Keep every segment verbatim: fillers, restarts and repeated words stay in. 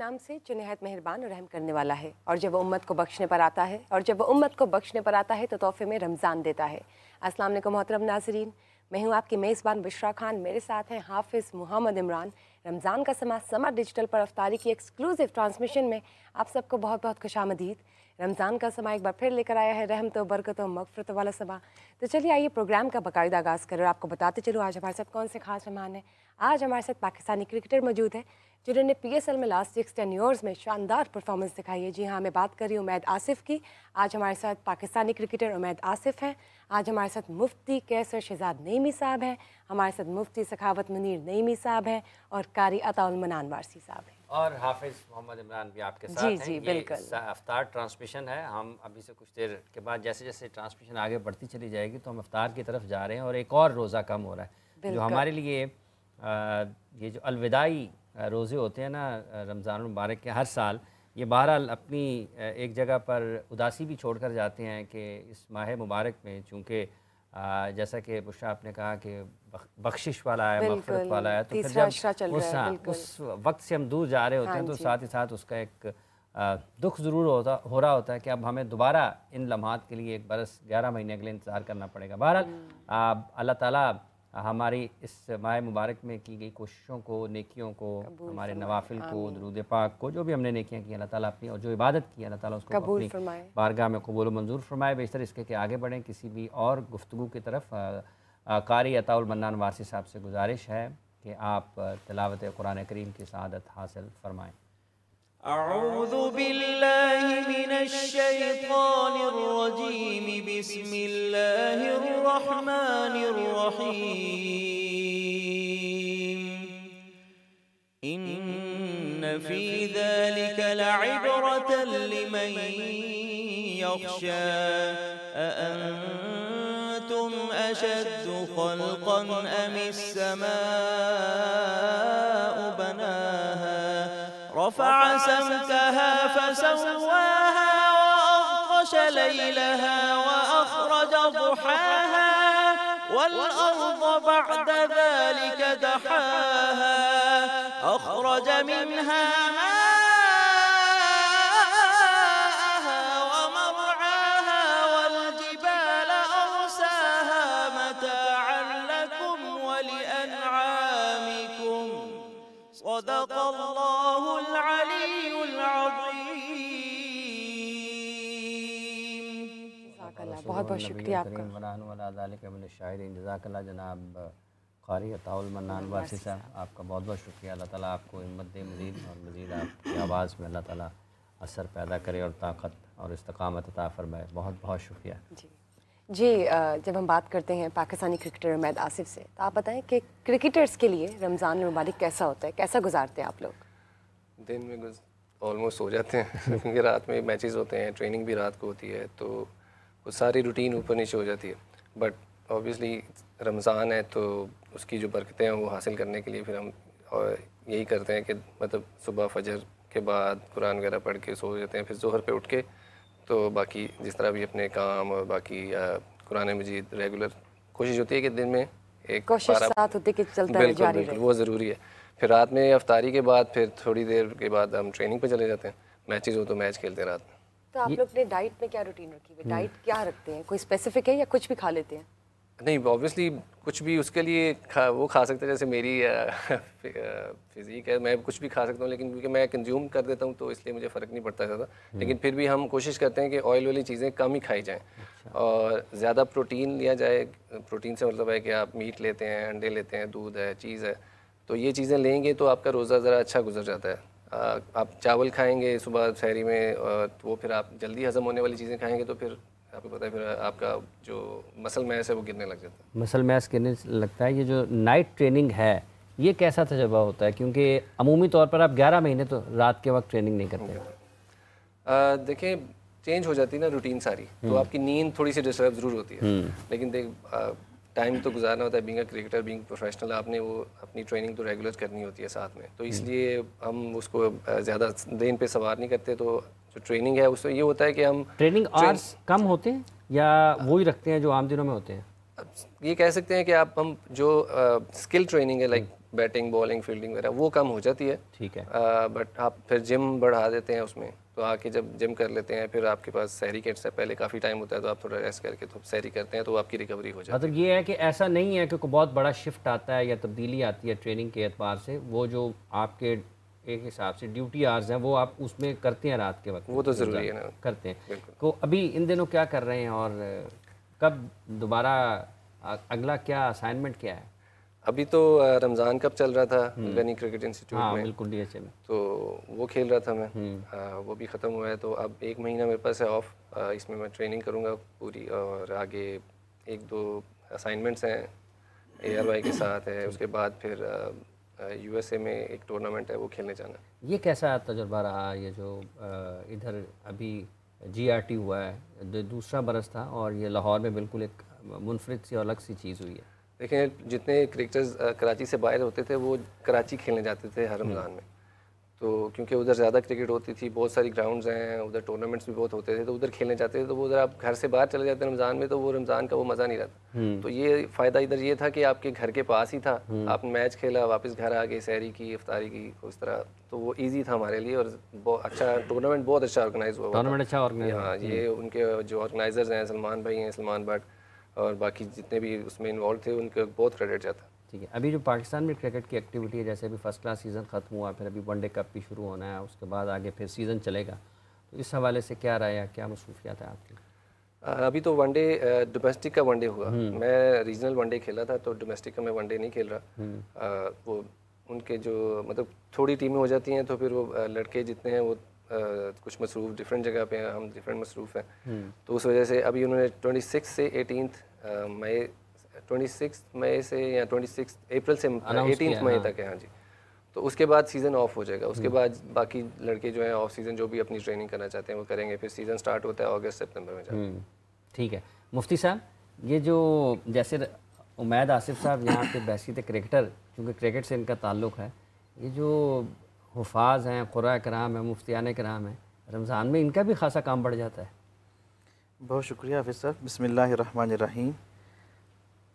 नाम से जो नहायत मेहरबान और रहम करने वाला है, और जब वह उम्मत को बख्शने पर आता है और जब वह उम्मत को बख्शने पर आता है तो तोहफे में रमज़ान देता है। अस्सलाम वालेकुम मोहतरम नाजरीन, मैं हूँ आपकी मेज़बान बुशरा खान। मेरे साथ हैं हाफिज़ मोहम्मद इमरान। रमज़ान का समा समा डिजिटल पर अफ्तारी की एक्सक्लूसिव ट्रांसमिशन में आप सबको बहुत बहुत खुशामदीद। रमज़ान का समा एक बार फिर लेकर आया है रहमत व बरकत व मगफरत वाला समा। तो चलिए आइए प्रोग्राम का बाकायदा आगाज़ करें। और आपको बताते चलूँ आज हमारे साथ कौन से खास मेहमान हैं। आज हमारे साथ पाकिस्तानी क्रिकेटर मौजूद है जिन्होंने पीएसएल में लास्ट सिक्स टेन ईयर्स में शानदार परफॉर्मेंस दिखाई है। जी हाँ, मैं बात कर रही हूँ उमैद आसिफ की। आज हमारे साथ पाकिस्तानी क्रिकेटर उमैद आसिफ हैं। आज हमारे साथ मुफ्ती कैसर शहजाद नईमी साहब हैं, हमारे साथ मुफ्ती सखावत मुनीर नईमी साहब हैं और कारी अता उल-मन्नान वारसी साहब हैं, और हाफिज़ मोहम्मद इमरान भी आपके साथ हैं। जी जी बिल्कुल, अफ्तार ट्रांसमिशन है। हम अभी से कुछ देर के बाद जैसे जैसे ट्रांसमिशन आगे बढ़ती चली जाएगी तो हम अफ्तार की तरफ जा रहे हैं और एक और रोज़ा कम हो रहा है जो हमारे लिए ये जो अलविदाई रोज़े होते हैं ना रमज़ान मुबारक के, हर साल ये बहरहाल अपनी एक जगह पर उदासी भी छोड़ कर जाते हैं कि इस माह मुबारक में चूँकि जैसा कि बुशरा आपने कहा कि बख्शिश वाला है, मगफरत वाला है, तो फिर जब उस, उस वक्त से हम दूर जा रहे होते हैं तो साथ ही साथ उसका एक दुख ज़रूर होता हो रहा होता है कि अब हमें दोबारा इन लम्हात के लिए एक बरस ग्यारह महीने के लिए इंतज़ार करना पड़ेगा। बहरहाल अल्लाह ताला हमारी इस माह मुबारक में की गई कोशिशों को, नेकियों को, हमारे नवाफिल को, दुरूद पाक को, जो भी हमने नेकियां की अल्लाह ताला अपनी, और जो इबादत की अल्लाह ताला उसको अपनी बारगाह में कबूल व मंजूर फरमाए। बेहतर इसके कि आगे बढ़ें किसी भी और गुफ्तगू की तरफ। कारी अता उल-मन्नान वारसी साहब से गुजारिश है कि आप तिलावत कुरान करीम की सआदत हासिल फरमाएँ। الرحمن الرحيم إن في ذلك لعبرة لمن يخشى أأنتم أشد خلقا أم السماء بناها رفع سمكها فسواها وأغطش ليلها وأخرج ضحاها والأرض بعد ذلك دحاها أخرج منها ماءها ومرعاها والجبال أرساها متاعا لكم ولأنعامكم صدق الله العلي العظيم। बहुत बहुत शुक्रिया आपका जनाब कारी अता उल-मन्नान वारसी साहब, आपका बहुत बहुत शुक्रिया। अल्लाह ताला आपको हिम्मत दे मज़ीद और मज़ीद आपकी आवाज़ में अल्लाह ताला असर पैदा करे और ताकत और इस्तकामत अता फरमाए। बहुत बहुत शुक्रिया। जी जी, जब हम बात करते हैं पाकिस्तानी क्रिकेटर उमैद आसिफ से तो आप बताएं कि क्रिकेटर्स के लिए रमज़ान मुबारक कैसा होता है, कैसा गुजारते हैं आप लोग? दिन में ऑलमोस्ट सो जाते हैं क्योंकि रात में मैचेस होते हैं, ट्रेनिंग भी रात को होती है, तो वो सारी रूटीन ऊपर नीचे हो जाती है। बट ऑब्वियसली रमज़ान है तो उसकी जो बरकतें हैं वो हासिल करने के लिए फिर हम और यही करते हैं कि मतलब सुबह फजर के बाद कुरान वगैरह पढ़ के सो जाते हैं, फिर जोहर पे उठ के तो बाकी जिस तरह भी अपने काम और बाकी कुरान मजीद रेगुलर कोशिश होती है कि दिन में एक कोशिश साथ होती है कि चलता है, जारी बिल्कुल वो ज़रूरी है। फिर रात में अफ्तारी के बाद फिर थोड़ी देर के बाद हम ट्रेनिंग पर चले जाते हैं, मैचेज़ हो तो मैच खेलते हैं रात में। तो आप लोग ने डाइट में क्या रूटीन रखी है? डाइट क्या रखते हैं, कोई स्पेसिफिक है या कुछ भी खा लेते हैं? नहीं, ऑब्वियसली कुछ भी उसके लिए खा वो खा सकते हैं, जैसे मेरी फिज़ीक है मैं कुछ भी खा सकता हूँ, लेकिन क्योंकि मैं कंज्यूम कर देता हूँ तो इसलिए मुझे फ़र्क नहीं पड़ता ज़्यादा। लेकिन फिर भी हम कोशिश करते हैं कि ऑयल वाली चीज़ें कम ही खाई जाएँ और ज़्यादा प्रोटीन लिया जाए। प्रोटीन से मतलब है कि आप मीट लेते हैं, अंडे लेते हैं, दूध है, चीज़ है, तो ये चीज़ें लेंगे तो आपका रोज़ा ज़रा अच्छा गुजर जाता है। आ, आप चावल खाएंगे सुबह सहरी में और वो फिर आप जल्दी हज़म होने वाली चीज़ें खाएंगे तो फिर आपको पता है फिर आपका जो मसल मैस है वो गिरने लग जाता है। मसल मैस गिरने लगता है। ये जो नाइट ट्रेनिंग है ये कैसा तजुर्बा होता है, क्योंकि अमूमी तौर पर आप ग्यारह महीने तो रात के वक्त ट्रेनिंग नहीं करते? देखिए चेंज हो जाती है ना रूटीन सारी, तो आपकी नींद थोड़ी सी डिस्टर्ब ज़रूर होती है, लेकिन देख टाइम तो गुजारना होता है। बींग क्रिकेटर बींग प्रोफेशनल आपने वो अपनी ट्रेनिंग तो रेगुलर करनी होती है साथ में, तो इसलिए हम उसको ज़्यादा दिन पे सवार नहीं करते। तो जो ट्रेनिंग है उसमें ये होता है कि हम ट्रेनिंग आवर्स कम होते हैं या वो ही रखते हैं जो आम दिनों में होते हैं? ये कह सकते हैं कि आप हम जो आ, स्किल ट्रेनिंग है लाइक बैटिंग बॉलिंग फील्डिंग वगैरह वो कम हो जाती है, ठीक है, आ, बट आप फिर जिम बढ़ा देते हैं उसमें, तो आके जब जिम कर लेते हैं फिर आपके पास सहरी के से पहले काफ़ी टाइम होता है, तो आप थोड़ा रेस्ट करके तो सहरी करते हैं तो आपकी रिकवरी हो जाती है। मतलब ये है कि ऐसा नहीं है कि कोई बहुत बड़ा शिफ्ट आता है या तब्दीली आती है ट्रेनिंग के अतबार से, वो जो आपके एक हिसाब से ड्यूटी आवर्स हैं वो आप उसमें करते हैं रात के वक्त, वो तो ज़रूरी है ना, करते हैं। तो अभी इन दिनों क्या कर रहे हैं और कब दोबारा अगला क्या असाइनमेंट क्या है? अभी तो रमज़ान कप चल रहा था गनी क्रिकेट इंस्टीट्यूट में, बिल्कुल डी एच ए में, तो वो खेल रहा था मैं, आ, वो भी ख़त्म हुआ है, तो अब एक महीना मेरे पास है ऑफ, इसमें मैं ट्रेनिंग करूँगा पूरी, और आगे एक दो असाइनमेंट्स हैं ए आर वाई के साथ है, उसके बाद फिर यू एस ए में एक टूर्नामेंट है वो खेलने जाना। ये कैसा तजुर्बा रहा, ये जो इधर अभी जी आर टी हुआ है, दूसरा बरस था, और ये लाहौर में बिल्कुल एक मुनफरिद सी और अलग सी चीज़ हुई है। देखिए जितने क्रिकेटर्स कराची से बाहर होते थे वो कराची खेलने जाते थे हर रमज़ान में, तो क्योंकि उधर ज़्यादा क्रिकेट होती थी, बहुत सारी ग्राउंड्स हैं उधर, टूर्नामेंट्स भी बहुत होते थे, तो उधर खेलने जाते थे, तो वो उधर आप घर से बाहर चले जाते हैं रमज़ान में, तो वो रमज़ान का वो मज़ा नहीं रहता। तो ये फ़ायदा इधर ये था कि आपके घर के पास ही था, आप मैच खेला वापस घर आ गए, सहरी की इफ्तारी की उस तरह, तो वो ईजी था हमारे लिए, और बहुत अच्छा टूर्नामेंट बहुत अच्छा ऑर्गेनाइज हुआ, टूर्नामेंट अच्छा ऑर्गेनाइज, हाँ ये उनके जो ऑर्गेनाइजर्स हैं सलमान भाई हैं, सलमान भट्ट, और बाकी जितने भी उसमें इन्वॉल्व थे उनका बहुत क्रेडिट जाता। ठीक है, अभी जो पाकिस्तान में क्रिकेट की एक्टिविटी है, जैसे अभी फर्स्ट क्लास सीज़न ख़त्म हुआ, फिर अभी वनडे कप भी शुरू होना है, उसके बाद आगे फिर सीज़न चलेगा, तो इस हवाले से क्या राय है, क्या मसरूफियात है आपकी? अभी तो वनडे डोमेस्टिक का वनडे हुआ, मैं रीजनल वनडे खेला था, तो डोमेस्टिक का मैं वनडे नहीं खेल रहा, आ, वो उनके जो मतलब थोड़ी टीमें हो जाती हैं, तो फिर वो लड़के जितने हैं वो Uh, कुछ मसरूफ़ डिफरेंट जगह पे हैं, हम डिफरेंट मसरूफ़ हैं, तो उस वजह से अभी उन्होंने छब्बीस से अठारह मई छब्बीस मई से या छब्बीस अप्रैल से अठारह मई तक है, हाँ जी, तो उसके बाद सीज़न ऑफ हो जाएगा, उसके बाद बाकी लड़के जो हैं ऑफ सीज़न जो भी अपनी ट्रेनिंग करना चाहते हैं वो करेंगे, फिर सीज़न स्टार्ट होता है अगस्त सितंबर में। ठीक है मुफ्ती साहब, ये जो जैसे उमैद आसिफ साहब यहाँ पे बहसीत क्रिकेटर, क्योंकि क्रिकेट से इनका ताल्लुक़ है, ये जो हुफाज हैं, क़ुरा कराम हैं, मुफ्तियान कराम हैं, रमज़ान में इनका भी खासा काम बढ़ जाता है। बहुत शुक्रिया हाफिज़ साहब। बिस्मिल्लाहिर्रहमानिर्रहीम,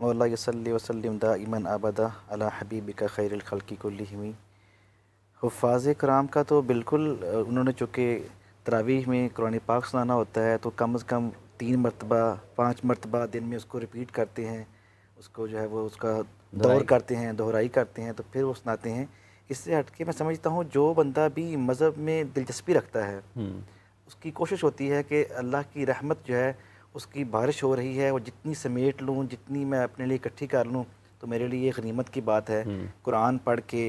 मौला यसल्ली वसल्लिम दाइमन अबदा अला हबीबिका खैरुल खल्की कुल्लिहिम। हुफाज कराम का तो बिल्कुल उन्होंने चूँकि तरावीह में कुरान पाक सुनाना होता है, तो कम अज़ कम तीन मरतबा पाँच मरतबा दिन में उसको रिपीट करते हैं, उसको जो है वो उसका दौर करते हैं, दोहराई करते हैं, तो फिर वो सुनाते हैं। इससे हटके मैं समझता हूँ जो बंदा भी मज़हब में दिलचस्पी रखता है, उसकी कोशिश होती है कि अल्लाह की रहमत जो है उसकी बारिश हो रही है, वो जितनी समेट लूँ, जितनी मैं अपने लिए इकट्ठी कर लूँ, तो मेरे लिए ये गनीमत की बात है। कुरान पढ़ के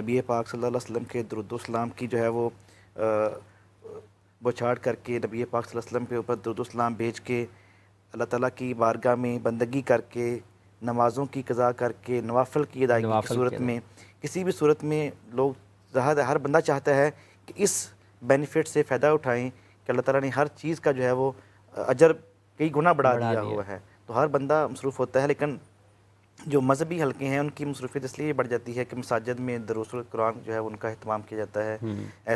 नबी पाक सल्लल्लाहु अलैहि वसल्लम के दुरूद व सलाम की जो है वो बौछाड़ करके, नबी पाक सल्लल्लाहु अलैहि वसल्लम के ऊपर दुरूद व सलाम भेज के, अल्लाह ताला की बारगाह में बंदगी करके, नमाज़ों की कज़ा करके, नवाफिल की अदायगी की सूरत में, किसी भी सूरत में लोग, ज़ाहिर हर बंदा चाहता है कि इस बेनिफिट से फ़ायदा उठाएं कि अल्लाह ताला ने हर चीज़ का जो है वो अजर कई गुना बढ़ा दिया हुआ है, तो हर बंदा मसरूफ़ होता है। लेकिन जो मजहबी हल्के हैं उनकी मसरूफियत इसलिए बढ़ जाती है कि मसाजिद में दरूसुल कुरान जो है उनका अहतमाम किया जाता है,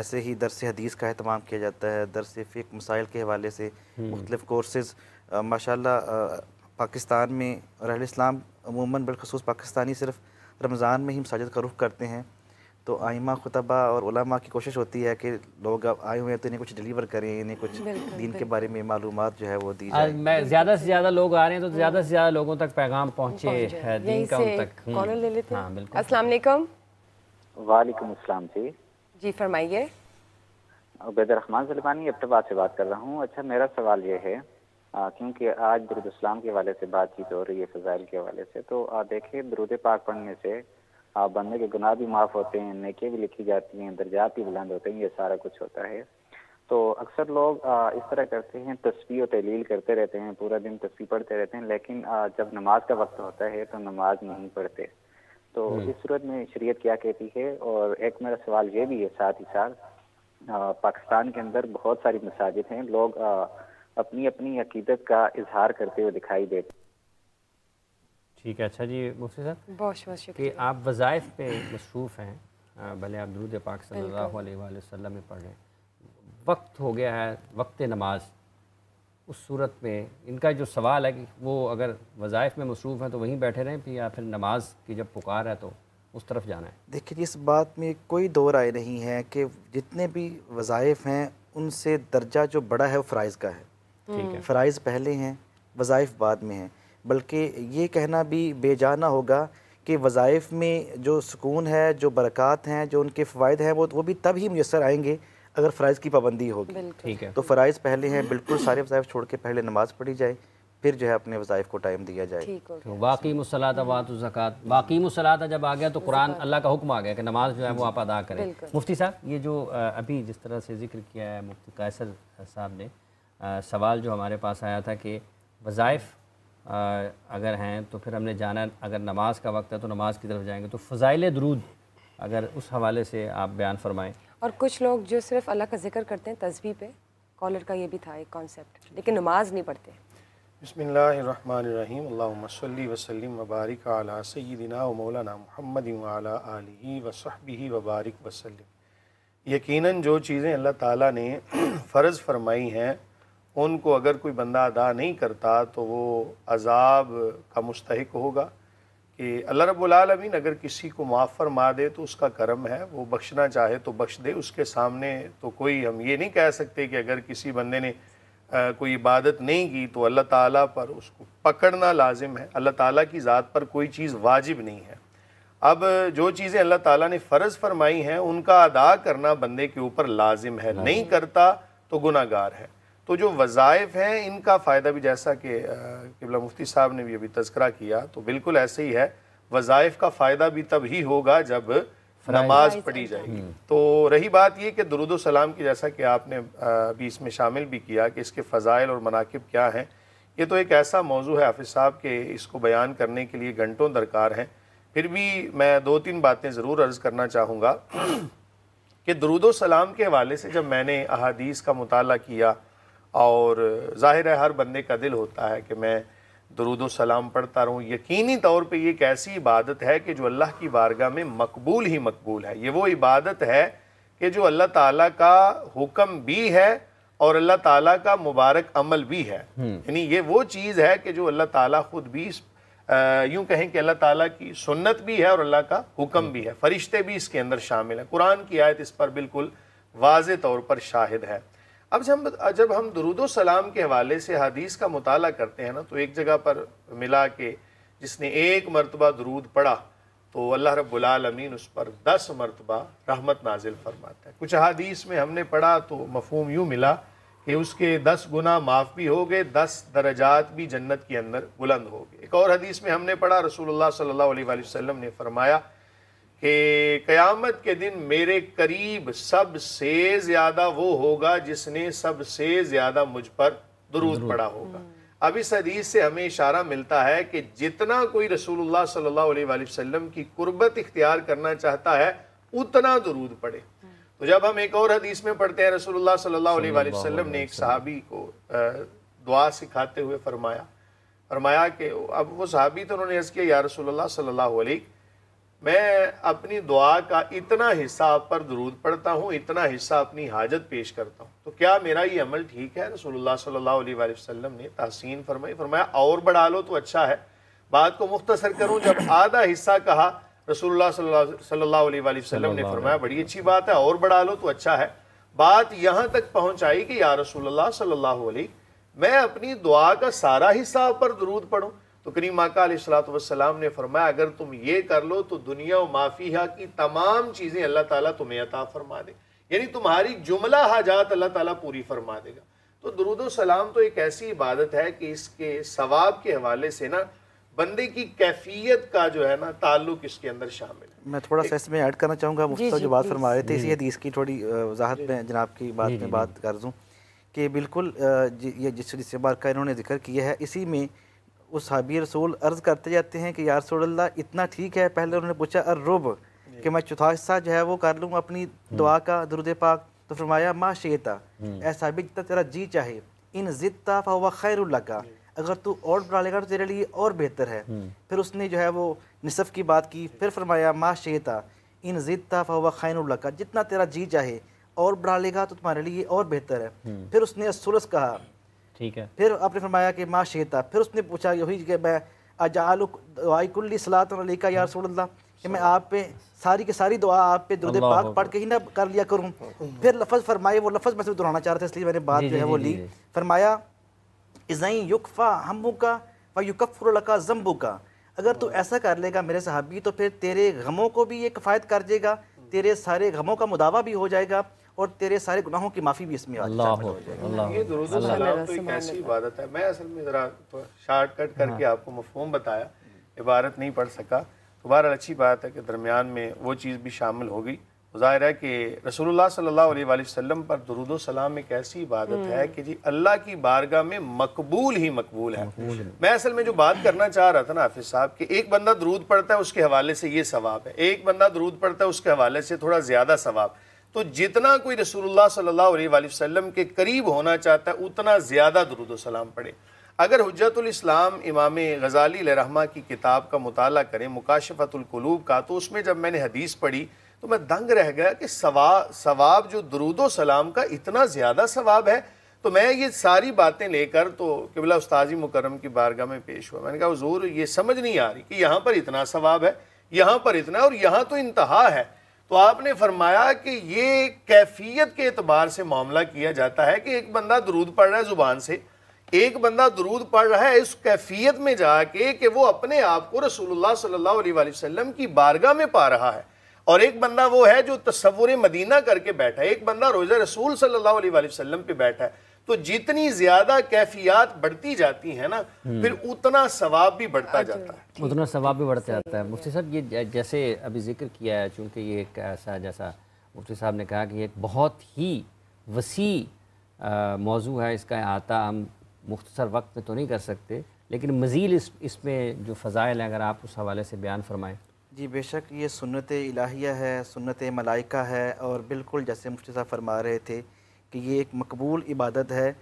ऐसे ही दरस हदीस का अहतमाम किया जाता है, दरस फ़िक़्ह मसाइल के हवाले से मुख्तलिफ़ कोर्सेज़ माशाल्लाह पाकिस्तान में, और अहले इस्लाम अमूमन बिलखसूस पाकिस्तानी सिर्फ रमज़ान में ही मसाजिद का रुख करते हैं, तो आइमा खुतबा और उलमा की कोशिश होती है कि लोग आए हुए हैं तो इन्हें कुछ डिलीवर करें, इन्हें कुछ दीन के बारे में मालूमात जो है वो दी जाए। मैं ज़्यादा से ज़्यादा लोग आ रहे हैं तो ज़्यादा से ज़्यादा लोगों तक पैगाम पहुँचे, दीन का उन तक। कॉल ले लेते हैं। बिल्कुल। अस्सलाम वालेकुम। वालेकुम अस्सलाम जी। जी फरमाइए। उबैद रहमान सलेमानी इब्तिदाद से बात कर रहा हूँ। अच्छा मेरा सवाल ये है, क्योंकि आज दुरूद इस्लाम के हवाले से बातचीत हो रही है, फ़ज़ाइल के हवाले से, तो देखिए दुरूद पाक पढ़ने से बंदे के गुनाह भी माफ़ होते हैं, नेकियां भी लिखी जाती हैं, दर्जात भी बुलंद होते हैं, ये सारा कुछ होता है। तो अक्सर लोग इस तरह करते हैं, तस्बीह और तहलील करते रहते हैं, पूरा दिन तस्बीह पढ़ते रहते हैं, लेकिन जब नमाज का वक्त होता है तो नमाज नहीं पढ़ते, तो इस सूरत में शरीयत क्या कहती है? और एक मेरा सवाल ये भी है साथ ही साथ, पाकिस्तान के अंदर बहुत सारी मसाजिद हैं, लोग अपनी अपनी अकीदत का इजहार करते हुए दिखाई देते। ठीक है। अच्छा जी मुफ्ती साहब बहुत बहुत शुक्रिया। आप वज़ाइफ पे मसरूफ़ हैं, भले आप दुरूद पाक सल्लल्लाहु अलैहि वसल्लम में पढ़ रहे हैं, वक्त हो गया है वक्त नमाज, उस सूरत में इनका जो सवाल है कि वो अगर वज़ाइफ में मसरूफ़ हैं तो वहीं बैठे रहें, फिर या फिर नमाज की जब पुकार है तो उस तरफ जाना है? देखिए, इस बात में कोई दो राय नहीं है कि जितने भी वज़ाइफ हैं उनसे दर्जा जो बड़ा है वो फ़राइज़ का है। ठीक है, फ़राइज़ पहले हैं, वज़ाइफ बाद में हैं। बल्कि ये कहना भी बेजाना होगा कि वज़ाइफ में जो सुकून है, जो बरक़ात हैं, जो उनके फ़वाद हैं, वो वो भी तब ही मुयसर आएँगे अगर फ़राइज़ की पाबंदी होगी। ठीक है, तो फ़राइज़ पहले हैं, बिल्कुल सारे वज़ाइफ छोड़ के पहले नमाज़ पढ़ी जाए, फिर जो है अपने वज़ाइफ को टाइम दिया जाए। तो वाक़ी मुसलात वातु ज़कात, वाक़ी मुसलात जब आ गया तो कुरान अल्लाह का हुक्म आ गया कि नमाज़ जो है वो आप अदा करें। मुफ्ती साहब, ये जो अभी जिस तरह से जिक्र किया है मुफ्ती कैसर साहब ने, सवाल जो हमारे पास आया था कि वज़ाइफ अगर हैं तो फिर हमने जाना, अगर नमाज का वक्त है तो नमाज की तरफ जाएंगे, तो फ़ज़ाइल दरूद अगर उस हवाले से आप बयान फरमाएँ। और कुछ लोग जो सिर्फ अल्लाह का जिक्र करते हैं तस्बीह पे, कॉलर का ये भी था एक कॉन्सेप्ट, लेकिन नमाज़ नहीं पढ़ते। बिस्मिल्लाहिर्रहमानिर्रहीम, अल्लाहुम्मा सल्ली व सल्लिम व बारिक अला सय्यिदिना व मौलाना मुहम्मदिन व अला आलिही व सहबिही व बारिक व सल्लिम। यकीनन जो चीज़ें अल्लाह ताला ने फ़र्ज़ फरमाई हैं उनको अगर कोई बंदा अदा नहीं करता तो वो अजाब का मुस्तहिक होगा कि अल्लाह रब्बुल आलमीन अगर किसी को माफ़ फरमा दे तो उसका करम है, वो बख्शना चाहे तो बख्श दे। उसके सामने तो कोई हम ये नहीं कह सकते कि अगर किसी बंदे ने आ, कोई इबादत नहीं की तो अल्लाह ताला पर उसको पकड़ना लाजिम है। अल्लाह ताला की ज़ात पर कोई चीज़ वाजिब नहीं है। अब जो चीज़ें अल्लाह ताला ने फ़र्ज़ फरमाई हैं उनका अदा करना बंदे के ऊपर लाजिम है, नहीं करता तो गुनाहगार है। तो जो वज़ाइफ हैं इनका फ़ायदा भी, जैसा कि क़िबला मुफ्ती साहब ने भी अभी तज़किरा किया, तो बिल्कुल ऐसे ही है। वज़ाइफ का फ़ायदा भी तब ही होगा जब नमाज पढ़ी जाएगी। तो रही बात ये कि दुरूद सलाम की, जैसा कि आपने अभी इसमें शामिल भी किया कि इसके फ़ज़ाइल और मनाकिब क्या हैं, ये तो एक ऐसा मौजू है हाफिज़ साहब के इसको बयान करने के लिए घंटों दरकार हैं। फिर भी मैं दो तीन बातें ज़रूर अर्ज़ करना चाहूँगा कि दुरूद सलाम के हवाले से जब मैंने अहादीस का मुताला किया, और ज़ाहिर है हर बंदे का दिल होता है कि मैं दुरूद सलाम पढ़ता रहूँ, यकीनी तौर पे ये एक ऐसी इबादत है कि जो अल्लाह की बारगाह में मकबूल ही मकबूल है। ये वो इबादत है कि जो अल्लाह ताला का हुक्म भी है और अल्लाह ताला का मुबारक अमल भी है। यानी ये वो चीज़ है कि जो अल्लाह ताला खुद भी, यूँ कहें कि अल्लाह ताला की सुन्नत भी है और अल्लाह का हुक्म भी है। फरिश्ते भी इसके अंदर शामिल हैं, कुरान की आयत इस पर बिल्कुल वाज़े तौर पर शाहिद है। अब जब जब हम दुरूदो सलाम के हवाले से हदीस का मुताला करते हैं ना, तो एक जगह पर मिला के जिसने एक मरतबा दुरूद पढ़ा तो अल्लाह रब्बुल आलमीन उस पर दस मरतबा रहमत नाजिल फरमाता है। कुछ हदीस में हमने पढ़ा तो मफहूम यूँ मिला कि उसके दस गुना माफ़ भी हो गए, दस दर्जात भी जन्नत के अंदर बुलंद हो गए। एक और हदीस में हमने पढ़ा रसूलुल्लाह सल्लल्लाहु अलैहि वसल्लम ने फरमाया कि क़यामत के दिन मेरे करीब सबसे ज़्यादा वो होगा जिसने सबसे ज़्यादा मुझ पर दुरूद पड़ा होगा। अब इस हदीस से हमें इशारा मिलता है कि जितना कोई रसूलुल्लाह सल्लल्लाहु अलैहि वसल्लम की कुर्बत इख्तियार करना चाहता है उतना दुरूद पड़े। तो जब हम एक और हदीस में पढ़ते हैं, रसूलुल्लाह सल्लल्लाहु अलैहि वसल्लम ने एक सहाबी को दुआ सिखाते हुए फरमाया फरमाया कि अब वो सहाबी तो उन्होंने अर्ज़ किया, या रसूलुल्लाह सल्लल्लाहु अलैहि, मैं अपनी दुआ का इतना हिस्सा आप पर दुरूद पढ़ता हूँ, इतना हिस्सा अपनी हाजत पेश करता हूँ, तो क्या मेरा ये अमल ठीक है? रसूलुल्लाह सल्लल्लाहु अलैहि वसल्लम ने तहसीन फरमाई, फरमाया और बढ़ा लो तो अच्छा है। बात को मुख्तसर करूँ, जब आधा हिस्सा कहा रसूलुल्लाह सल्लल्लाहु अलैहि वसल्लम ने फरमाया बड़ी अच्छी बात है, और बढ़ा लो तो अच्छा है। बात यहाँ तक पहुँच आई कि या रसूलुल्लाह सल्लल्लाहु अलैहि, मैं अपनी दुआ का सारा हिस्सा आप पर दुरूद पढ़ूँ? तो करीम आका अलैहिस्सलातु वस्सलाम ने फरमाया, अगर तुम ये कर लो तो दुनिया व माफिया की तमाम चीज़ें अल्लाह ताला तुम्हें अता फरमा दे, यानी तुम्हारी जुमला हाजात अल्लाह ताला पूरी फरमा देगा। तो दुरूद व सलाम तो एक ऐसी इबादत है कि इसके सवाब के हवाले से ना बंदे की कैफियत का जो है ना ताल्लुक इसके अंदर शामिल है। मैं थोड़ा सा इसमें ऐड करना चाहूँगा, मुफ्ती साहब जो बात फरमा रहे थे इसी हदीस की थोड़ी वजाहत में जनाब की बात में बात कर दूँ कि बिल्कुल ये जिस जिस बात का इन्होंने जिक्र किया है इसी में उस सहाबी रसूल अर्ज़ करते जाते हैं कि या रसूलल्लाह इतना ठीक है, पहले उन्होंने पूछा अर्रुब कि मैं चौथा हिस्सा जो है वो कर लूँ अपनी दुआ का दुरूद पाक, तो फरमाया मा शेता, ऐ सहाबी जितना तेरा जी चाहे, इन जिद्ता फहुवा खैरुल लक, अगर तू और बढ़ा लेगा तो तेरे लिए और बेहतर है। फिर उसने जो है वो निसफ़ की बात की, फिर फरमाया मा शेता इन जिद्ता फहुवा खैरुल लक, जितना तेरा जी चाहे और बढ़ा लेगा तो तुम्हारे लिए और बेहतर है। फिर उसने सुलस कहा, ठीक है, फिर आपने फरमाया कि माँ शेता, फिर उसने पूछा यही कि मैं अजालुक वाइकुल्ली सलात अलैका या रसूलल्लाह, कि मैं आप पे सारी की सारी दुआ आप पे दुरूद पाक पढ़ के ही ना कर लिया करूँ। फिर लफ्ज़ फरमाए, वो लफ्ज़ मैं सिर्फ दोहराना चाह रहा था इसलिए मैंने बात जो है वो ली। फरमाया इज़ाई युकफ़ा हमू का व युकफ़ुर लका ज़म्बू का, अगर तू ऐसा कर लेगा मेरे सहाबी तो फिर तेरे गमों को भी ये किफ़ायत कर देगा, तेरे सारे गमों का मुदावा भी हो जाएगा और तेरे सारे गुनाहों की माफ़ी भी इसमें आ जाएगी। ये दुरूद तो एक ऐसी इबादत है, मैं असल में ज़रा शॉर्टकट करके आपको मफ़हूम बताया, इबारत नहीं पढ़ सका, तो बहरहाल अच्छी बात है कि दरमियान में वो चीज़ भी शामिल हो गई। ज़ाहिर है कि रसूलुल्लाह सल्लल्लाहु अलैहि वसल्लम पर दुरूद व सलाम एक ऐसी इबादत है कि जी अल्लाह की बारगाह में मकबूल ही मकबूल है। मैं असल में जो बात करना चाह रहा था ना हाफिज़ साहब कि एक बंदा दुरूद पढ़ता है उसके हवाले से ये सवाब है, एक बंदा दुरूद पढ़ता है उसके हवाले से थोड़ा ज़्यादा सवाब। तो जितना कोई रसूलुल्लाह सल्लल्लाहु अलैहि वसल्लम के करीब होना चाहता है उतना ज़्यादा दुरूद व सलाम पढ़े। अगर हुज्जतुल इस्लाम इमाम गज़ाली अलैहिरहमा की किताब का मुताला करें, मुकाशफ़तुल कुलूब का, तो उसमें जब मैंने हदीस पढ़ी तो मैं दंग रह गया कि सवाब सवाब जो दुरूदो सलाम का इतना ज़्यादा सवाब है। तो मैं ये सारी बातें लेकर तो क़िबला उस्ताज़ी मुकर्रम की बारगाह में पेश हुआ। मैंने कहा हुज़ूर ये समझ नहीं आ रही कि यहाँ पर इतना सवाब है, यहाँ पर इतना, और यहाँ तो इंतहा है। तो आपने फरमाया कि ये कैफियत के एतबार से मामला किया जाता है कि एक बंदा दुरूद पढ़ रहा है ज़ुबान से, एक बंदा दुरूद पढ़ रहा है इस कैफियत में जाके कि वो अपने आप को रसूलुल्लाह सल्लल्लाहु अलैहि वसल्लम की बारगाह में पा रहा है, और एक बंदा वो है जो तसव्वुर मदीना करके बैठा है, एक बंदा रोज़ा रसूल सल्लल्लाहु अलैहि वसल्लम पे बैठा है। तो जितनी ज़्यादा कैफियत बढ़ती जाती है ना फिर उतना सवाब भी बढ़ता जाता है, उतना सवाब भी बढ़ता जाता है। मुफ्ती साहब ये जैसे अभी जिक्र किया है, चूँकि ये एक ऐसा, जैसा मुफ्ती साहब ने कहा कि एक बहुत ही वसी मौजू है, इसका अहाता हम मुख्तसर वक्त में तो नहीं कर सकते, लेकिन मज़ीद इस इसमें जो फ़ज़ाइल हैं अगर आप उस हवाले से बयान फरमाएँ। जी बेशक, ये सुन्नत इलाहिया है, सुन्नत मलाइका है, और बिल्कुल जैसे मुफ्ती साहब फरमा रहे थे कि ये एक मकबूल इबादत है।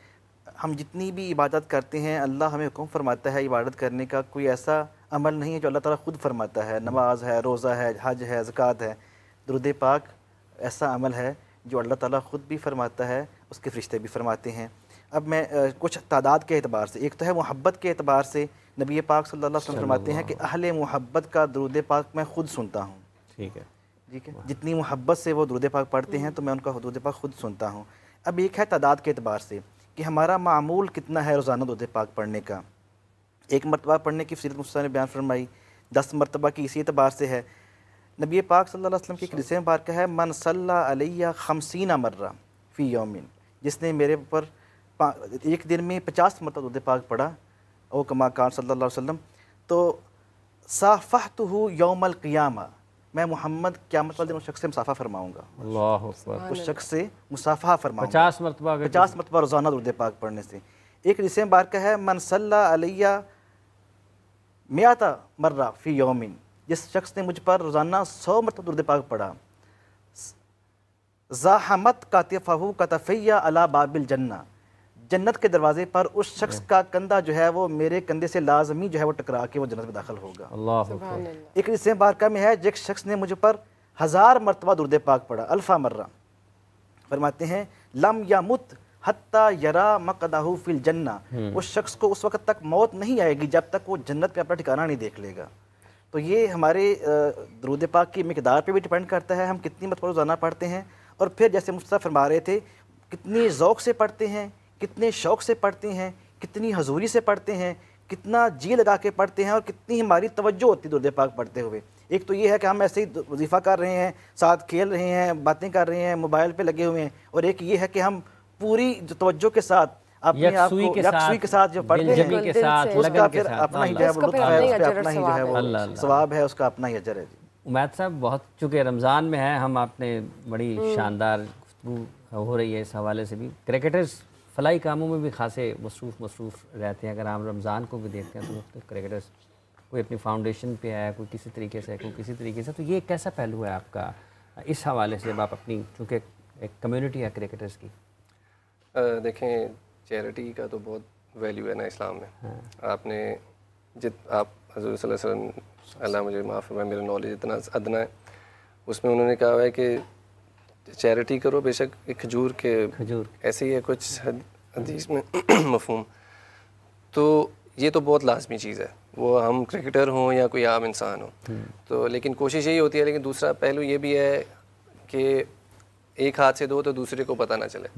हम जितनी भी इबादत करते हैं अल्लाह हमें हुक्म फरमाता है इबादत करने का, कोई ऐसा अमल नहीं है जो अल्लाह ताला ख़ुद फरमाता है। नमाज है, रोज़ा है, हज है, ज़कात है। दुरूद पाक ऐसा अमल है जो अल्लाह ताला ख़ुद भी फरमाता है, उसके फरिश्ते भी फरमाते हैं। अब मैं आ, कुछ तादाद के अतबार से, एक तो है मोहब्बत के अतबार से, नबी पाक सल्लल्लाहु अलैहि वसल्लम फरमाते हैं कि अहले मोहब्बत का दुरूद पाक मैं ख़ुद सुनता हूँ। ठीक है, ठीक है, जितनी मोहब्बत से वो दुरूद पाक पढ़ते हैं तो मैं उनका दुरूद पाक ख़ुद सुनता हूँ। अब एक है तादाद के अतबार से कि हमारा मामूल कितना है रोज़ाना दुरूद पाक पढ़ने का। एक मरतबा पढ़ने की फज़ीलत मुफ्ती ने बयान फरमाई, दस मरतबा की इसी अतबार से है। नबी पाक सल्लल्लाहु अलैहि वसल्लम की एक हदीस मुबारक है, मन सल्ला अलैया खमसीना मर्रा फ़ी यौमिन, जिसने मेरे ऊपर एक दिन में पचास मरतबा दुरूद पाक पढ़ा, ओ कमा कान सल्लल्लाहु अलैहि वसल्लम, तो साफ़हतहू यौमल क़ियामा, मैं मोहम्मद क़यामत वाले दिन उस शख्स से मुसाफ़ा फरमाऊँगा। अल्लाह अकबर, उस शख्स से मुसाफ़ा फरमाऊँगा पचास मरतबा पचास मरतबा रोज़ाना दुरूद पाक पढ़ने से। एक रिसे बारका है, मन सल्ला अलैया मियाता मर्रा फ़ी यौमिन, जिस शख्स ने मुझ पर रोज़ाना सौ मरतबा दुरूद पाक पढ़ा। ज़ाहमत कातिफ़हू कतफ़ैया अला बाबिल जन्ना, जन्नत के दरवाजे पर उस शख्स का कंधा जो है वो मेरे कंधे से लाजमी जो है वो टकरा के वो जन्नत में दाखिल होगा। अल्लाह। एक रिसे बारका में है, जिस शख्स ने मुझ पर हज़ार मरतबा दुरूद पाक पढ़ा, अल्फ़ा मर्रा, फरमाते हैं लम यामुत हत्ता यरा मक़दाहू फिल जन्ना, उस शख्स को उस वक्त तक मौत नहीं आएगी जब तक वो जन्नत में अपना ठिकाना नहीं देख लेगा। तो ये हमारे दुरूद पाक की मकदार पर भी डिपेंड करता है, हम कितनी मरतबा रोज़ाना पढ़ते हैं, और फिर जैसे मुफ्ती साहब फरमा रहे थे कितनी ज़ौक़ से पढ़ते हैं, कितने शौक़ से पढ़ते हैं, कितनी हजूरी से पढ़ते हैं, कितना जी लगा के पढ़ते हैं, और कितनी हमारी तवज्जो होती है दुरूद पाक पढ़ते हुए। एक तो ये है कि हम ऐसे ही वजीफ़ा कर रहे हैं, साथ खेल रहे हैं, बातें कर रहे हैं, मोबाइल पे लगे हुए हैं, और एक ये है कि हम पूरी तवज्जो के साथ अपने आप को यकसुई के साथ जो पढ़ते हैं उसका फिर अपना ही जो है वो सवाब है, उसका अपना ही अजर है। उमैद साहब, बहुत चूँकि रमज़ान में है हम, आपने बड़ी शानदार गुफ्तगू हो रही है इस हवाले से भी, क्रिकेटर्स फलाई कामों में भी खासे मसरूफ़ मसरूफ़ रहते हैं। अगर आप रमज़ान को भी देखते हैं तो मुख्तलिफ क्रिकेटर्स, कोई अपनी फाउंडेशन पे है, कोई किसी तरीके से है, कोई किसी तरीके से, तो ये कैसा पहलू है आपका इस हवाले से, जब आप अपनी, चूँकि एक कम्यूनिटी है क्रिकेटर्स की? आ, देखें, चैरिटी का तो बहुत वैल्यू है ना इस्लाम में। हाँ। आपने जित आप हज़रत सल्लल्लाहु अलैहि वसल्लम, अल्लाह मुझे माफ़ फरमाए, मेरा नॉलेज इतना अदना है, उसमें उन्होंने कहा है कि चैरिटी करो, बेशक एक खजूर के खजूर ऐसे ही है कुछ हदीस में मफहूम, तो ये तो बहुत लाजमी चीज़ है। वो हम क्रिकेटर हों या कोई आम इंसान हो, तो लेकिन कोशिश यही होती है। लेकिन दूसरा पहलू ये भी है कि एक हाथ से दो तो दूसरे को पता ना चले,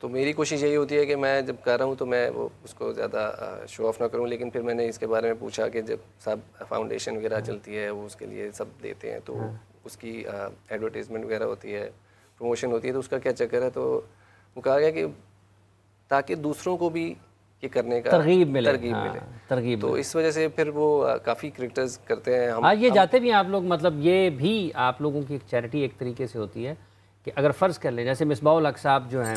तो मेरी कोशिश यही होती है कि मैं जब कर रहा हूँ तो मैं वो उसको ज़्यादा शो ऑफ ना करूँ। लेकिन फिर मैंने इसके बारे में पूछा कि जब सब फाउंडेशन वगैरह चलती है वो उसके लिए सब देते हैं, तो उसकी एडवर्टाइजमेंट वगैरह होती है, प्रमोशन होती है, तो उसका क्या चक्कर है। तो वो कहा गया कि ताकि दूसरों को भी ये करने का तरगीब मिले, तरगीब मिले, तरगीब तो मिले। इस वजह से फिर वो काफ़ी क्रिकेटर्स करते हैं। हम हाँ ये हम, जाते भी हैं आप लोग, मतलब ये भी आप लोगों की चैरिटी एक तरीके से होती है कि अगर फ़र्ज़ कर लें जैसे मिसबा उल-हक साहब जो हैं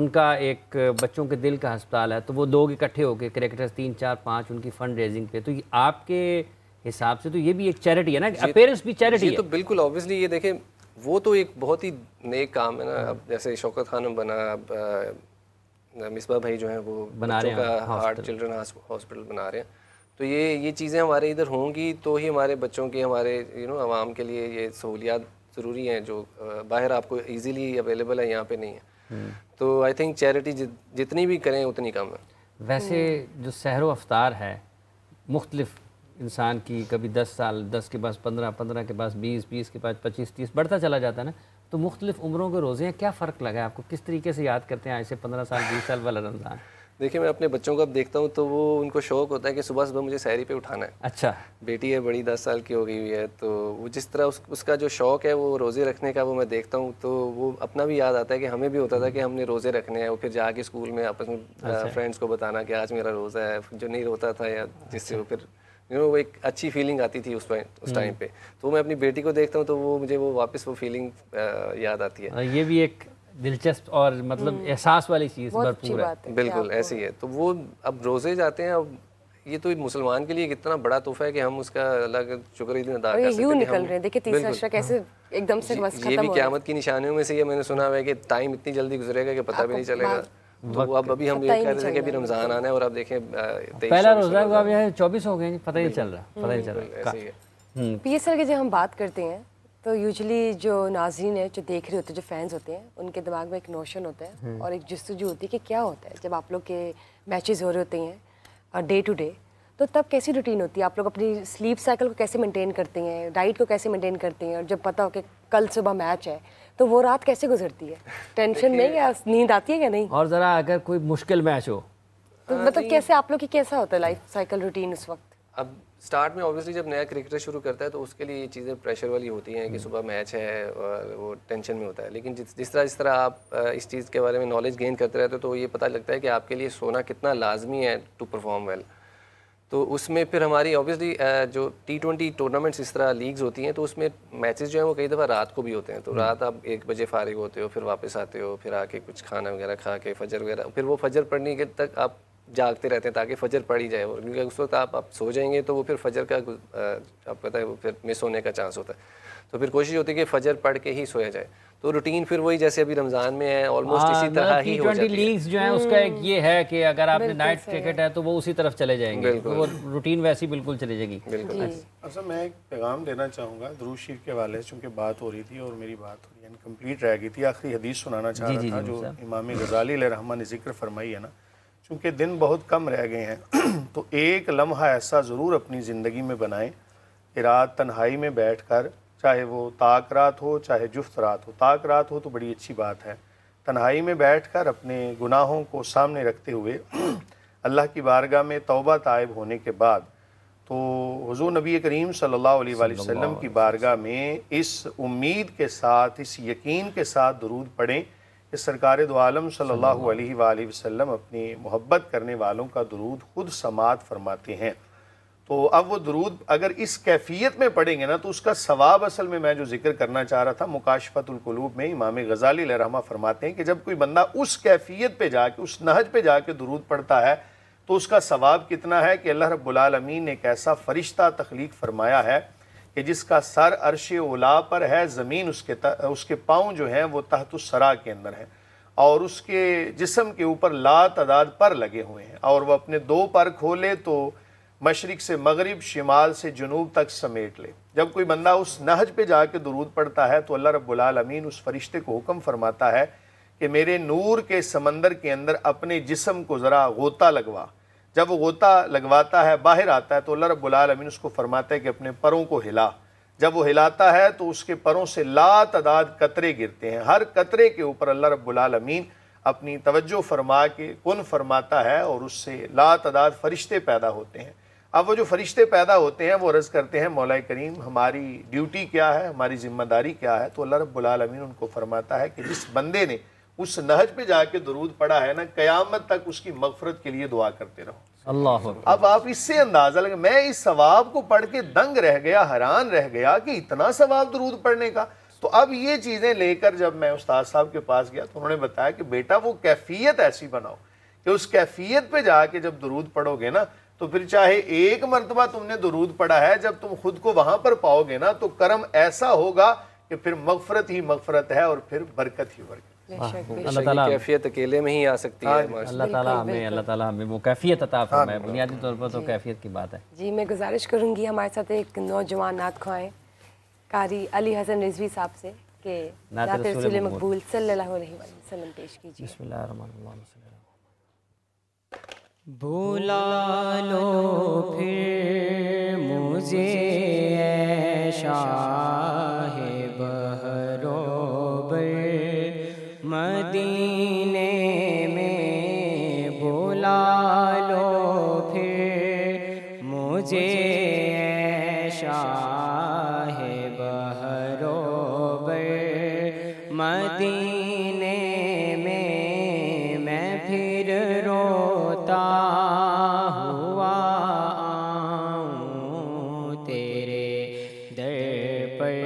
उनका एक बच्चों के दिल का हस्पताल है, तो वो लोग इकट्ठे होकर क्रिकेटर्स तीन चार पाँच उनकी फ़ंड रेजिंग पे, तो आपके हिसाब से तो ये भी एक चैरिटी है ना, अपेयरेंस भी चैरिटी है। तो बिल्कुल ऑब्वियसली ये देखें वो तो एक बहुत ही नेक काम है ना। अब जैसे शौकत खान बना, अब मिसबा भाई जो हैं वो बना रहे हैं हार्ट चिल्ड्रन हॉस्पिटल बना रहे हैं, तो ये ये चीज़ें हमारे इधर होंगी तो ही हमारे बच्चों के, हमारे यू नो आवाम के लिए ये सहूलियात ज़रूरी हैं जो बाहर आपको इजीली अवेलेबल है, यहाँ पे नहीं है। तो आई थिंक चैरिटी जि, जितनी भी करें उतनी कम है। वैसे जो सहरो अफ्तार है मुख्तलिफ इंसान की, कभी दस साल, दस के पास पंद्रह, पंद्रह के पास बीस, बीस के पास पच्चीस, तीस, बढ़ता चला जाता है ना, तो मुख्तलिफ उम्रों के रोज़े हैं, क्या फ़र्क लगा है आपको, किस तरीके से याद करते हैं आज से पंद्रह साल बीस साल वाला रमज़ान? देखिए मैं अपने बच्चों को अब देखता हूँ तो वो उनको शौक़ होता है कि सुबह सुबह मुझे सहरी पे उठाना है। अच्छा, बेटी है बड़ी दस साल की हो गई हुई है, तो वो जिस तरह उस, उसका जो शौक़ है वो रोज़े रखने का वो मैं देखता हूँ तो वो अपना भी याद आता है कि हमें भी होता था कि हमने रोज़े रखने हैं, और फिर जाके स्कूल में आपस में फ्रेंड्स को बताना कि आज मेरा रोज़ा है, जो नहीं रोता था या जिससे वो फिर यू नो वो एक अच्छी फीलिंग आती थी उस उस टाइम पे। तो मैं अपनी बेटी को देखता हूँ तो वो मुझे वो वापस वो फीलिंग याद आती है। ये भी एक दिलचस्प और मतलब एहसास वाली चीज़ भरपूर है, बिल्कुल ऐसी है। तो वो अब रोज़े जाते हैं, अब ये तो मुसलमान के लिए कितना बड़ा तोहफा है कि हम उसका अलग शुक्र अदा कर सकते हैं। निकल रहे हैं, देखिए तीसरा अशरा कैसे एकदम से बस खत्म हो रहा है। ये भी क़यामत की निशानियों में से ये मैंने सुना हुआ है कि टाइम इतनी जल्दी गुजरेगा कि पता भी नहीं चलेगा। तो अब अभी हम ये कह रहे थे कि अभी रमज़ान आना है और आप देखें पहला रोज़ा को आप यहाँ चौबीस हो गए, पता ही चल रहा पता ही चल रहा है। पीएसएल की जब हम बात करते हैं तो यूजुअली जो नाज़रीन है, जो देख रहे होते हैं, जो फैंस होते हैं, उनके दिमाग में एक नोशन होता है और एक जस्तजू होती है कि क्या होता है जब आप लोग के मैचेस हो रहे होते हैं डे टू डे, तो तब कैसी रूटीन होती है, आप लोग अपनी स्लीप साइकिल को कैसे मेंटेन करते हैं, डाइट को कैसे मेंटेन करते हैं, और जब पता हो कि कल सुबह मैच है तो वो रात कैसे गुजरती है, टेंशन में या नींद आती है या नहीं, और ज़रा अगर कोई मुश्किल मैच हो तो मतलब कैसे आप लोग की कैसा होता है लाइफ साइकिल रूटीन उस वक्त? अब स्टार्ट में ऑब्वियसली जब नया क्रिकेटर शुरू करता है तो उसके लिए ये चीज़ें प्रेशर वाली होती हैं कि सुबह मैच है और वो टेंशन में होता है। लेकिन जिस जिस तरह जिस तरह आप इस चीज़ के बारे में नॉलेज गेन करते रहते हो तो ये पता लगता है कि आपके लिए सोना कितना लाजमी है टू परफॉर्म वेल। तो उसमें फिर हमारी ऑब्वियसली जो टी ट्वेंटी टूर्नामेंट्स इस तरह लीग्स होती हैं तो उसमें मैचेस जो हैं वो कई दफ़ा रात को भी होते हैं, तो रात आप एक बजे फारिग होते हो, फिर वापस आते हो, फिर आके कुछ खाना वगैरह खा के फजर वगैरह, फिर वो फजर पढ़ने के तक आप जागते रहते हैं ताकि फजर पड़ ही जाए, और क्योंकि उस वक्त आप आप सो जाएंगे तो वो फिर फजर का आप पता है वो फिर मिस होने का चांस होता है, तो फिर कोशिश होती है कि फजर पढ़ के ही सोया जाए। तो रूटीन फिर वही जैसे अभी रमज़ान में है, ऑलमोस्ट इसी तरह ही हो जाती है। लीग्स जो है उसका एक ये है कि अगर आपने नाइट क्रिकेट है तो वो उसी तरफ चले जाएंगे, तो वो रूटीन वैसी बिल्कुल चली जाएगी। अच्छा, मैं एक पैगाम देना चाहूँगा दुरूद शरीफ के हवाले से, चूँकि बात हो रही थी और मेरी बात हो रही इनकम्प्लीट रह गई थी, आखिरी हदीस सुनाना चाह रहा था जो इमाम गज़ाली अलैहिर्रहमा ने जिक्र फरमाई है ना, चूँकि दिन बहुत कम रह गए हैं तो एक लम्हा ऐसा ज़रूर अपनी ज़िंदगी में बनाएं कि रात तन्हाई में बैठकर, चाहे वो ताक रात हो चाहे जुफ्त रात हो, ताक रात हो तो बड़ी अच्छी बात है, तन्हाई में बैठकर अपने गुनाहों को सामने रखते हुए अल्लाह की बारगाह में तौबा तायब होने के बाद तो हुज़ूर नबी करीम सल्लल्लाहु अलैहि वसल्लम की बारगाह में इस उम्मीद के साथ, इस यकीन के साथ दुरूद पढ़ें सरकार दो आलम सल्लल्लाहु अलैहि वसल्लम अपनी मोहब्बत करने वालों का दुरूद खुद समात फरमाते हैं। तो अब वो दुरूद अगर इस कैफियत में पढ़ेंगे ना तो उसका सवाब असल में मैं जो जिक्र करना चाह रहा था, मुकाशफतुल कुलूब में इमाम गज़ाली अलैहिर्रहमा फरमाते हैं कि जब कोई बंदा उस कैफियत पे जाके, उस नहज पे जाके दुरूद पढ़ता है तो उसका सवाब कितना है कि अल्लाह रब्बुल आलमीन ने एक ऐसा फ़रिश्ता तख्लीक फरमाया है कि जिसका सर अर्शे उला पर है, ज़मीन उसके तर, उसके पाँव जो हैं वो तहतुस्सरा के अंदर हैं, और उसके जिस्म के ऊपर ला तादाद पर लगे हुए हैं, और वह अपने दो पर खोले तो मशरिक से मगरिब, शिमाल से जुनूब तक समेट ले। जब कोई बंदा उस नहज पे जाके दुरूद पढ़ता है तो अल्लाह रब्बुल आलमीन उस फरिश्ते को हुक्म फरमाता है कि मेरे नूर के समंदर के अंदर अपने जिस्म को ज़रा गोता लगवा, जब वो गोता लगवाता है बाहर आता है तो अल्लाह रब्बुल आलमीन उसको फरमाता है कि अपने परों को हिला। जब वो हिलाता है तो उसके परों से ला तादाद कतरे गिरते हैं। हर कतरे के ऊपर अल्लाह रब्बुल आलमीन अपनी तवज्जो फरमा के कुन फरमाता है और उससे ला तादाद फरिश्ते पैदा होते हैं। अब वो जो फरिश्ते पैदा होते हैं वो अर्ज़ करते हैं मौला करीम हमारी ड्यूटी क्या है, हमारी ज़िम्मेदारी क्या है। तो अल्लाह रब्बुल आलमीन उनको फरमाता है कि जिस बंदे ने उस नहज पे जाके दुरूद पड़ा है ना, क़यामत तक उसकी मगफरत के लिए दुआ करते रहो। अल्लाह। अब आप इससे अंदाज़ा लगे, मैं इस सवाब को पढ़ के दंग रह गया, हैरान रह गया कि इतना सवाब दुरूद पढ़ने का। तो अब ये चीज़ें लेकर जब मैं उस्ताद साहब के पास गया तो उन्होंने बताया कि बेटा वो कैफियत ऐसी बनाओ कि उस कैफियत पे जाके जब दुरूद पढ़ोगे ना तो फिर चाहे एक मरतबा तुमने दुरूद पढ़ा है, जब तुम खुद को वहाँ पर पाओगे ना तो कर्म ऐसा होगा कि फिर मगफरत ही मगफरत है और फिर बरकत ही बरकत। अल्लाह ताला कैफियत अकेले में ही आ सकती है। अल्लाह ताला हमें अल्लाह ताला हमें वो कैफियत अता फरमाए। बुनियादी तौर पर तो कैफियत की बात है जी। मैं गुजारिश करूँगी हमारे साथ एक नौजवान नात ख्वाए कारी अली हसन रिजवी साहब से कि नात रसूल मकबूल सल्लल्लाहु अलैहि वसल्लम पेश कीजिए। बिस्मिल्लाहिर रहमानिर रहीम। बुला लो फिर मुझे ऐ शाहे बहरोबर मदीने में, बुला लो फिर मुझे ऐ शाहे बहरोबर मदीने में, मैं फिर रोता हुआ आऊं तेरे दर पर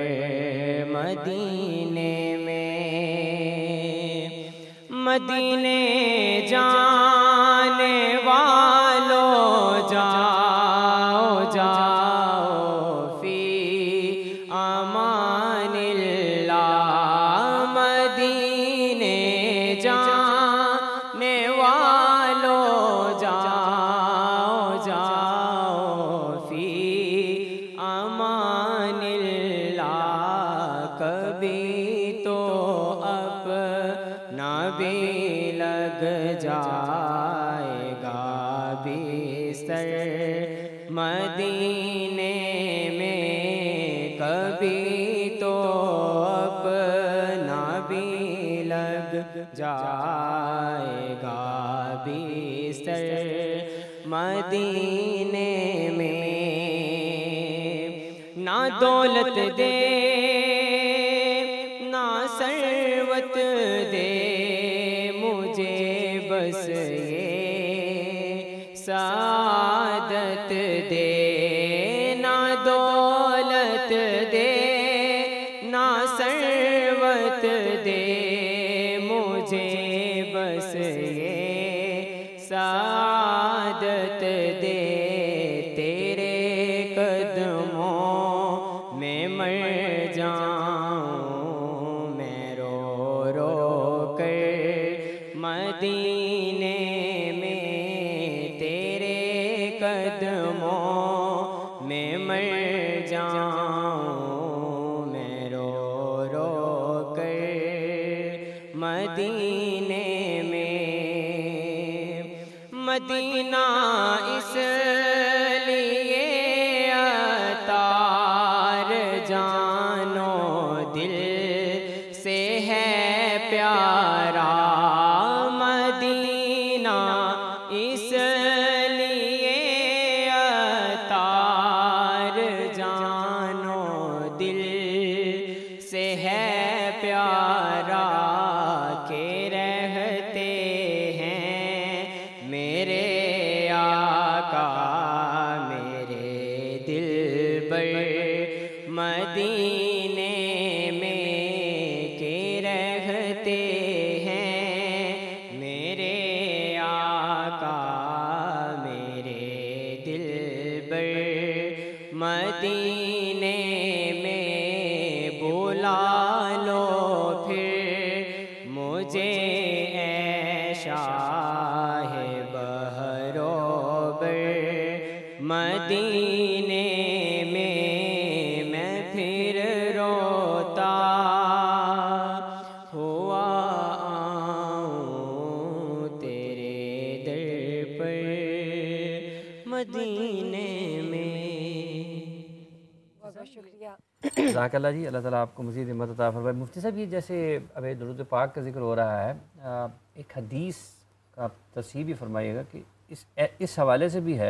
मदीने मदीने जाने वालों जाओ जाओ फी अमानिल्लाह। मदीने जाने वालों जाओ जाओ फी अमानिल्लाह। कभी तो अपना भी लग जाएगा बिस्तर मदीने में, कभी तो अपना भी लग जाएगा बिस्तर मदीने में। ना दौलत दे ना सर्वत दे मुझे, बस ये सादत दे। ना दौलत दे ना सर्वत दे मुझे, बस ये सादत दे। तेरे कदमों में मर जाऊं मदीने में, तेरे कदमों में मर जाऊं मैं रो रो कर मदीने में। मदीना इसलिए अतार जानो दिल से है प्यारा, मदीने में के रहते हैं मेरे आका मेरे दिलबर मदीने में। बुला लो फिर मुझे ऐ शाहे बहरोबर मदीने में, फिर रोता हुआ आऊं तेरे दर पर मदीने में। बहुत बहुत शुक्रिया जज़ाकल्लाह जी, अल्लाह ताला आपको मज़ीद हिम्मत अता फरमाए। मुफ्ती साहब, ये जैसे अभी दुरूद पाक का जिक्र हो रहा है, एक हदीस का आप तफसीर भी फरमाइएगा कि इस इस हवाले से भी है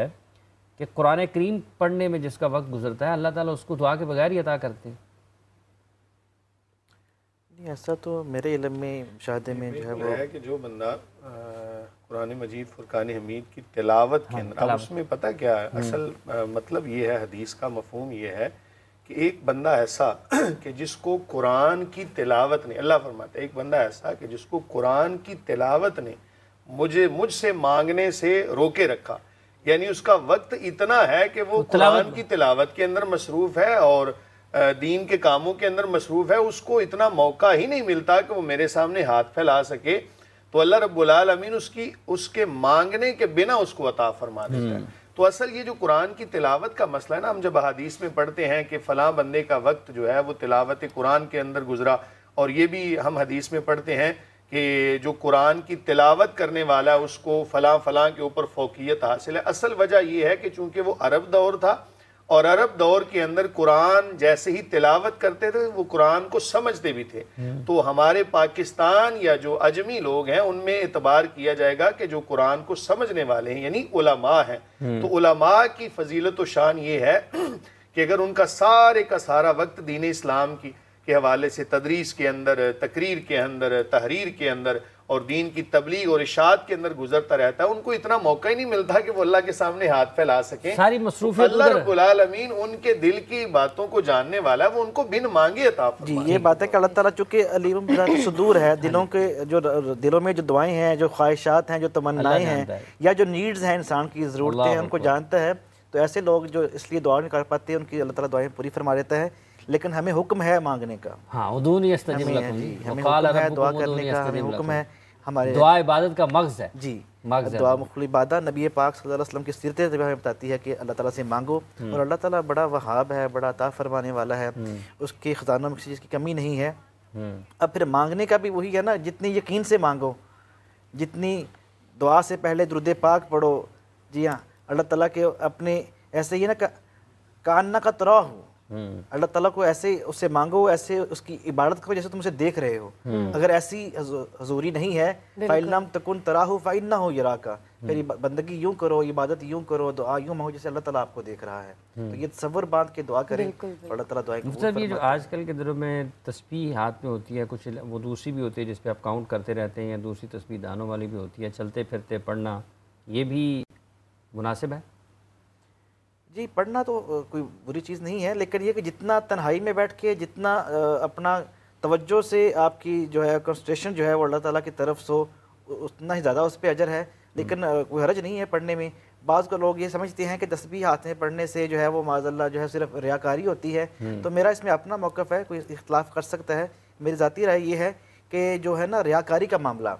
कि कुरान करीम पढ़ने में जिसका वक्त गुजरता है अल्लाह ताला उसको दुआ के बगैर ही अता करते हैं। नहीं, ऐसा तो मेरे इल्म में शायद में जो है वो है कि जो बंदा कुरान मजीद फुरकान हमीद की तिलावत के अंदर, उसमें पता क्या है असल मतलब ये है, हदीस का मफहूम ये है कि एक बंदा ऐसा कि जिसको कुरान की तिलावत ने, अल्लाह फरमाता है एक बंदा ऐसा कि जिसको कुरान की तिलावत ने मुझे मुझसे मांगने से रोके रखा, यानी उसका वक्त इतना है कि वो कुरान की तिलावत के अंदर मसरूफ़ है और दीन के कामों के अंदर मसरूफ़ है, उसको इतना मौका ही नहीं मिलता कि वो मेरे सामने हाथ फैला सके, तो अल्लाह रब्बुल आलमीन उसकी उसके मांगने के बिना उसको अता फरमा देता है। तो असल ये जो कुरान की तिलावत का मसला है ना, हम जब हदीस में पढ़ते हैं कि फ़लाँ बंदे का वक्त जो है वो तिलावत कुरान के अंदर गुजरा, और ये भी हम हदीस में पढ़ते हैं कि जो कुरान की तिलावत करने वाला है उसको फ़लाँ फ़लाँ के ऊपर फ़ौकियत हासिल है। असल वजह यह है कि चूँकि वो अरब दौर था और अरब दौर के अंदर कुरान जैसे ही तिलावत करते थे वो कुरान को समझते भी थे, तो हमारे पाकिस्तान या जो अजमी लोग हैं उनमें एतबार किया जाएगा कि जो कुरान को समझने वाले हैं यानी उलमा हैं। तो उलमा की फजीलत व शान ये है कि अगर उनका सारे का सारा वक्त दीन इस्लाम की के हवाले से तदरीस के अंदर, तकरीर के अंदर, तहरीर के अंदर और दीन की तबलीग और इशाअत के अंदर गुजरता रहता है, उनको इतना मौका ही नहीं मिलता कि वो अल्लाह के सामने हाथ फैला सकें। सारी मसरूफियत अल्लाह रब्बुल आलमीन उनके दिल की बातों को जानने वाला है, वो उनको बिन मांगे अता फरमाता है। ये बात है कि अल्लाह ताला चूँकि अलीम बिल सुदूर है, दिलों के जो दिलों में जो दुआएं हैं, जो ख्वाहिशात हैं, जो तमन्नाएं हैं या जो नीड्स हैं इंसान की, ज़रूरतें हैं, उनको जानता है। तो ऐसे लोग जो इसलिए दुआ नहीं कर पाते उनकी अल्लाह ताला दुआएं पूरी फरमा देता है, लेकिन हमें हुक्म है मांगने का। हाँ, उदूनी यस्तजीब लकुम, हमें हुक्म है दुआ करने का, हमें हुक्म है, हमारे दुआ इबादत का मगज़ है जी, मगज़ है दुआ मुख्ल इबादत। नबी पाक सल्लल्लाहु अलैहि वसल्लम की सीरत तब हमें बताती है कि अल्लाह ताला से मांगो और अल्लाह ताला बड़ा वहाब है, बड़ा अता फरमाने वाला है, उसके खजानों में किसी चीज़ की कमी नहीं है। अब फिर मांगने का भी वही है ना, जितनी यकीन से मांगो, जितनी दुआ से पहले दुरूद पाक पढ़ो। जी हाँ, अल्लाह ताला के अपने ऐसे ही ना कान्ना का तरा हो, अल्लाह ताला को ऐसे उससे मांगो, ऐसे उसकी इबादत करो जैसे तुम उसे देख रहे हो। अगर ऐसी हजूरी नहीं है, फ़ाइल नाम तकुन तराहु फ़ाइल ना हो यरा का, फिर बंदगी यूँ करो, इबादत यूँ करो, दुआ यूँ मांगो जैसे अल्लाह ताला आपको देख रहा है। तो ये तसव्वुर बांध के दुआ करें, अल्लाह ताला दुआ करें। ये जो आजकल के दिनों में तस्बीह हाथ में होती है, कुछ वो दूसरी भी होती है जिस पर आप काउंट करते रहते हैं, या दूसरी तस्बीह दानों वाली भी होती है, चलते फिरते पढ़ना, ये भी मुनासिब है? जी, पढ़ना तो कोई बुरी चीज़ नहीं है, लेकिन ये कि जितना तन्हाई में बैठ के, जितना अपना तवज्जो से आपकी जो है कंसंट्रेशन जो है वो अल्लाह ताला की तरफ सो, उतना ही ज़्यादा उस पर अजर है, लेकिन कोई हरज नहीं है पढ़ने में। बाज़ लोग ये समझते हैं कि तस्बीह हाथ में पढ़ने से जो है वो माज़ल्लाह जो है सिर्फ रियाकारी होती है, तो मेरा इसमें अपना मौक़िफ़ है, कोई इख्तिलाफ़ कर सकता है। मेरी ज़ाती राय ये है कि जो है ना रियाकारी का मामला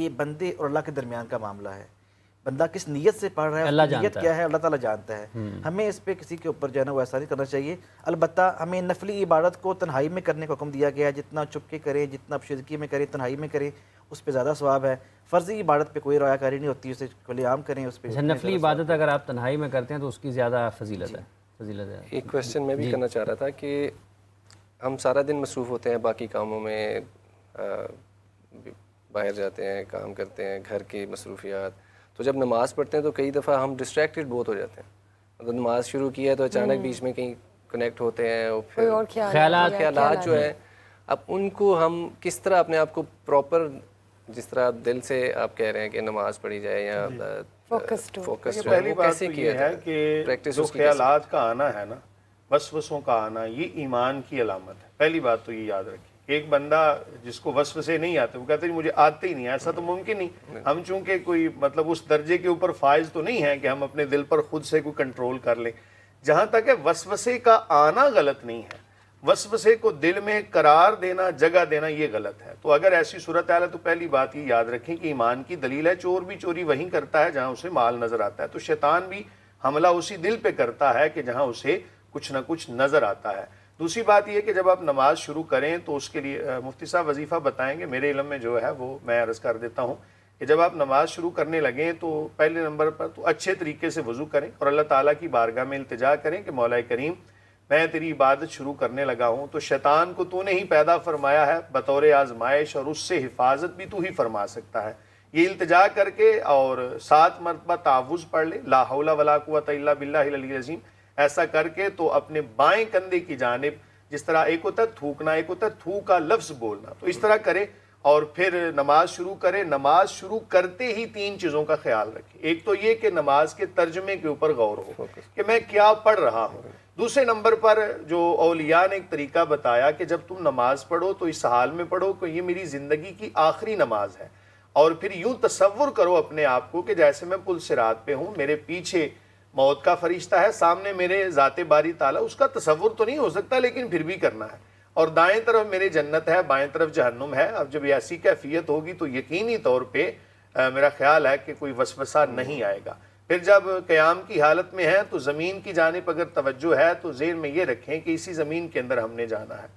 ये बंदे और अल्लाह के दरमियान का मामला है। बंदा किस नीयत से पढ़ रहा है, नीयत क्या है अल्लाह ताला जानता है। हमें इस पे किसी के ऊपर जो है ना वो ऐसा नहीं करना चाहिए। अलबत्ता हमें नफली इबादत को तन्हाई में करने का हुक्म दिया गया है, जितना चुपके करें, जितना अपशिदगी में करें, तन्हाई में करें, उस पर ज़्यादा सवाब है। फ़र्जी इबादत पे कोई रियाकारी नहीं होती, उसे खुलेआम करें। उस पर नफली इबादत अगर आप तन्हाई में करते हैं तो उसकी ज़्यादा फजीलत है, फजीलत है। एक क्वेश्चन मैं भी करना चाह रहा था कि हम सारा दिन मसरूफ़ होते हैं बाकी कामों में, बाहर जाते हैं, काम करते हैं, घर की मसरूफियात, तो जब नमाज़ पढ़ते हैं तो कई दफ़ा हम डिस्ट्रैक्टेड बहुत हो जाते हैं। मतलब तो नमाज़ शुरू की है तो अचानक बीच में कहीं कनेक्ट होते हैं और फिर ख्यालात ख्यालात जो है, अब उनको हम किस तरह अपने आप को प्रॉपर, जिस तरह आप दिल से आप कह रहे हैं कि नमाज़ पढ़ी जाए या फोकस्ड फोकस्ड पहली बात ये है कि प्रैक्टिस ख्यालात का आना है ना, वसवसों का आना, ये ईमान की अलामत है। पहली बात तो ये याद रखिए, एक बंदा जिसको वसवसे नहीं आते वो कहते हैं मुझे आते ही नहीं, ऐसा तो मुमकिन नहीं। हम चूंकि कोई मतलब उस दर्जे के ऊपर फाइज तो नहीं है कि हम अपने दिल पर खुद से कोई कंट्रोल कर लें। जहाँ तक है वसवसे का आना गलत नहीं है, वसवसे को दिल में करार देना, जगह देना ये गलत है। तो अगर ऐसी सूरत आए तो पहली बात ये याद रखें कि ईमान की दलील है। चोर भी चोरी वहीं करता है जहाँ उसे माल नज़र आता है, तो शैतान भी हमला उसी दिल पर करता है कि जहाँ उसे कुछ ना कुछ नज़र आता है। दूसरी बात यह कि जब आप नमाज़ शुरू करें तो उसके लिए मुफ्ती साहब वजीफ़ा बताएंगे, मेरे इल्म में जो है वो मैं अर्ज़ कर देता हूँ कि जब आप नमाज शुरू करने लगें तो पहले नंबर पर तो अच्छे तरीके से वज़ू करें और अल्लाह ताला की बारगाह में इल्तिजा करें कि मौला करीम मैं तेरी इबादत शुरू करने लगा हूँ तो शैतान को तूने ही पैदा फरमाया है बतौर आजमाइश और उससे हिफाजत भी तू ही फरमा सकता है। ये इल्तिजा करके और सात मरतबा तावुज़ पढ़ ले, ला हौला वला कुव्वता इल्ला बिल्लाहिल अलिय्यिल अज़ीम, ऐसा करके तो अपने बाएं कंधे की जानिब, जिस तरह एक होता है थूकना एक होता है थू का लफ्ज़ बोलना, तो इस तरह करे और फिर नमाज शुरू करें। नमाज शुरू करते ही तीन चीज़ों का ख्याल रखें, एक तो ये कि नमाज के तर्जमे के ऊपर गौर हो कि मैं क्या पढ़ रहा हूँ। दूसरे नंबर पर जो औलिया ने एक तरीका बताया कि जब तुम नमाज पढ़ो तो इस हाल में पढ़ो कि ये मेरी ज़िंदगी की आखिरी नमाज है, और फिर यूँ तसव्वुर करो अपने आप को कि जैसे मैं पुल सिरात पे हूँ, मेरे पीछे मौत का फरिश्ता है, सामने मेरे ज़ाते बारी ताला, उसका तसव्वुर तो नहीं हो सकता लेकिन फिर भी करना है, और दाएं तरफ मेरे जन्नत है बाएं तरफ जहन्नुम है। अब जब ऐसी कैफियत होगी तो यकीनी तौर पे आ, मेरा ख्याल है कि कोई वसवसा नहीं आएगा। फिर जब क़याम की हालत में है तो ज़मीन की जानिब अगर तवज्जो है तो ज़हन में ये रखें कि इसी ज़मीन के अंदर हमने जाना है,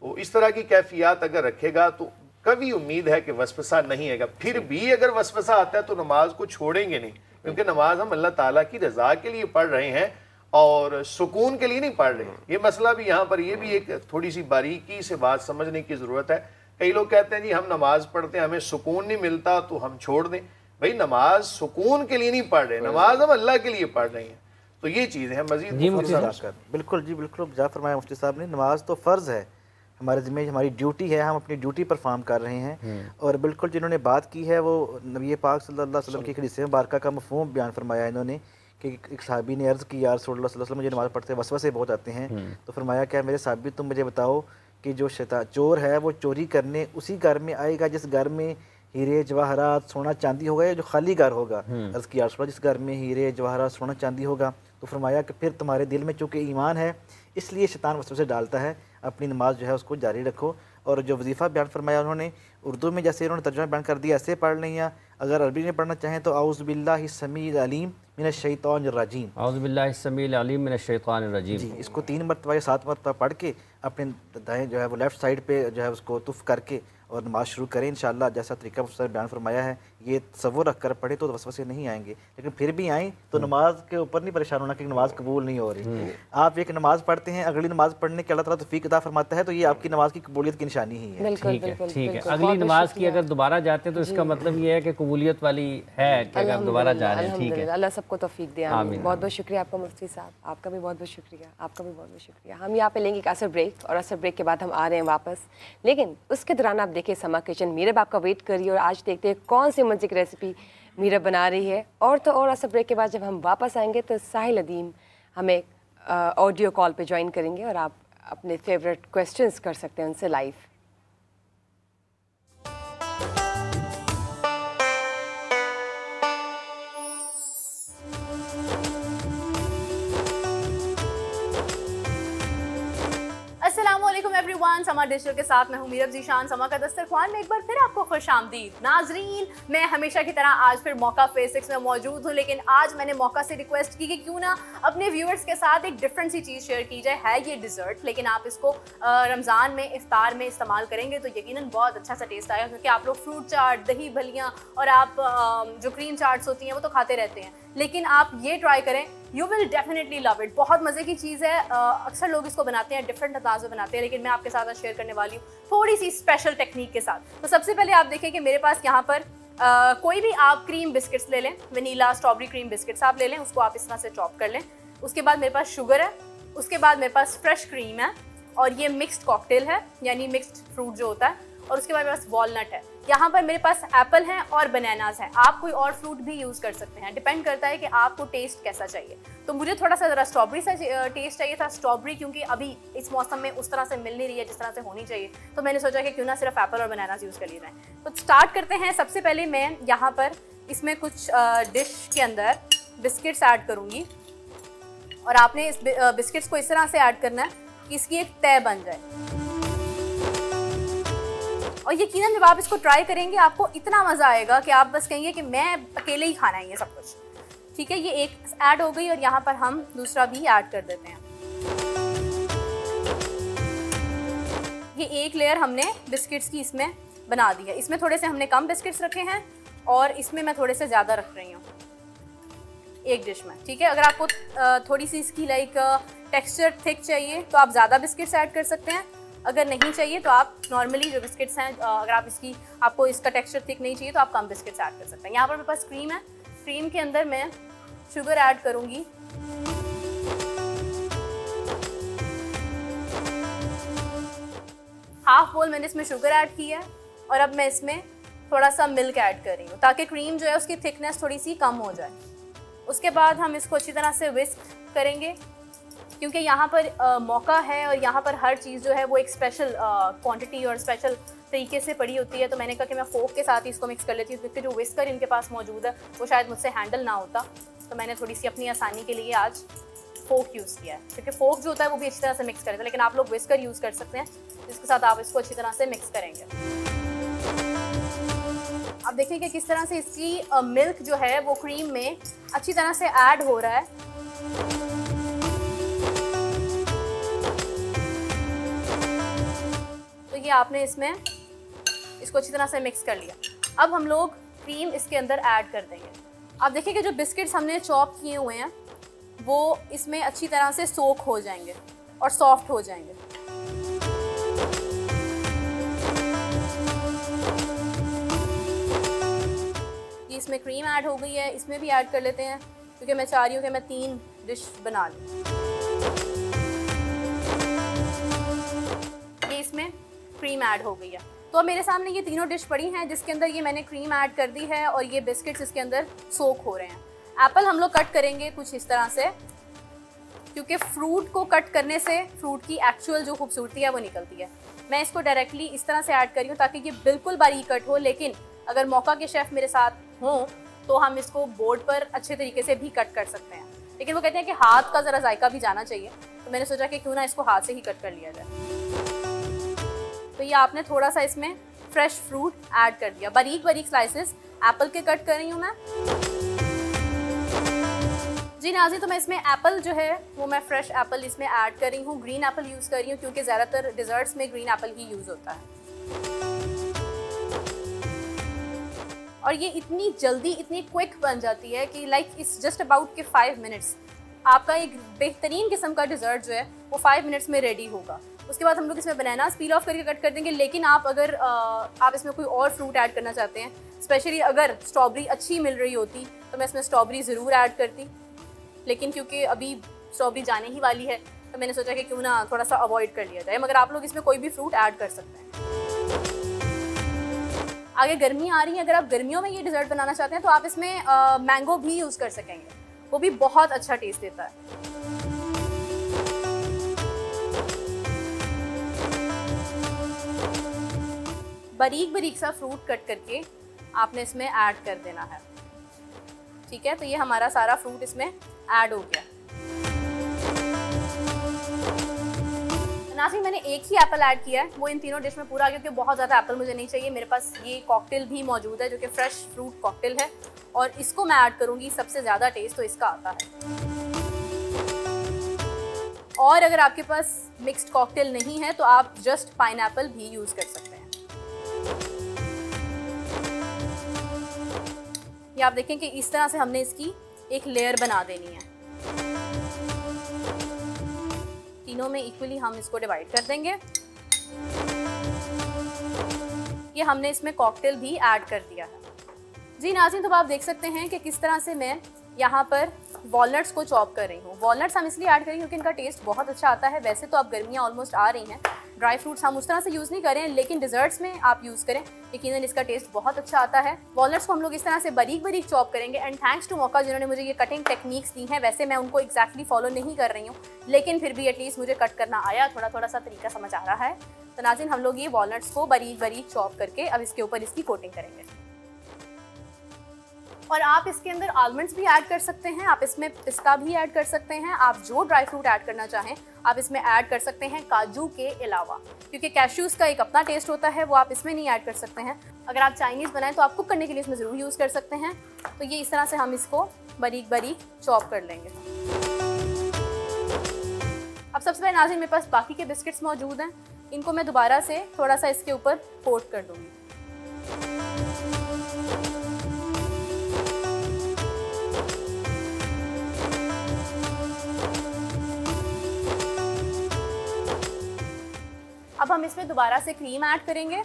तो इस तरह की कैफियत अगर रखेगा तो कभी उम्मीद है कि वसवसा नहीं आएगा। फिर भी अगर वसवसा आता है तो नमाज को छोड़ेंगे नहीं, क्योंकि नमाज हम अल्लाह ताला की रज़ा के लिए पढ़ रहे हैं और सुकून के लिए नहीं पढ़ रहे हैं। ये मसला भी यहाँ पर ये भी एक थोड़ी सी बारीकी से बात समझने की ज़रूरत है। कई लोग कहते हैं जी हम नमाज पढ़ते हैं हमें सुकून नहीं मिलता तो हम छोड़ दें। भाई नमाज सुकून के लिए नहीं पढ़ रहे, नमाज हम अल्लाह के लिए पढ़ रहे हैं, तो ये चीज़ है। मजीद जी मुफ्ती, बिल्कुल जी बिल्कुल जा फरमाया मुफ्ती साहब ने, नमाज तो फ़र्ज़ है हमारे जिम्मे, हमारी ड्यूटी है, हम अपनी ड्यूटी परफॉर्म कर रहे हैं। और बिल्कुल जिन्होंने बात की है वो नबी पाक सल्लल्लाहु अलैहि वसल्लम की हदीस मुबारका का मफहूम बयान फरमाया इन्होंने कि एक सहाबी ने अर्ज़ की या रसूल अल्लाह सल्लल्लाहु अलैहि वसल्लम मुझे नमाज़ पढ़ते वसवसे बहुत आते हैं, तो फरमाया क्या मेरे सहाबी तुम मुझे बताओ कि जो शैतान चोर है वो चोरी करने उसी घर में आएगा जिस घर में हीरे जवाहरात सोना चांदी होगा, या जो खाली घर होगा? अर्ज़ की या रसूल जिस घर में हीरे जवाहरात सोना चांदी होगा। तो फरमाया कि फिर तुम्हारे दिल में चूँकि ईमान है इसलिए शैतान वसवसे डालता है, अपनी नमाज जो है उसको जारी रखो। और जो वजीफ़ा बयान फरमाया उन्होंने उर्दू में जैसे उन्होंने तर्जुमा बयान कर दिया ऐसे पढ़ लिया, अगर अरबी में पढ़ना चाहें तो आउज़ बिल्लाहि समील अलीम मिनश शैतानिर रजीम, आउज़ बिल्लाहि समील अलीम मिनश शैतानिर रजीम जी, इसको तीन मरतबा या सात मरतबा पढ़ के अपने दाएँ जो है वो लेफ़्ट साइड पे जो है उसको तुफ़ करके और नमाज शुरू करें इंशाल्लाह, जैसा तरीका मुफ्ती बयान फरमाया है। ये तसव्वुर रख कर पढ़े तो वसवसे नहीं आएंगे, लेकिन फिर भी आएँ तो नमाज के ऊपर नहीं परेशान होना कि नमाज कबूल नहीं हो रही। आप एक नमाज पढ़ते हैं, अगली नमाज पढ़ने के अल्लाह ताला तौफीक अता फरमाता है, तो ये आपकी नमाज की कबूलियत की निशानी ही है। ठीक है ठीक है, अगली नमाज की अगर दोबारा जाते हैं तो इसका मतलब ये है कि कबूलियत वाली है कि अगर दोबारा जा रहे हैं। ठीक है, अल्लाह सबको तौफीक दे, आमीन। बहुत बहुत शुक्रिया आपका मुफ्ती साहब, आपका भी बहुत बहुत शुक्रिया, आपका भी बहुत बहुत शुक्रिया। हम यहाँ पे लेंगे एक असर ब्रेक और असर ब्रेक के बाद हम आ रहे हैं वापस, लेकिन उसके दौरान आप देखिए समा किचन मीराब आपका वेट करिए और आज देखते हैं कौन सी मज़े की रेसिपी मीराब बना रही है। और तो और असर ब्रेक के बाद जब हम वापस आएंगे तो साहिल अदीम हमें ऑडियो कॉल पे ज्वाइन करेंगे और आप अपने फेवरेट क्वेश्चंस कर सकते हैं उनसे लाइव। एवरीवन, समा डिजिटल के साथ मैं हूं मीराब जीशान। समा का दस्तरखान में एक बार फिर आपको खुशामदीद। नाजरीन, मैं हमेशा की तरह आज फिर मौका फेस सिक्स में मौजूद हूं, लेकिन आज मैंने मौका से रिक्वेस्ट की कि क्यों ना अपने व्यूअर्स के साथ एक डिफरेंट सी चीज़ शेयर की जाए। है ये डिज़र्ट, लेकिन आप इसको रमज़ान में इफ्तार में इस्तेमाल करेंगे तो यकीनन बहुत अच्छा सा टेस्ट आएगा, क्योंकि आप लोग फ्रूट चाट, दही भलियाँ और आप जो क्रीम चाट्स होती हैं वो तो खाते रहते हैं, लेकिन आप ये ट्राई करें, you will definitely love it. बहुत मज़े की चीज़ है, अक्सर लोग इसको बनाते हैं डिफरेंट अंदाज में बनाते हैं, लेकिन मैं आपके साथ शेयर करने वाली हूँ थोड़ी सी स्पेशल टेक्निक के साथ। तो सबसे पहले आप देखें कि मेरे पास यहाँ पर आ, कोई भी आप क्रीम बिस्किट्स ले लें, वनीला स्ट्रॉबेरी क्रीम बिस्किट्स आप ले लें, उसको आप इस तरह से चॉप कर लें। उसके बाद मेरे पास शुगर है, उसके बाद मेरे पास फ्रेश क्रीम है, और ये मिक्स्ड कॉकटेल है यानी मिक्स्ड फ्रूट जो होता है, और उसके बाद मेरे पास वॉलनट है। यहाँ पर मेरे पास एप्पल है और बनानास हैं, आप कोई और फ्रूट भी यूज़ कर सकते हैं, डिपेंड करता है कि आपको टेस्ट कैसा चाहिए। तो मुझे थोड़ा सा ज़रा स्ट्रॉबेरी सा टेस्ट चाहिए था, स्ट्रॉबेरी क्योंकि अभी इस मौसम में उस तरह से मिल नहीं रही है जिस तरह से होनी चाहिए, तो मैंने सोचा कि क्यों ना सिर्फ एप्पल और बनानास यूज़ कर लिए जाएँ। तो स्टार्ट करते हैं। सबसे पहले मैं यहाँ पर इसमें कुछ डिश के अंदर बिस्किट्स ऐड करूँगी, और आपने इस बिस्किट्स को इस तरह से ऐड करना है कि इसकी एक तय बन जाए, और यकीनन जब आप इसको ट्राई करेंगे आपको इतना मज़ा आएगा कि आप बस कहेंगे कि मैं अकेले ही खाना है ये सब कुछ। ठीक है, ये एक ऐड हो गई, और यहाँ पर हम दूसरा भी ऐड कर देते हैं। ये एक लेयर हमने बिस्किट्स की इसमें बना दी है। इसमें थोड़े से हमने कम बिस्किट्स रखे हैं और इसमें मैं थोड़े से ज़्यादा रख रही हूँ एक डिश में, ठीक है। अगर आपको थोड़ी सी इसकी लाइक टेक्सचर थिक चाहिए तो आप ज़्यादा बिस्किट्स ऐड कर सकते हैं, अगर नहीं चाहिए तो आप नॉर्मली जो बिस्किट्स हैं, अगर आप इसकी आपको इसका टेक्सचर थिक नहीं चाहिए तो आप कम बिस्किट्स ऐड कर सकते हैं। यहाँ पर मेरे पास क्रीम है, क्रीम के अंदर मैं शुगर ऐड करूँगी। हाफ बोल मैंने इसमें शुगर ऐड की है और अब मैं इसमें थोड़ा सा मिल्क ऐड कर रही हूँ ताकि क्रीम जो है उसकी थिकनेस थोड़ी सी कम हो जाए। उसके बाद हम इसको अच्छी तरह से विस्क करेंगे क्योंकि यहाँ पर आ, मौका है और यहाँ पर हर चीज़ जो है वो एक स्पेशल क्वांटिटी और स्पेशल तरीके से पड़ी होती है। तो मैंने कहा कि मैं फोक के साथ ही इसको मिक्स कर लेती हूँ क्योंकि जो विस्कर इनके पास मौजूद है वो शायद मुझसे हैंडल ना होता, तो मैंने थोड़ी सी अपनी आसानी के लिए आज फोक यूज़ किया है क्योंकि फोक जो होता है वो भी अच्छी तरह से मिक्स करेगा, लेकिन आप लोग विस्कर यूज़ कर सकते हैं जिसके साथ आप इसको अच्छी तरह से मिक्स करेंगे। आप देखें कि किस तरह से इसकी आ, मिल्क जो है वो क्रीम में अच्छी तरह से ऐड हो रहा है। तो ये आपने इसमें इसको अच्छी तरह से मिक्स कर लिया। अब हम लोग क्रीम इसके अंदर ऐड कर देंगे। आप देखें कि जो बिस्किट्स हमने चॉप किए हुए हैं वो इसमें अच्छी तरह से सोक हो जाएंगे और सॉफ्ट हो जाएंगे। इसमें क्रीम ऐड हो गई है, इसमें भी ऐड कर लेते हैं क्योंकि मैं चाह रही हूँ कि मैं तीन डिश बना लूँ। ये इसमें क्रीम ऐड हो गई है। तो अब मेरे सामने ये तीनों डिश पड़ी हैं जिसके अंदर ये मैंने क्रीम ऐड कर दी है और ये बिस्किट्स इसके अंदर सोक हो रहे हैं। एप्पल हम लोग कट करेंगे कुछ इस तरह से क्योंकि फ्रूट को कट करने से फ्रूट की एक्चुअल जो खूबसूरती है वो निकलती है। मैं इसको डायरेक्टली इस तरह से ऐड कर रही हूँ ताकि ये बिल्कुल बारीक कट हो, लेकिन अगर मौका के शेफ़ मेरे साथ हों तो हम इसको बोर्ड पर अच्छे तरीके से भी कट कर सकते हैं, लेकिन वो कहते हैं कि हाथ का ज़रा जायका भी जाना चाहिए, तो मैंने सोचा कि क्यों ना इसको हाथ से ही कट कर लिया जाए। तो ये आपने थोड़ा सा इसमें फ्रेश फ्रूट ऐड कर दिया, बारीक बारीक स्लाइसेस एप्पल के कट कर रही हूँ मैं। जी नाज़रीन, तो मैं इसमें एप्पल जो है वो मैं फ़्रेश एप्पल इसमें ऐड कर रही हूँ, ग्रीन एप्पल यूज़ कर रही हूँ क्योंकि ज़्यादातर डिज़र्ट्स में ग्रीन एप्पल ही यूज़ होता है। और ये इतनी जल्दी इतनी क्विक बन जाती है कि लाइक इट्स जस्ट अबाउट के फाइव मिनट्स आपका एक बेहतरीन किस्म का डिज़र्ट जो है वो फाइव मिनट्स में रेडी होगा। उसके बाद हम लोग इसमें बनानास पील ऑफ करके कट कर देंगे, लेकिन आप अगर आ, आप इसमें कोई और फ्रूट ऐड करना चाहते हैं, स्पेशली अगर स्ट्रॉबेरी अच्छी मिल रही होती तो मैं इसमें स्ट्रॉबेरी ज़रूर ऐड करती, लेकिन क्योंकि अभी स्ट्रॉबेरी जाने ही वाली है तो मैंने सोचा कि क्यों ना थोड़ा सा अवॉइड कर लिया जाए, मगर आप लोग इसमें कोई भी फ्रूट ऐड कर सकते हैं। आगे गर्मी आ रही है, अगर आप गर्मियों में ये डिज़र्ट बनाना चाहते हैं तो आप इसमें आ, मैंगो भी यूज़ कर सकेंगे, वो भी बहुत अच्छा टेस्ट देता है। बारीक बारीक सा फ्रूट कट करके आपने इसमें ऐड कर देना है, ठीक है। तो ये हमारा सारा फ्रूट इसमें ऐड हो गया। नाज़रीन, मैंने एक ही एप्पल ऐड किया है, वो इन तीनों डिश में पूरा, क्योंकि बहुत ज़्यादा एप्पल मुझे नहीं चाहिए। मेरे पास ये कॉकटेल भी मौजूद है जो कि फ्रेश फ्रूट कॉकटेल है और इसको मैं ऐड करूँगी, सबसे ज़्यादा टेस्ट तो इसका आता है। और अगर आपके पास मिक्स्ड कॉकटेल नहीं है तो आप जस्ट पाइनएप्पल भी यूज़ कर सकते हैं। ये आप देखें कि इस तरह से हमने इसकी एक लेयर बना देनी है, तीनों में इक्वली हम इसको डिवाइड कर देंगे। ये हमने इसमें कॉकटेल भी ऐड कर दिया है। जी नाज़रीन, तो आप देख सकते हैं कि किस तरह से मैं यहाँ पर वॉलनट्स को चॉप कर रही हूँ। वॉलनट्स हम इसलिए ऐड करेंगे क्योंकि इनका टेस्ट बहुत अच्छा आता है। वैसे तो अब गर्मियाँ ऑलमोस्ट आ रही हैं, ड्राई फ्रूट्स हम उस तरह से यूज़ नहीं करें, लेकिन डिज़र्ट्स में आप यूज़ करें, यकीनन इसका टेस्ट बहुत अच्छा आता है। वॉलनट्स को हम लोग इस तरह से बारीक बारीक चॉप करेंगे। एंड थैंक्स टू मौका जिन्होंने मुझे ये कटिंग टेक्निक्स दी हैं। वैसे मैं उनको एक्जैक्टली फॉलो नहीं कर रही हूँ, लेकिन फिर भी एटलीस्ट मुझे कट करना आया, थोड़ा थोड़ा सा तरीका समझ आ रहा है। तो नाज़रीन, हम लोग ये वॉलनट्स को बारीक बारीक चॉप करके अब इसके ऊपर इसकी कोटिंग करेंगे। और आप इसके अंदर आलमंड्स भी ऐड कर सकते हैं, आप इसमें पिस्ता भी ऐड कर सकते हैं, आप जो ड्राई फ्रूट ऐड करना चाहें आप इसमें ऐड कर सकते हैं काजू के अलावा, क्योंकि कैश्यूज़ का एक अपना टेस्ट होता है, वो आप इसमें नहीं ऐड कर सकते हैं। अगर आप चाइनीज़ बनाएं तो आप कुक करने के लिए इसमें ज़रूर यूज़ कर सकते हैं। तो ये इस तरह से हम इसको बारीक बारीक चॉप कर लेंगे। अब सबसे पहले नाज़रीन, मेरे पास बाकी के बिस्किट्स मौजूद हैं, इनको मैं दोबारा से थोड़ा सा इसके ऊपर कोट कर दूँगी। अब हम इसमें दोबारा से क्रीम ऐड करेंगे।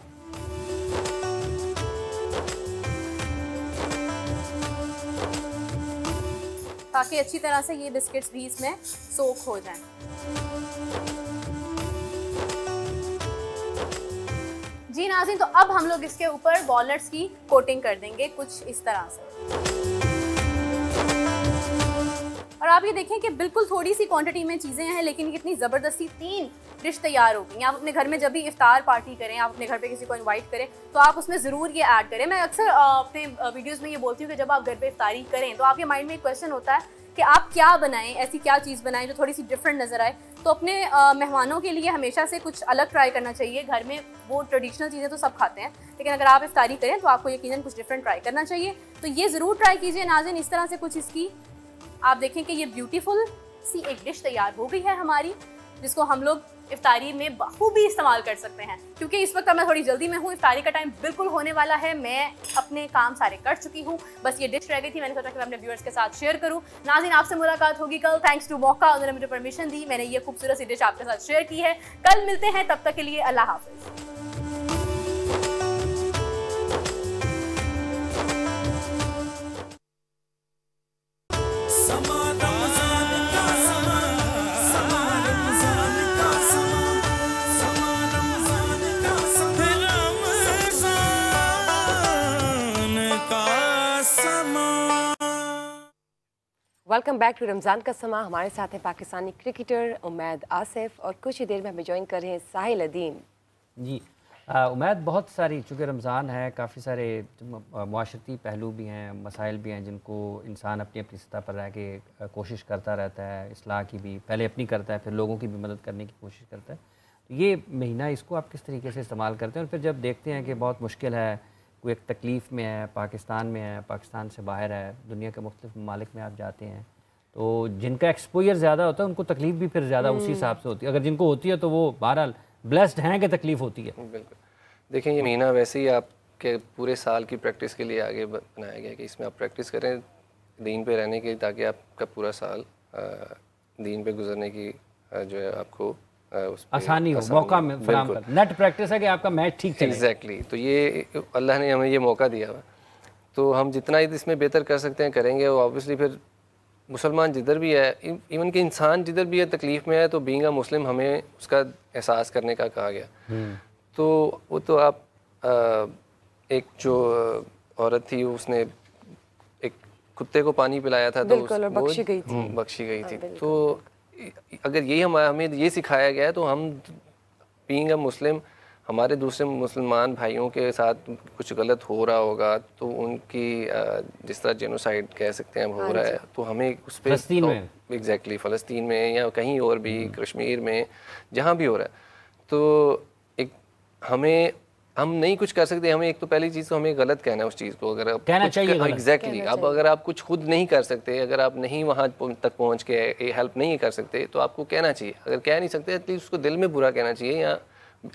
ताकि अच्छी तरह से ये बिस्किट्स भी इसमें सोक हो जाएं। जी नाज़रीन, तो अब हम लोग इसके ऊपर वॉलनट्स की कोटिंग कर देंगे कुछ इस तरह से। और आप ये देखें कि बिल्कुल थोड़ी सी क्वांटिटी में चीज़ें हैं, लेकिन कितनी ज़बरदस्ती तीन डिश तैयार हो गई। आप अपने घर में जब भी इफ्तार पार्टी करें, आप अपने घर पे किसी को इनवाइट करें, तो आप उसमें ज़रूर ये ऐड करें। मैं अक्सर अपने वीडियोस में ये बोलती हूँ कि जब आप घर पे इफ्तारी करें तो आपके माइंड में एक क्वेश्चन होता है कि आप क्या बनाएं, ऐसी क्या चीज़ बनाएं जो थोड़ी सी डिफरेंट नज़र आए। तो अपने मेहमानों के लिए हमेशा से कुछ अलग ट्राई करना चाहिए। घर में वो ट्रेडिशनल चीज़ें तो सब खाते हैं, लेकिन अगर आप इफ्तारी करें तो आपको यकीनन कुछ डिफरेंट ट्राई करना चाहिए। तो ये ज़रूर ट्राई कीजिए नाज़रीन। इस तरह से कुछ इसकी आप देखें कि ये ब्यूटीफुल सी एक डिश तैयार हो गई है हमारी, जिसको हम लोग इफ्तारी में बखूबी इस्तेमाल कर सकते हैं। क्योंकि इस वक्त मैं थोड़ी जल्दी में हूँ, इफ्तारी का टाइम बिल्कुल होने वाला है। मैं अपने काम सारे कर चुकी हूँ, बस ये डिश रह गई थी। मैंने सोचा कि मैं अपने व्यूअर्स के साथ शेयर करूँ। नाज़रीन, आपसे मुलाकात होगी कल। थैंक्स टू मौका, उन्होंने मुझे परमिशन दी, मैंने ये खूबसूरत सी डिश आपके साथ शेयर की है। कल मिलते हैं, तब तक के लिए अल्लाह हाफिज़। वेलकम बैक टू रमज़ान का समा। हमारे साथ हैं पाकिस्तानी क्रिकेटर उमैद आसिफ और कुछ ही देर में हमें ज्वाइन कर रहे हैं साहिल अदीम। जी उमैद, बहुत सारी, चूँकि रमज़ान है, काफ़ी सारे मुआशरती पहलू भी हैं, मसाइल भी हैं, जिनको इंसान अपनी अपनी सतह पर रह के कोशिश करता रहता है। इस्लाह की भी पहले अपनी करता है, फिर लोगों की भी मदद करने की कोशिश करता है। तो ये महीना इसको आप किस तरीके से इस्तेमाल करते हैं? और फिर जब देखते हैं कि बहुत मुश्किल है, कोई एक तकलीफ़ में है, पाकिस्तान में है, पाकिस्तान से बाहर है, दुनिया के मुख्तलिफ ममालिक में आप जाते हैं, तो जिनका एक्सपोजर ज़्यादा होता है उनको तकलीफ़ भी फिर ज़्यादा उसी हिसाब से होती है। अगर जिनको होती है तो वो बहरहाल ब्लेस्ड हैं कि तकलीफ़ होती है। बिल्कुल, देखिए ये महीना वैसे ही आपके पूरे साल की प्रैक्टिस के लिए आगे बनाया गया कि इसमें आप प्रैक्टिस करें दीन पे रहने के, ताकि आपका पूरा साल दीन पे गुजरने की जो है आपको आसानी हो, मौका में फराहम कर। नेट प्रैक्टिस है कि आपका मैच ठीक चले। एग्जैक्टली, तो ये अल्लाह ने हमें ये मौका दिया हुआ, तो हम जितना इसमें बेहतर कर सकते हैं करेंगे। और ऑब्वियसली फिर मुसलमान जिधर भी है, इवन कि इंसान जिधर भी है तकलीफ़ में है, तो बीइंग अ मुस्लिम हमें उसका एहसास करने का कहा गया। तो वो तो आप आ, एक जो औरत थी उसने एक कुत्ते को पानी पिलाया था, तो बख्शी गई थी, बख्शी गई थी। तो अगर यही हमारा हमें ये सिखाया गया है, तो हम बीइंग अ मुस्लिम हमारे दूसरे मुसलमान भाइयों के साथ कुछ गलत हो रहा होगा, तो उनकी जिस तरह जेनोसाइड कह सकते हैं हो रहा है, तो हमें उस पर फलस्तीन में, एग्जैक्टली फलस्तीन में या कहीं और भी, कश्मीर में, जहाँ भी हो रहा है, तो एक हमें, हम नहीं कुछ कर सकते। हमें एक तो पहली चीज़ तो हमें गलत कहना है उस चीज़ को, अगर आप कहना चाहिए एग्जैक्टली exactly, अब अगर आप कुछ खुद नहीं कर सकते, अगर आप नहीं वहाँ तक पहुँच के हेल्प नहीं कर सकते, तो आपको कहना चाहिए। अगर कह नहीं सकते एटलीस्ट उसको दिल में बुरा कहना चाहिए। या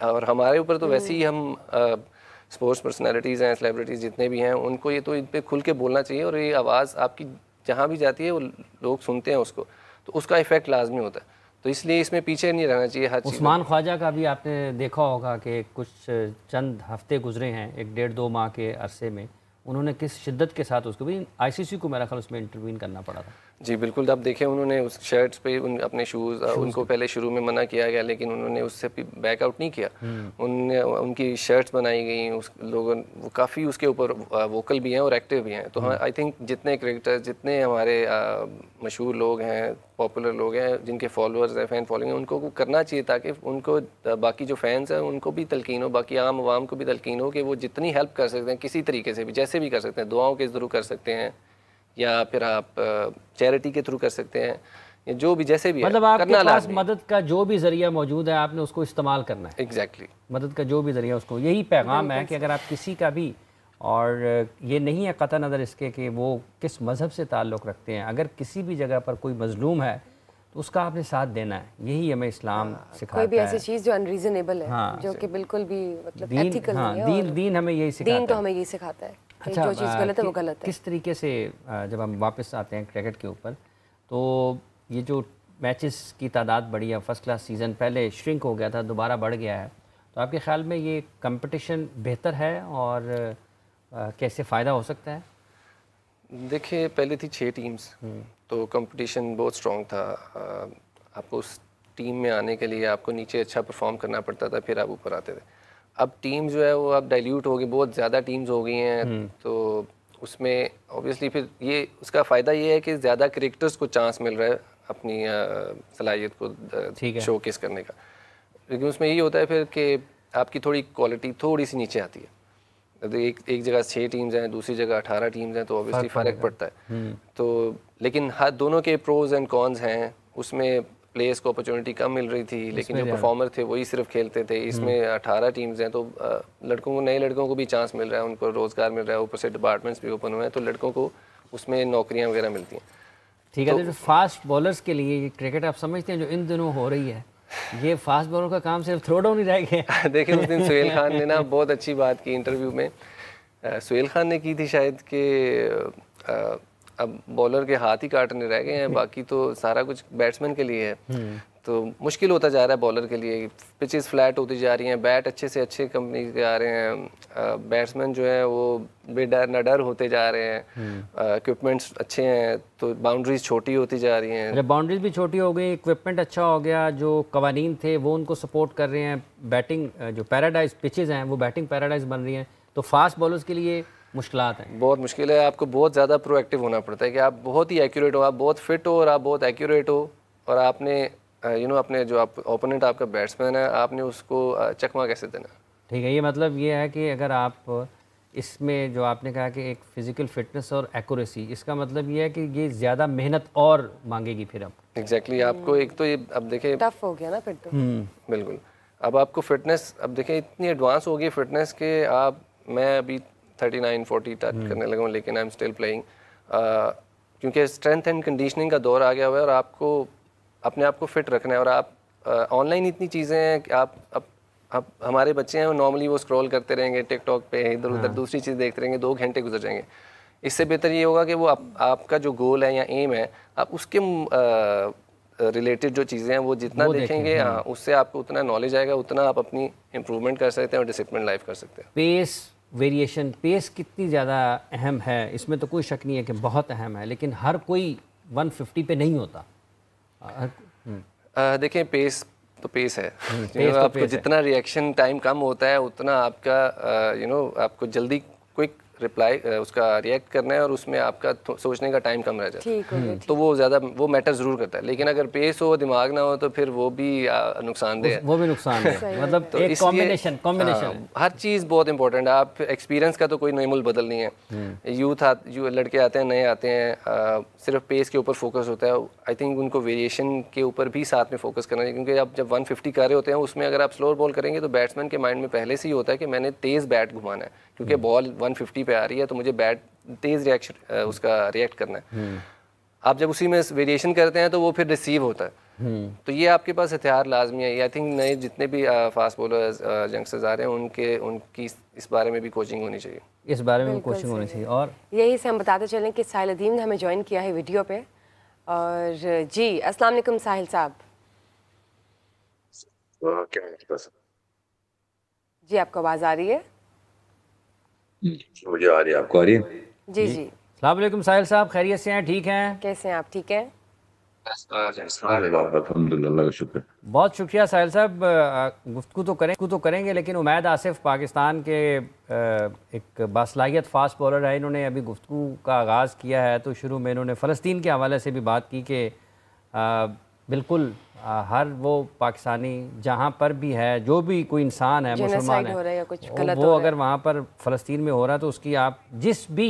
और हमारे ऊपर तो वैसे ही हम स्पोर्ट्स पर्सनैलिटीज़ हैं, सेलिब्रिटीज़ जितने भी हैं, उनको ये तो इन पर खुल के बोलना चाहिए। और ये आवाज़ आपकी जहाँ भी जाती है वो लोग सुनते हैं उसको, तो उसका इफ़ेक्ट लाजमी होता है। तो इसलिए इसमें पीछे नहीं रहना चाहिए हर चीज़। उस्मान ख्वाजा का भी आपने देखा होगा कि कुछ चंद हफ्ते गुजरे हैं, एक डेढ़ दो माह के अरसे में उन्होंने किस शिद्दत के साथ, उसको भी आईसीसी को मेरा ख्याल उसमें इंटरवीन करना पड़ा था। जी बिल्कुल, आप देखें उन्होंने उस शर्ट्स पे उन अपने शूज़, उनको पहले शुरू में मना किया गया, लेकिन उन्होंने उससे बैकआउट नहीं किया। उनने उनकी शर्ट्स बनाई गई, उस लोगों वो काफ़ी उसके ऊपर वोकल भी हैं और एक्टिव भी हैं। तो हाँ, आई थिंक जितने क्रिकेटर्स, जितने हमारे मशहूर लोग हैं, पॉपुलर लोग हैं, जिनके फॉलोअर्स हैं, फ़ैन फॉलोइंग है, उनको करना चाहिए ताकि उनको बाकी जो फैंस हैं उनको भी तलकीन हो, बाकी आम आवाम को भी तलकीन हो कि वो जितनी हेल्प कर सकते हैं किसी तरीके से भी, जैसे भी कर सकते हैं, दुआओं के ज़रूर कर सकते हैं, या फिर आप चैरिटी के थ्रू कर सकते हैं, या जो भी जैसे भी, मतलब आपके पास मदद का जो भी जरिया मौजूद है आपने उसको इस्तेमाल करना है। Exactly exactly. मदद का जो भी जरिया, उसको यही पैगाम है कि अगर आप किसी का भी, और ये नहीं है कतई नज़र इसके कि वो किस मज़हब से ताल्लुक़ रखते हैं, अगर किसी भी जगह पर कोई मज़लूम है उसका आपने साथ देना है, यही हमें इस्लाम हाँ, सिखाता है। कोई भी ऐसी चीज़ जो अनरीजनेबल है हाँ, जो कि बिल्कुल भी मतलब एथिकल नहीं है। दीन दीन हमें यही सिखाता है। दीन तो हमें यही सिखाता है कि जो चीज़ गलत है वो गलत है। किस तरीके से जब हम वापस आते हैं क्रिकेट के ऊपर, तो ये जो मैचेस की तादाद बढ़ी है, फर्स्ट क्लास सीज़न पहले श्रिंक हो गया था, दोबारा बढ़ गया है, तो आपके ख्याल में ये कंपटीशन बेहतर है और कैसे फ़ायदा हो सकता है? देखिए, पहले थी छः टीम्स, तो कंपटीशन बहुत स्ट्रॉन्ग था। आपको उस टीम में आने के लिए आपको नीचे अच्छा परफॉर्म करना पड़ता था, फिर आप ऊपर आते थे। अब टीम जो है वो अब डाइल्यूट हो गई, बहुत ज़्यादा टीम्स हो गई हैं, तो उसमें ऑब्वियसली फिर ये उसका फ़ायदा ये है कि ज़्यादा क्रिकेटर्स को चांस मिल रहा है अपनी सलाहियत को शोकेस करने का। लेकिन उसमें यही होता है फिर कि आपकी थोड़ी क्वालिटी थोड़ी सी नीचे आती है। एक एक जगह छः टीम्स हैं, दूसरी जगह अठारह टीम्स हैं, तो ऑब्वियसली फ़र्क पड़ता है। तो लेकिन हर दोनों के प्रोज एंड कॉन्स हैं। उसमें प्लेयर्स को अपॉर्चुनिटी कम मिल रही थी, लेकिन जो परफॉर्मर थे वही सिर्फ खेलते थे। इसमें अठारह टीम्स हैं, तो लड़कों को, नए लड़कों को भी चांस मिल रहा है, उनको रोज़गार मिल रहा है, ऊपर से डिपार्टमेंट्स भी ओपन हुए हैं, तो लड़कों को उसमें नौकरियाँ वगैरह मिलती हैं। ठीक है, तो फास्ट बॉलर्स के लिए क्रिकेट आप समझते हैं जो इन दिनों हो रही है, ये फास्ट बॉलर का काम सिर्फ थ्रो डाउन ही रह गया। देखिए, उस दिन सुहेल खान ने ना बहुत अच्छी बात की इंटरव्यू में, सुहेल खान ने की थी शायद, कि अब बॉलर के हाथ ही काटने रह गए हैं, बाकी तो सारा कुछ बैट्समैन के लिए है। तो मुश्किल होता जा रहा है बॉलर के लिए, पिचेस फ्लैट होती जा रही हैं, बैट अच्छे से अच्छे कंपनी के आ रहे हैं, बैट्समैन जो है वो बेडर न डर होते जा रहे हैं, इक्विपमेंट्स अच्छे हैं, तो बाउंड्रीज छोटी होती जा रही हैं। अरे बाउंड्रीज भी छोटी हो गई, इक्विपमेंट अच्छा हो गया, जो कवानीन थे वो उनको सपोर्ट कर रहे हैं, बैटिंग जो पैराडाइज पिचेज़ हैं वो बैटिंग पैराडाइज बन रही हैं, तो फास्ट बॉलर्स के लिए मुश्किलात हैं। बहुत मुश्किल है, आपको बहुत ज़्यादा प्रोएक्टिव होना पड़ता है कि आप बहुत ही एक्यूरेट हो, आप बहुत फिट हो और आप बहुत एक्यूरेट हो, और आपने यू नो अपने जो आप ओपोनेंट आपका बैट्समैन है, आपने उसको चकमा कैसे देना। ठीक है, ये मतलब ये है कि अगर आप इसमें जो आपने कहा कि एक फ़िज़िकल फिटनेस और एक्यूरेसी, इसका मतलब ये है कि ये ज़्यादा मेहनत और मांगेगी फिर अब। एग्जैक्टली, आपको एक तो ये अब देखिए टफ हो गया ना फिर तो। बिल्कुल, अब आपको फिटनेस, अब देखिए इतनी एडवांस हो गई फिटनेस के आप, मैं अभी थर्टी नाइन फोर्टी टच करने लगा हूँ, लेकिन आई एम स्टिल प्लेइंग, क्योंकि स्ट्रेंथ एंड कंडीशनिंग का दौर आ गया हुआ है और आपको अपने आप को फिट रखना है। और आप ऑनलाइन इतनी चीज़ें हैं कि आप अब आप हमारे बच्चे हैं नॉर्मली वो स्क्रॉल करते रहेंगे टिकटॉक पे, इधर उधर दूसरी चीज़ देखते रहेंगे, दो घंटे गुजर जाएंगे। इससे बेहतर ये होगा कि वो आप, आपका जो गोल है या एम है, आप उसके रिलेटेड जो चीज़ें हैं वो जितना वो देखेंगे हाँ, उससे आपको उतना नॉलेज आएगा, उतना आप अपनी इम्प्रूवमेंट कर सकते हैं और डिसिप्लिन लाइफ कर सकते हैं। पेस वेरिएशन, पेस कितनी ज़्यादा अहम है, इसमें तो कोई शक नहीं है कि बहुत अहम है, लेकिन हर कोई वन फिफ्टी पे नहीं होता। देखिए, पेस तो पेस है, पेस तो आपको पेस जितना रिएक्शन टाइम कम होता है उतना आपका यू नो आपको जल्दी क्विक रिप्लाई उसका रिएक्ट करना है, और उसमें आपका सोचने का टाइम कम रह जाता है, तो वो ज़्यादा वो मैटर ज़रूर करता है। लेकिन अगर पेस हो, दिमाग ना हो, तो फिर वो भी नुकसानदेह है, वो भी नुकसान है। मतलब तो एक कॉम्बिनेशन कॉम्बिनेशन हर चीज़ बहुत इंपॉर्टेंट है। आप एक्सपीरियंस का तो कोई नमूल बदल नहीं है, यूथ यू लड़के आते हैं, नए आते हैं, सिर्फ पेस के ऊपर फोकस होता है। आई थिंक उनको वेरिएशन के ऊपर भी साथ में फोकस करना चाहिए, क्योंकि आप जब वन फिफ्टी कर रहे होते हैं उसमें अगर आप स्लो बॉल करेंगे तो बैट्समैन के माइंड में पहले से ही होता है कि मैंने तेज़ बैट घुमाना है, क्योंकि बॉल वन फिफ्टी पे आ रही है, तो मुझे बैट तेज रिएक्शन उसका रिएक्ट करना है। आप जब उसी में वेरिएशन करते हैं तो वो फिर रिसीव होता है, तो ये आपके पास हथियार लाजमी है। आई थिंक नए जितने भी फास्ट बॉलर्स यंगस्टर्स आ रहे हैं उनके उनकी इस बारे में भी कोचिंग होनी चाहिए, इस बारे में भी कोचिंग होनी चाहिए। और यही से हम बताते चलें कि साहिल अदीम ने हमें ज्वाइन किया है वीडियो पे। और जी, अस्सलाम वालेकुम साहिल साहब। जी, आपको आवाज़ आ रही है? मुझे आ रही है, आपको आ रही है? जी जी। अस्सलाम वालेकुम साहिल साहब, खैरियत से हैं? ठीक हैं, कैसे हैं आप? ठीक हैं, अल्हम्दुलिल्लाह का शुक्र। बहुत शुक्रिया साहिल साहब। गुफ्तगू तो करें गुफ्तगू तो करेंगे, लेकिन उमैद आसिफ पाकिस्तान के एक बासलाहियत फास्ट बॉलर है, इन्होंने अभी गुफ्तगू का आगाज़ किया है, तो शुरू में इन्होंने फ़लस्तीन के हवाले से भी बात की कि बिल्कुल हर वो पाकिस्तानी जहाँ पर भी है, जो भी कोई इंसान है, मुसलमान है, वो अगर वहाँ पर फ़लस्तीन में हो रहा है तो उसकी आप जिस भी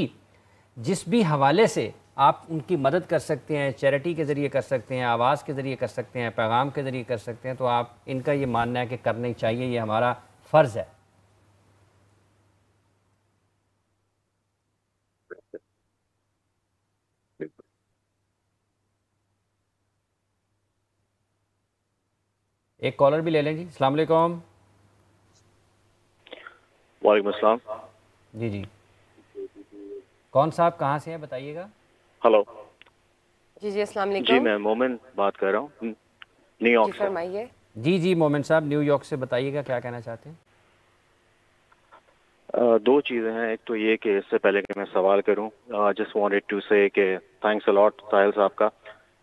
जिस भी हवाले से आप उनकी मदद कर सकते हैं, चैरिटी के ज़रिए कर सकते हैं, आवाज़ के ज़रिए कर सकते हैं, पैगाम के ज़रिए कर सकते हैं, तो आप इनका ये मानना है कि करनी चाहिए, ये हमारा फ़र्ज़ है। एक कॉलर भी ले लें जी। अस्सलाम वालेकुम। वालेकुम अस्सलाम। जी जी कौन साहब कहाँ से हैं बताइएगा। हेलो जी जी अस्सलाम वालेकुम। जी मैं मोमिन बात कर रहा हूँ न्यूयॉर्क से। फरमाइए। जी जी मोमिन साहब न्यूयॉर्क से बताइएगा क्या कहना चाहते हैं। Uh, दो चीज़ें हैं। एक तो ये कि इससे पहले कि मैं सवाल करूं जस्ट वांटेड टू से कि थैंक्स अलॉट साहिल साहब का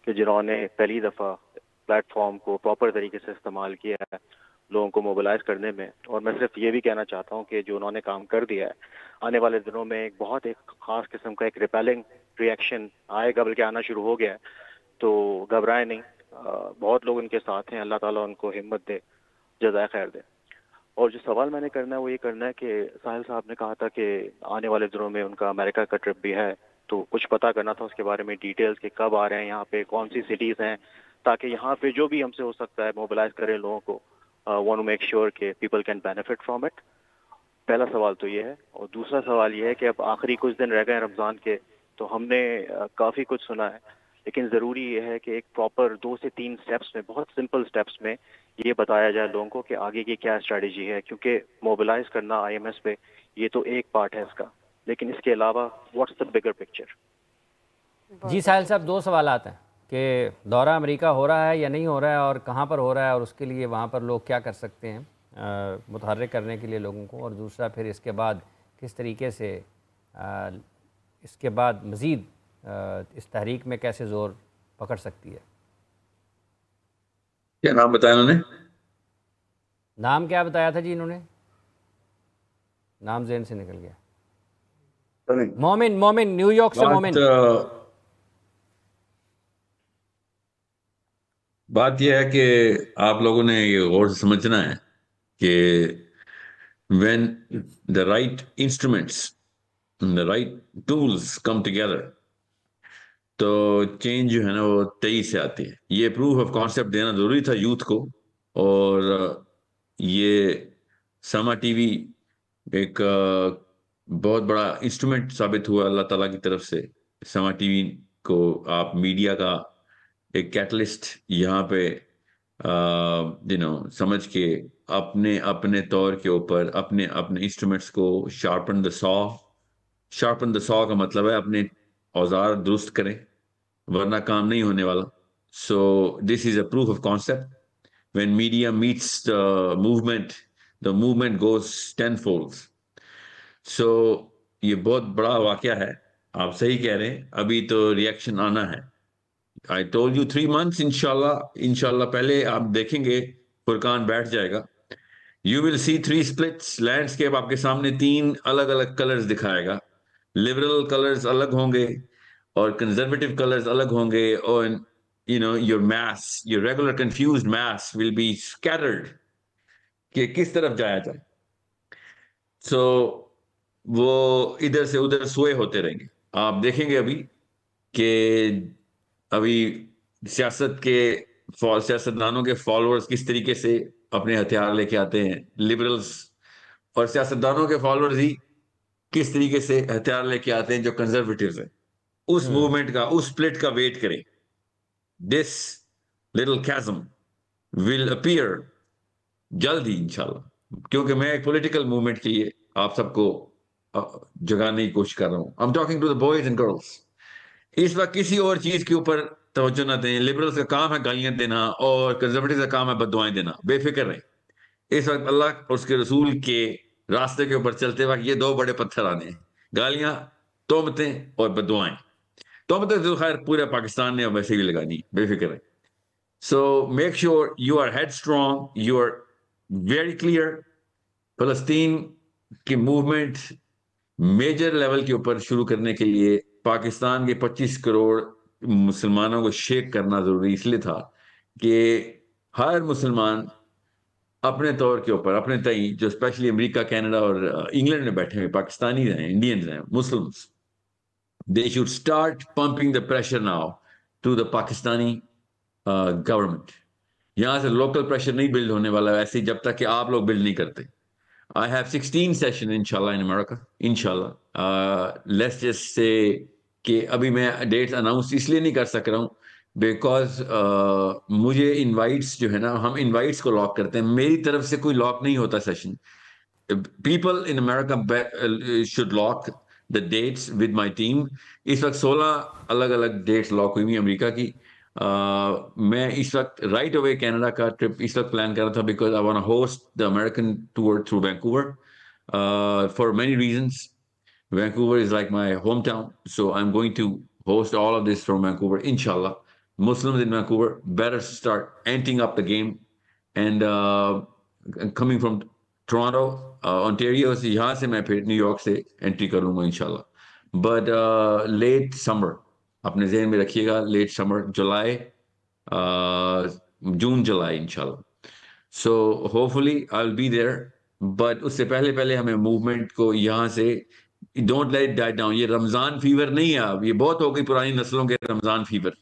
कि जिन्होंने पहली दफ़ा प्लेटफॉर्म को प्रॉपर तरीके से इस्तेमाल किया है लोगों को मोबिलाइज करने में। और मैं सिर्फ ये भी कहना चाहता हूं कि जो उन्होंने काम कर दिया है आने वाले दिनों में एक बहुत एक ख़ास किस्म का एक रिपेलिंग रिएक्शन आएगा, बल्कि आना शुरू हो गया है। तो घबराएं नहीं, बहुत लोग उनके साथ हैं। अल्लाह ताला उनको हिम्मत दे, जज़ाय खैर दे। और जो सवाल मैंने करना है वो ये करना है कि साहिल साहब ने कहा था कि आने वाले दिनों में उनका अमेरिका का ट्रिप भी है, तो कुछ पता करना था उसके बारे में डिटेल्स कि कब आ रहे हैं, यहाँ पे कौन सी सिटीज़ हैं, ताकि यहाँ पे जो भी हमसे हो सकता है मोबिलाइज करें लोगों को। वांट टू मेक श्योर कि people can benefit from it. पहला सवाल तो ये है। और दूसरा सवाल ये है कि अब आखिरी कुछ दिन रह गए रमज़ान के, तो हमने काफ़ी कुछ सुना है, लेकिन ज़रूरी ये है कि एक प्रॉपर दो से तीन स्टेप्स में, बहुत सिंपल स्टेप्स में ये बताया जाए लोगों को कि आगे की क्या स्ट्रेटजी है। क्योंकि मोबिलाइज करना आईएमएस पे ये तो एक पार्ट है इसका, लेकिन इसके अलावा व्हाट्स द बिगर पिक्चर। जी साहिल साहब दो सवाल आते हैं कि दौरा अमेरिका हो रहा है या नहीं हो रहा है, और कहाँ पर हो रहा है, और उसके लिए वहाँ पर लोग क्या कर सकते हैं मुतहर्रिक करने के लिए लोगों को। और दूसरा फिर इसके बाद किस तरीके से आ, इसके बाद मज़ीद इस तहरीक में कैसे जोर पकड़ सकती है। क्या नाम बताया उन्होंने? नाम क्या बताया था जी इन्होंने? नाम ज़हन से निकल गया। मोमिन मोमिन न्यूयॉर्क से। मोमिन बात यह है कि आप लोगों ने ये गौर से समझना है कि when the right instruments the right tools come together तो चेंज जो है ना वो तेजी से आती है। ये प्रूफ ऑफ कॉन्सेप्ट देना जरूरी था यूथ को। और ये सामा टीवी एक बहुत बड़ा इंस्ट्रूमेंट साबित हुआ अल्लाह ताला की तरफ से। सामा टीवी को आप मीडिया का एक कैटलिस्ट यहाँ पे यू नो समझ के अपने अपने तौर के ऊपर अपने अपने इंस्ट्रूमेंट्स को sharpen the saw. Sharpen the saw का मतलब है अपने औजार दुरुस्त करें, वरना काम नहीं होने वाला। So this is a proof of concept. When media meets the movement the movement goes ten fold. सो ये बहुत बड़ा वाकया है, आप सही कह रहे हैं। अभी तो रिएक्शन आना है। I told you three months इंशाल्लाह इंशाल्लाह। पहले आप देखेंगे फुरकान बैठ जाएगा। You will see three splits landscape आपके सामने, तीन अलग अलग कलर्स दिखाएगा। लिबरल कलर्स अलग होंगे और कंजर्वेटिव कलर्स अलग होंगे। और you know your mass your regular confused mass will be scattered कि किस तरफ जाया जाए। सो so, वो इधर से उधर सोए होते रहेंगे। आप देखेंगे अभी कि अभी सियासत के सियासतदानों के फॉलोअर्स किस तरीके से अपने हथियार लेके आते हैं। लिबरल्स और सियासतदानों के फॉलोअर्स ही किस तरीके से हथियार लेके आते हैं जो कंजर्वेटिव्स हैं। उस मूवमेंट का उस स्प्लिट का वेट करें। This little chasm will appear जल्द ही इंशाल्लाह, क्योंकि मैं एक पॉलिटिकल मूवमेंट के लिए आप सबको जगाने की कोशिश कर रहा हूँ। I am talking to the boys and girls. इस वक्त किसी और चीज के ऊपर तवज्जो ना दें। लिबरल्स का काम है गालियां देना और कंजर्वेटिव का काम है बददुआएं देना। बेफिक्र रहें। इस वक्त अल्लाह और उसके रसूल के रास्ते के ऊपर चलते वक्त ये दो बड़े पत्थर आने हैं, गालियां, तोहमतें और बददुआएं। तोहमतें तो खैर पूरे पाकिस्तान ने वैसे भी लगानी, बेफिक्र है। So make sure you are head strong, you are very clear. फलस्तीन की मूवमेंट मेजर लेवल के ऊपर शुरू करने के लिए पाकिस्तान के पच्चीस करोड़ मुसलमानों को शेक करना जरूरी इसलिए था कि हर मुसलमान अपने तौर के ऊपर अपने तई, जो स्पेशली अमेरिका, कनाडा और इंग्लैंड में बैठे हुए पाकिस्तानी हैं, इंडियंस हैं, Muslims, they should start pumping the pressure now to the Pakistani government. यहाँ से लोकल प्रेशर नहीं बिल्ड होने वाला ऐसे जब तक कि आप लोग बिल्ड नहीं करते। आई हैव सिक्सटीन सेशन इंशाल्लाह इन अमेरिका इंशाल्लाह। लेट्स जस्ट से कि अभी मैं डेट्स अनाउंस इसलिए नहीं कर सक रहा हूँ बिकॉज uh, मुझे इनवाइट्स जो है ना, हम इनवाइट्स को लॉक करते हैं, मेरी तरफ से कोई लॉक नहीं होता session. People in America should lock the dates with my team. इस वक्त सोलह अलग अलग डेट्स लॉक हुई हुई अमेरिका की। uh, मैं इस वक्त राइट अवे कनाडा का ट्रिप इस वक्त प्लान कर रहा था, because I want host the American tour through Vancouver for many reasons. Vancouver is like my hometown, so I'm going to host all of this from Vancouver, inshallah. Muslims in Vancouver better start anting up the game. And uh, coming from Toronto, uh, Ontario, so yahan se main phir New York se entry karunga inshallah. But uh, late summer, apne zehn mein rakhiyega, late summer, July, uh, June, July, inshallah. So hopefully I'll be there. But usse pehle pehle hame movement ko yahan se Don't let it die down. ये Ramzan fever नहीं है अब, ये बहुत हो गई पुरानी नस्लों के रमजान फीवर।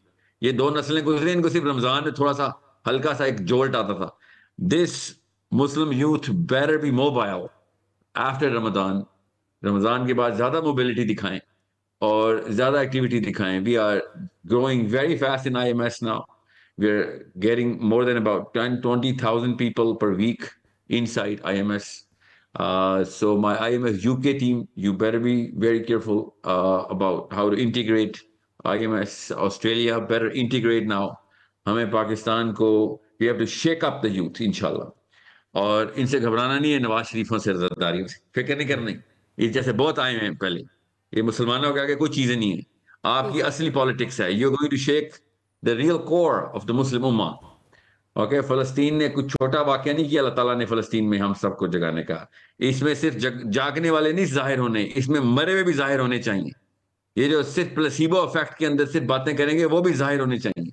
ये दो नस्लें गुजरी, इनको सिर्फ रमजान में थोड़ा सा हल्का सा एक जोल्ट आता था। This Muslim youth better be mobile after Ramadan. Ramzan के बाद ज्यादा मोबिलिटी दिखाएं और ज्यादा एक्टिविटी दिखाएं। We are growing very fast in I M S now. We are getting more than about ten, twenty thousand people per week inside I M S. Uh, so my I M S U K team, you better be very careful uh, about how to integrate I M S Australia. Better integrate now. हमें पाकिस्तान को, we have to shake up the youth, inshallah. और इनसे घबराना नहीं है, नवाज शरीफों से, जरदारियों से फिक्र नहीं करनी। ये जैसे बहुत आए हैं पहले, ये मुसलमानों के आगे कोई चीजें नहीं है। आपकी असली पॉलिटिक्स है। You're going to shake the real core of the Muslim Ummah. Okay okay, फलस्तीन ने कुछ छोटा वाकया नहीं किया, अल्लाह ताला ने फलस्तीन में हम सबको जगाने का। इसमें सिर्फ जग, जागने वाले नहीं जाहिर होने, इसमें मरे हुए भी जाहिर होने चाहिए। ये जो सिर्फ प्लेसिबो इफेक्ट के अंदर सिर्फ बातें करेंगे वो भी जाहिर होने चाहिए।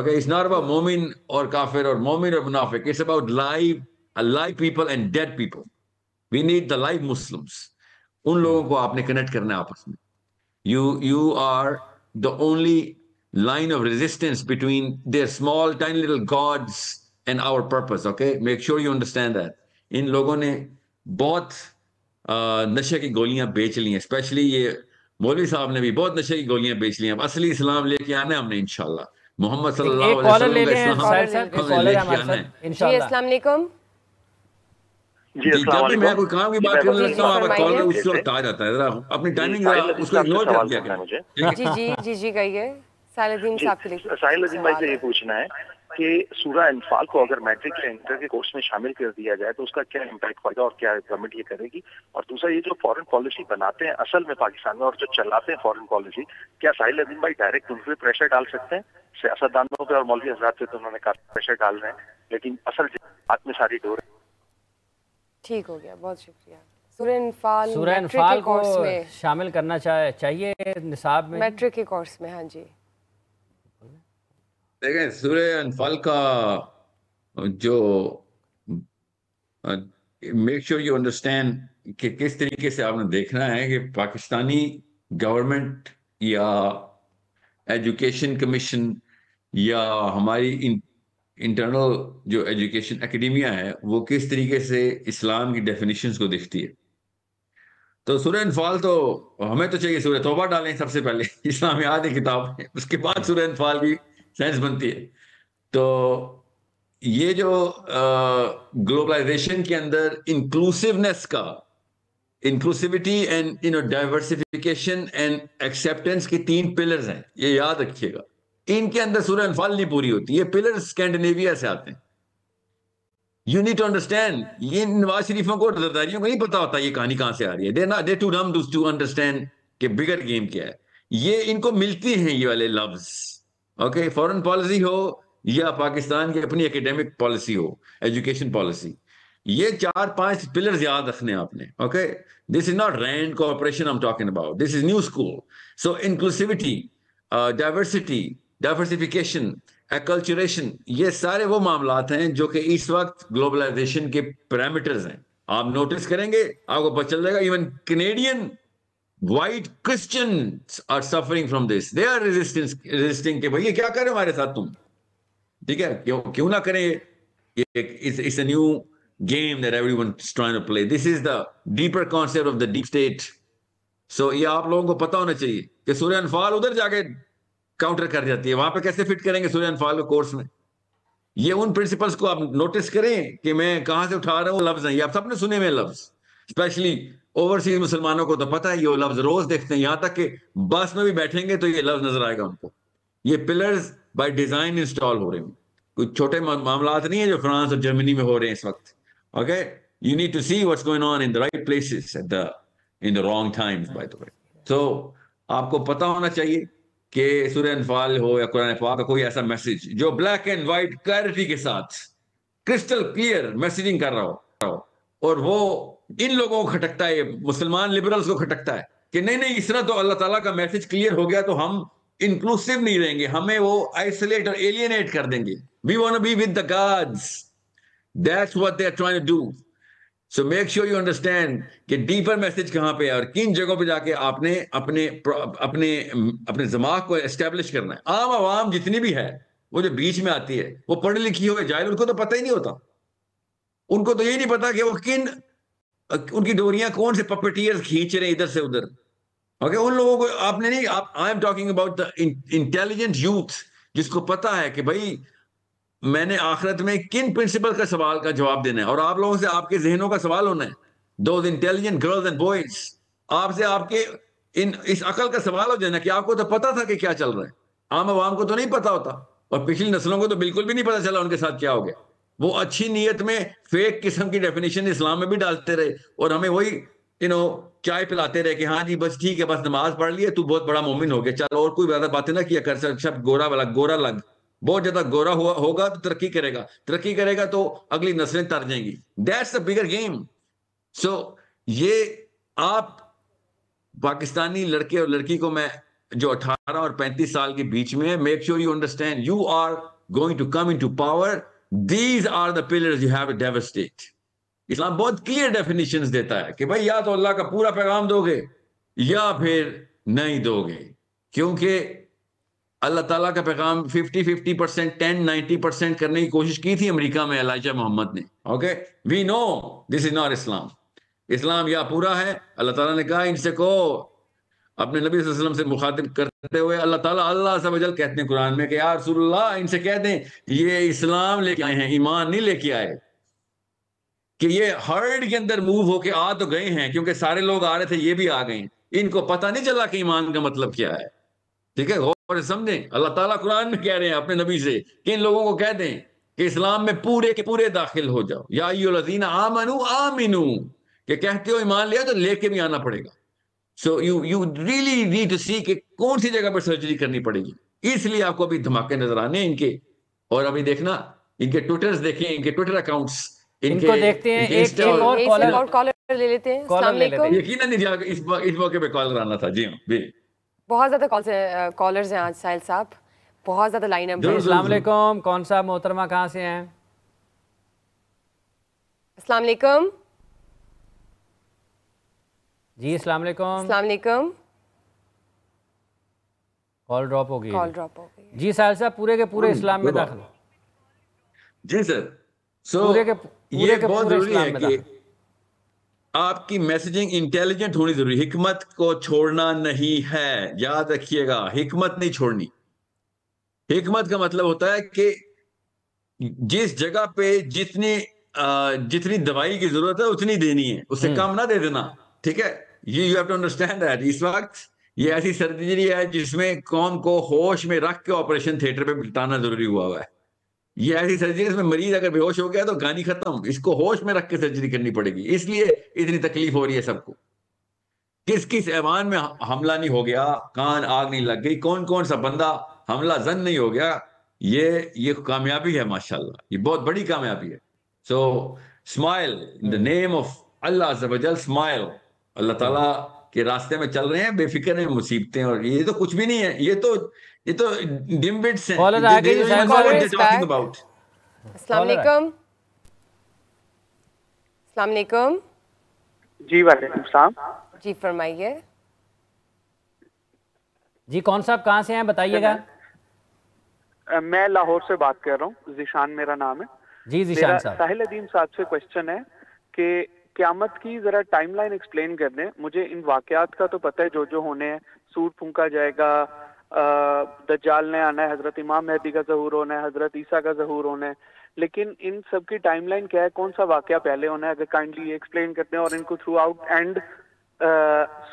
ओके, इट्स नॉट अबाउट मोमिन और काफिर और मोमिन और मुनाफिक, it's about live live people and dead people. We need the live Muslims. उन लोगों को आपने कनेक्ट करना है आपस में। You you are the only line of resistance between their small tiny little gods and our purpose. Okay, make sure you understand that. इन लोगों ने बहुत नशे की गोलियां बेच ली हैं, स्पेशली ये मौलवी साहब ने भी बहुत नशे की गोलियां बेच ली हैं। अब असली इस्लाम लेके आना है हमने इंशाल्लाह। मोहम्मद सल्लल्लाहु अलैहि वसल्लम जी, मैं कोई काम की बात करने लगता हूँ आप कॉल उस वक्त आ जाता है। अपनी टाइमिंग उसको इग्नोर कर दिया करें। जी जी जी जी कहिए साहिल अदीम साहब के लिए। साहिल अदीम भाई से ये पूछना है कि सूरह अनफाल को अगर मैट्रिक या इंटर के कोर्स में शामिल कर दिया जाए तो उसका क्या इम्पैक्ट होगा और क्या गवर्नमेंट ये करेगी? और दूसरा, ये जो फॉरेन पॉलिसी बनाते हैं असल में पाकिस्तान में और जो चलाते हैं फॉरेन पॉलिसी, क्या साहिल अदीम भाई डायरेक्ट उन पर प्रेशर डाल सकते हैं? सियासतदानों पर और मौलवी हजरात पे तो उन्होंने काफी प्रेशर डाल रहे हैं, लेकिन असल हाथ में सारी डोर। ठीक हो गया, बहुत शुक्रिया। सूरह अनफाल, सूरह अनफाल को शामिल करना चाहिए निसाब में, मैट्रिक के कोर्स में। हाँ जी, देखें सूरह अनफाल का जो, मेक श्योर यू अंडरस्टैंड कि किस तरीके से आपने देखना है कि पाकिस्तानी गवर्नमेंट या एजुकेशन कमीशन या हमारी इन, इंटरनल जो एजुकेशन एकेडमिया है वो किस तरीके से इस्लाम की डेफिनेशंस को देखती है। तो सूरह अनफाल तो हमें तो चाहिए सूरह तौबा डालें सबसे पहले, इस्लाम याद है किताब है, उसके बाद सूरह अनफाल भी साइंस बनती है। तो ये जो ग्लोबलाइजेशन के अंदर इंक्लूसिवनेस का, inclusivity and you know diversification and acceptance के तीन पिलर्स हैं, ये याद रखिएगा। इनके अंदर सूरह अनफाल नहीं पूरी होती, ये पिलर्स स्कैंडिनेविया से आते हैं। यू नीड टू अंडरस्टैंड, ये नवाज शरीफों को जरदारियों को नहीं पता होता ये कहानी कहां से आ रही है। They not, they too dumb to understand कि बिगर गेम क्या है। ये इनको मिलती हैं ये वाले लफ्ज। ओके, फॉरेन पॉलिसी हो या पाकिस्तान की अपनी एकेडमिक पॉलिसी हो, एजुकेशन पॉलिसी, ये चार पांच पिलर्स याद रखने आपने। Okay, this is not Rand cooperation I am talking about, this is new school. So inclusivity, diversity, diversification, acculturation, ये सारे वो मामलात हैं जो कि इस वक्त ग्लोबलाइजेशन के पैरामीटर्स हैं। आप नोटिस करेंगे, आपको पता चल जाएगा। Even Canadian White Christians are suffering from this. They are resistance, resisting के भाई ये क्या कर रहे हो हमारे साथ तुम? ठीक है, क्यों क्यों ना करें? It's, it's a new game that everyone is trying to play. This is the deeper concept of the deep state. So ये आप लोगों को पता होना चाहिए कि सूरह अनफाल उधर जाके काउंटर कर जाती है। वहां पे कैसे फिट करेंगे सूर्य अनफाल के कोर्स में? ये उन प्रिंसिपल्स को आप नोटिस करें कि मैं कहां से उठा रहा हूँ लफ्ज है। ये आप सबने सुने हुए लफ्ज, स्पेशली ओवरसीज मुसलमानों को तो पता है, ये वो लफ्ज रोज देखते हैं, यहाँ तक कि बस में भी बैठेंगे तो ये लफ्ज नजर आएगा उनको। ये पिलर्स बाय डिजाइन इंस्टॉल हो रहे हैं, कुछ छोटे मामला नहीं है जो फ्रांस और जर्मनी में हो रहे हैं इस वक्त। Okay, you need to see what's going on in the right places at the in the wrong times by the way. तो आपको पता होना चाहिए कि सूरह अनफाल हो या कुरान पाक का कोई ऐसा मैसेज जो ब्लैक एंड व्हाइट क्लैरिटी के साथ क्रिस्टल क्लियर मैसेजिंग कर रहा हो, और वो इन लोगों को खटकता है, मुसलमान लिबरल्स को खटकता है कि नहीं नहीं इस तरह तो अल्लाह ताला का मैसेज क्लियर हो गया तो हम इंक्लूसिव नहीं रहेंगे, हमें वो आइसोलेट और एलियनेट कर देंगे। We want to be with the gods, that's what they are trying to do. So make sure you understand कि डीपर मैसेज कहाँ पे है और किन जगहों पे जाके आपने अपने अपने अपने दिमाग को एस्टेब्लिश करना है। आम आवाम जितनी भी है वो जो बीच में आती है, वो पढ़ी लिखी हो जाहिल, उनको तो पता ही नहीं होता, उनको तो ये नहीं पता कि वो किन उनकी डोरियां कौन से पपेटियर्स खींच रहे हैं इधर से उधर। ओके, उन लोगों को आपने नहीं, आप I am talking about the intelligent youth जिसको पता है कि भाई मैंने आखिरत में किन प्रिंसिपल का सवाल का जवाब देना है। और आप लोगों से आपके जहनों का सवाल होना है, those intelligent girls and boys, आपसे आपके इन इस अकल का सवाल हो जाना कि आपको तो पता था कि क्या चल रहा है। आम आवाम को तो नहीं पता होता, और पिछली नस्लों को तो बिल्कुल भी नहीं पता चला उनके साथ क्या हो गया। वो अच्छी नीयत में फेक किस्म की डेफिनेशन इस्लाम में भी डालते रहे और हमें वही यू नो चाय पिलाते रहे कि हाँ जी बस ठीक है, बस नमाज पढ़ लिया, तू बहुत बड़ा मोमिन हो गया, चल और कोई ज्यादा बातें ना किया कर, सब गोरा वाला गोरा लग, बहुत ज्यादा गोरा हुआ होगा तो तरक्की करेगा, तरक्की करेगा तो अगली नस्लें तर जाएंगी। That's the bigger game. So ये आप पाकिस्तानी लड़के और लड़की को मैं जो अठारह और पैंतीस साल के बीच में, make sure you understand you are going to come into power, These are the pillars you have to devastate. इस्लाम बहुत क्लियर डेफिनेशंस देता है कि भाई या तो अल्लाह का पूरा पैगाम दोगे या फिर नहीं दोगे, क्योंकि अल्लाह ताला का पैगाम fifty fifty percent, ten ninety percent करने की कोशिश की थी अमेरिका में एलाइजा मोहम्मद ने। Okay, we know this is not Islam. इस्लाम या पूरा है, अल्लाह ताला ने कहा इनसे को अपने नबी सल्लल्लाहु अलैहि वसल्लम से मुखातिब करते हुए अल्लाह ताला अल्लाह सब वजल कहते हैं कुरान में कि या रसूलुल्लाह इनसे कह दें ये इस्लाम लेके आए हैं, ईमान नहीं लेके आए, कि ये हर्ड के अंदर मूव होके आ तो गए हैं क्योंकि सारे लोग आ रहे थे, ये भी आ गए, इनको पता नहीं चला कि ईमान का मतलब क्या है। ठीक है, गौर से समझें, अल्लाह ताला कुरान में कह रहे हैं अपने नबी से कि इन लोगों को कह दें कि इस्लाम में पूरे के पूरे दाखिल हो जाओ, या अय्युहल्लज़ीना आमनू आमिनू, कि कहते हो ईमान लिया तो लेके भी आना पड़ेगा। So you you really need to see कि कौन सी जगह पर सर्जरी करनी पड़ेगी। इसलिए आपको अभी धमाके नजर आने इनके, और अभी देखना इनके ट्विटर्स देखें, इनके ट्विटर अकाउंट्स, इनको देखते हैं। एक और कॉलर और कॉलर ले लेते हैं। अस्सलाम वालेकुम। यकीनन नहीं इस इस मौके पे कॉलर आना था। जी हां, बहुत ज्यादा कॉल्स हैं, कॉलर्स हैं आज साहिल साहब, बहुत ज्यादा लाइन है। अस्सलाम वालेकुम, कौन साहब मोहतरमा कहां से हैं? अस्सलाम वालेकुम जी। अस्सलाम वालेकुम। अस्सलाम वालेकुम। कॉल ड्रॉप हो गई। कॉल ड्रॉप हो गई जी। साहिल साहब पूरे के पूरे इस्लाम में दाखिल जी सर। सो पूरे के पूरे ये के बहुत जरूरी है कि आपकी मैसेजिंग इंटेलिजेंट होनी जरूरी। हिकमत को छोड़ना नहीं है, याद रखिएगा, हिकमत नहीं छोड़नी। हिकमत का मतलब होता है कि जिस जगह पे जितनी जितनी दवाई की जरूरत है उतनी देनी है, उससे कम ना दे देना। ठीक है, ये you have to understand that. इस वक्त ये ऐसी सर्जरी है जिसमें कौम को होश में रख के ऑपरेशन थिएटर पे बिठाना जरूरी हुआ हुआ है। ये ऐसी सर्जरी इसमें मरीज अगर बेहोश हो गया तो गानी खत्म, इसको होश में रख के सर्जरी करनी पड़ेगी, इसलिए इतनी तकलीफ हो रही है सबको। किस किस ऐवान में हमला नहीं हो गया, कान आग नहीं लग गई, कौन कौन सा बंदा हमला जन नहीं हो गया, ये ये कामयाबी है माशाल्लाह, ये बहुत बड़ी कामयाबी है। So smile in the name of अल्लाह अज़्ज़ा व जल, स्माइल। अल्लाह ताला के रास्ते में चल रहे हैं, बेफिक्र हैं मुसीबतें, और ये तो कुछ भी नहीं है, ये तो ये तो डिम्बिट्स हैं। अस्सलाम वालेकुम। अस्सलाम वालेकुम जी। वालेकुम सलाम जी, फरमाइए जी। कौन साहब कहाँ से हैं बताइएगा। मैं लाहौर से बात कर रहा हूँ, जिशान मेरा नाम है जी। जिशान साहब, साहिल अदीम साहब से क्वेश्चन है कि क़यामत की जरा टाइमलाइन एक्सप्लेन कर दें। मुझे इन वाक़यात का तो पता है जो जो होने हैं, सूट फूंका जाएगा, दज्जाल ने आना है, हजरत इमाम मेहदी का जहूर होना है, हजरत ईसा का जहूर होना है, लेकिन इन सब की टाइमलाइन क्या है, कौन सा वाकया पहले होना है, अगर काइंडली एक्सप्लेन करते हैं, और इनको थ्रू आउट एंड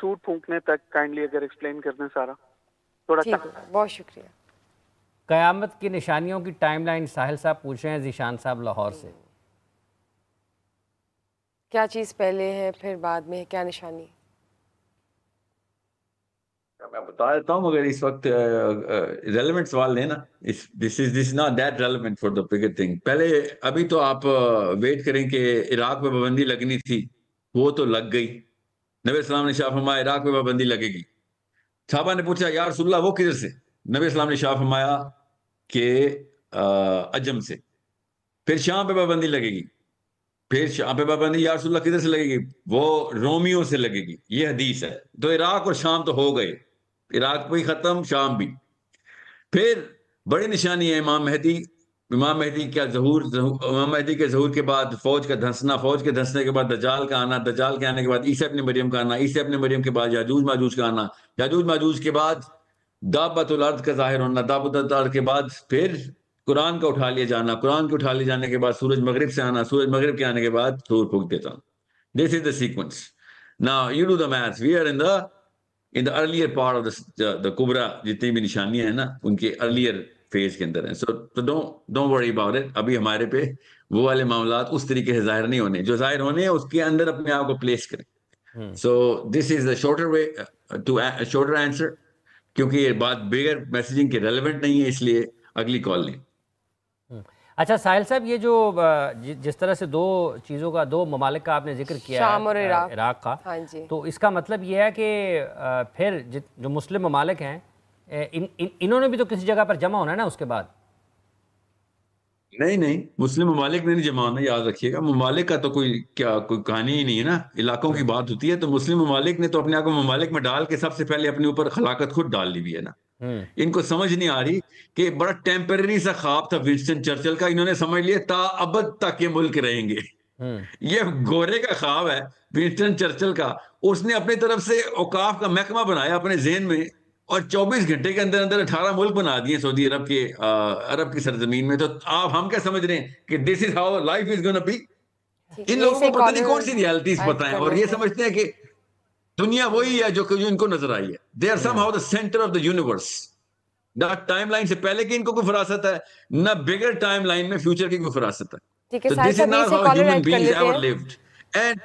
सूट फूंकने तक काइंडली अगर एक्सप्लेन करते हैं सारा थोड़ा। बहुत शुक्रिया। कयामत की निशानियों की टाइमलाइन साहिल साहब पूछ रहे हैं जीशान साहब लाहौर से। क्या चीज पहले है फिर बाद में है, क्या निशानी? मैं बता देता हूँ मगर इस वक्त रेलेवेंट सवाल नहीं ना, इस this is this not that relevant for the bigger thing. पहले अभी तो आप वेट करें कि इराक में पाबंदी लगनी थी, वो तो लग गई, नबी सलाम ने शाह फरमाया इराक में पाबंदी लगेगी। साहबा ने पूछा या रसूल अल्लाह वो किधर से, नबी सलाम ने शाह फरमाया कि अजम से। फिर शाम पे पाबंदी लगेगी, फिर शाम पे पाबंदी या रसूल अल्लाह किधर से लगेगी, वो रोमियो से लगेगी, ये हदीस है। तो इराक और शाम तो हो गए, इराक भी खत्म शाम भी। फिर बड़ी निशानी है इमाम मेहदी, इमाम मेहदी का जहूर, इमाम मेहदी के जहूर के बाद फौज का धंसना, फौज के धंसने के बाद दज्जाल का आना, दज्जाल के आने के बाद ईसा इब्न मरियम का आना, ईसा इब्न मरियम के बाद याजूज माजूज का आना, याजूज माजूज के बाद दाबतुल अर्द का जाहिर होना, दाबतुल अर्द के बाद फिर कुरान का उठा लिया जाना, कुरान के उठा लिए जाने के बाद सूरज मगरिब से आना, सूरज मगरिब के आने के बाद सूर फूक देता। This is the sequence. Now you do the maths, we are in the in the earlier part of the कुबरा, जितनी भी निशानियां हैं ना उनके अर्लियर फेज के अंदर हैं। सो तो don't don't worry about it. अभी हमारे पे वो वाले मामलात उस तरीके से जाहिर नहीं होने, जो जाहिर होने हैं उसके अंदर अपने आप को प्लेस करें। So this is the shorter way to shorter answer, क्योंकि ये बात बिगर मैसेजिंग के रेलिवेंट नहीं है, इसलिए अगली कॉल लें। अच्छा साहिल साहब, ये जो जिस तरह से दो चीज़ों का, दो ममालिक का आपने जिक्र किया, शाम और इराक, इराक का, हाँ जी, तो इसका मतलब ये है कि फिर जो मुस्लिम ममालिक हैं इन, इन इन्होंने भी तो किसी जगह पर जमा होना है ना उसके बाद? नहीं नहीं, मुस्लिम ममालिक ने नहीं जमा होना, याद रखिएगा। ममालिक का तो कोई क्या कोई कहानी ही नहीं है ना, इलाकों की बात होती है। तो मुस्लिम ममालिक ने तो अपने आप को ममालिक में डाल के सबसे पहले अपने ऊपर खलाकत खुद डाल ली हुई है ना। इनको समझ नहीं आ रही कि बड़ा टेम्पररी सा ख्वाब था विंस्टन चर्चिल का, इन्होंने समझ लिया ता अबद तक ये मुल्क रहेंगे। ये गोरे का ख्वाब है विंस्टन चर्चिल का, उसने अपनी तरफ से औकाफ का महकमा बनाया अपने जहन में और चौबीस घंटे के अंदर अंदर अठारह मुल्क बना दिए सऊदी अरब के आ, अरब की सरजमीन में। तो आप हम क्या समझ रहे हैं कि this is how life is gonna be? इन लोगों को पता नहीं कौन सी रियलिटीज पता है और ये समझते हैं कि दुनिया वही है जो इनको नजर आई है। They are somehow the centre of the universe. Timeline से पहले की इनको कोई फरासत है ना, बिगर टाइमलाइन में फ्यूचर की कोई फरासत है। तो this is not how human beings ever lived. And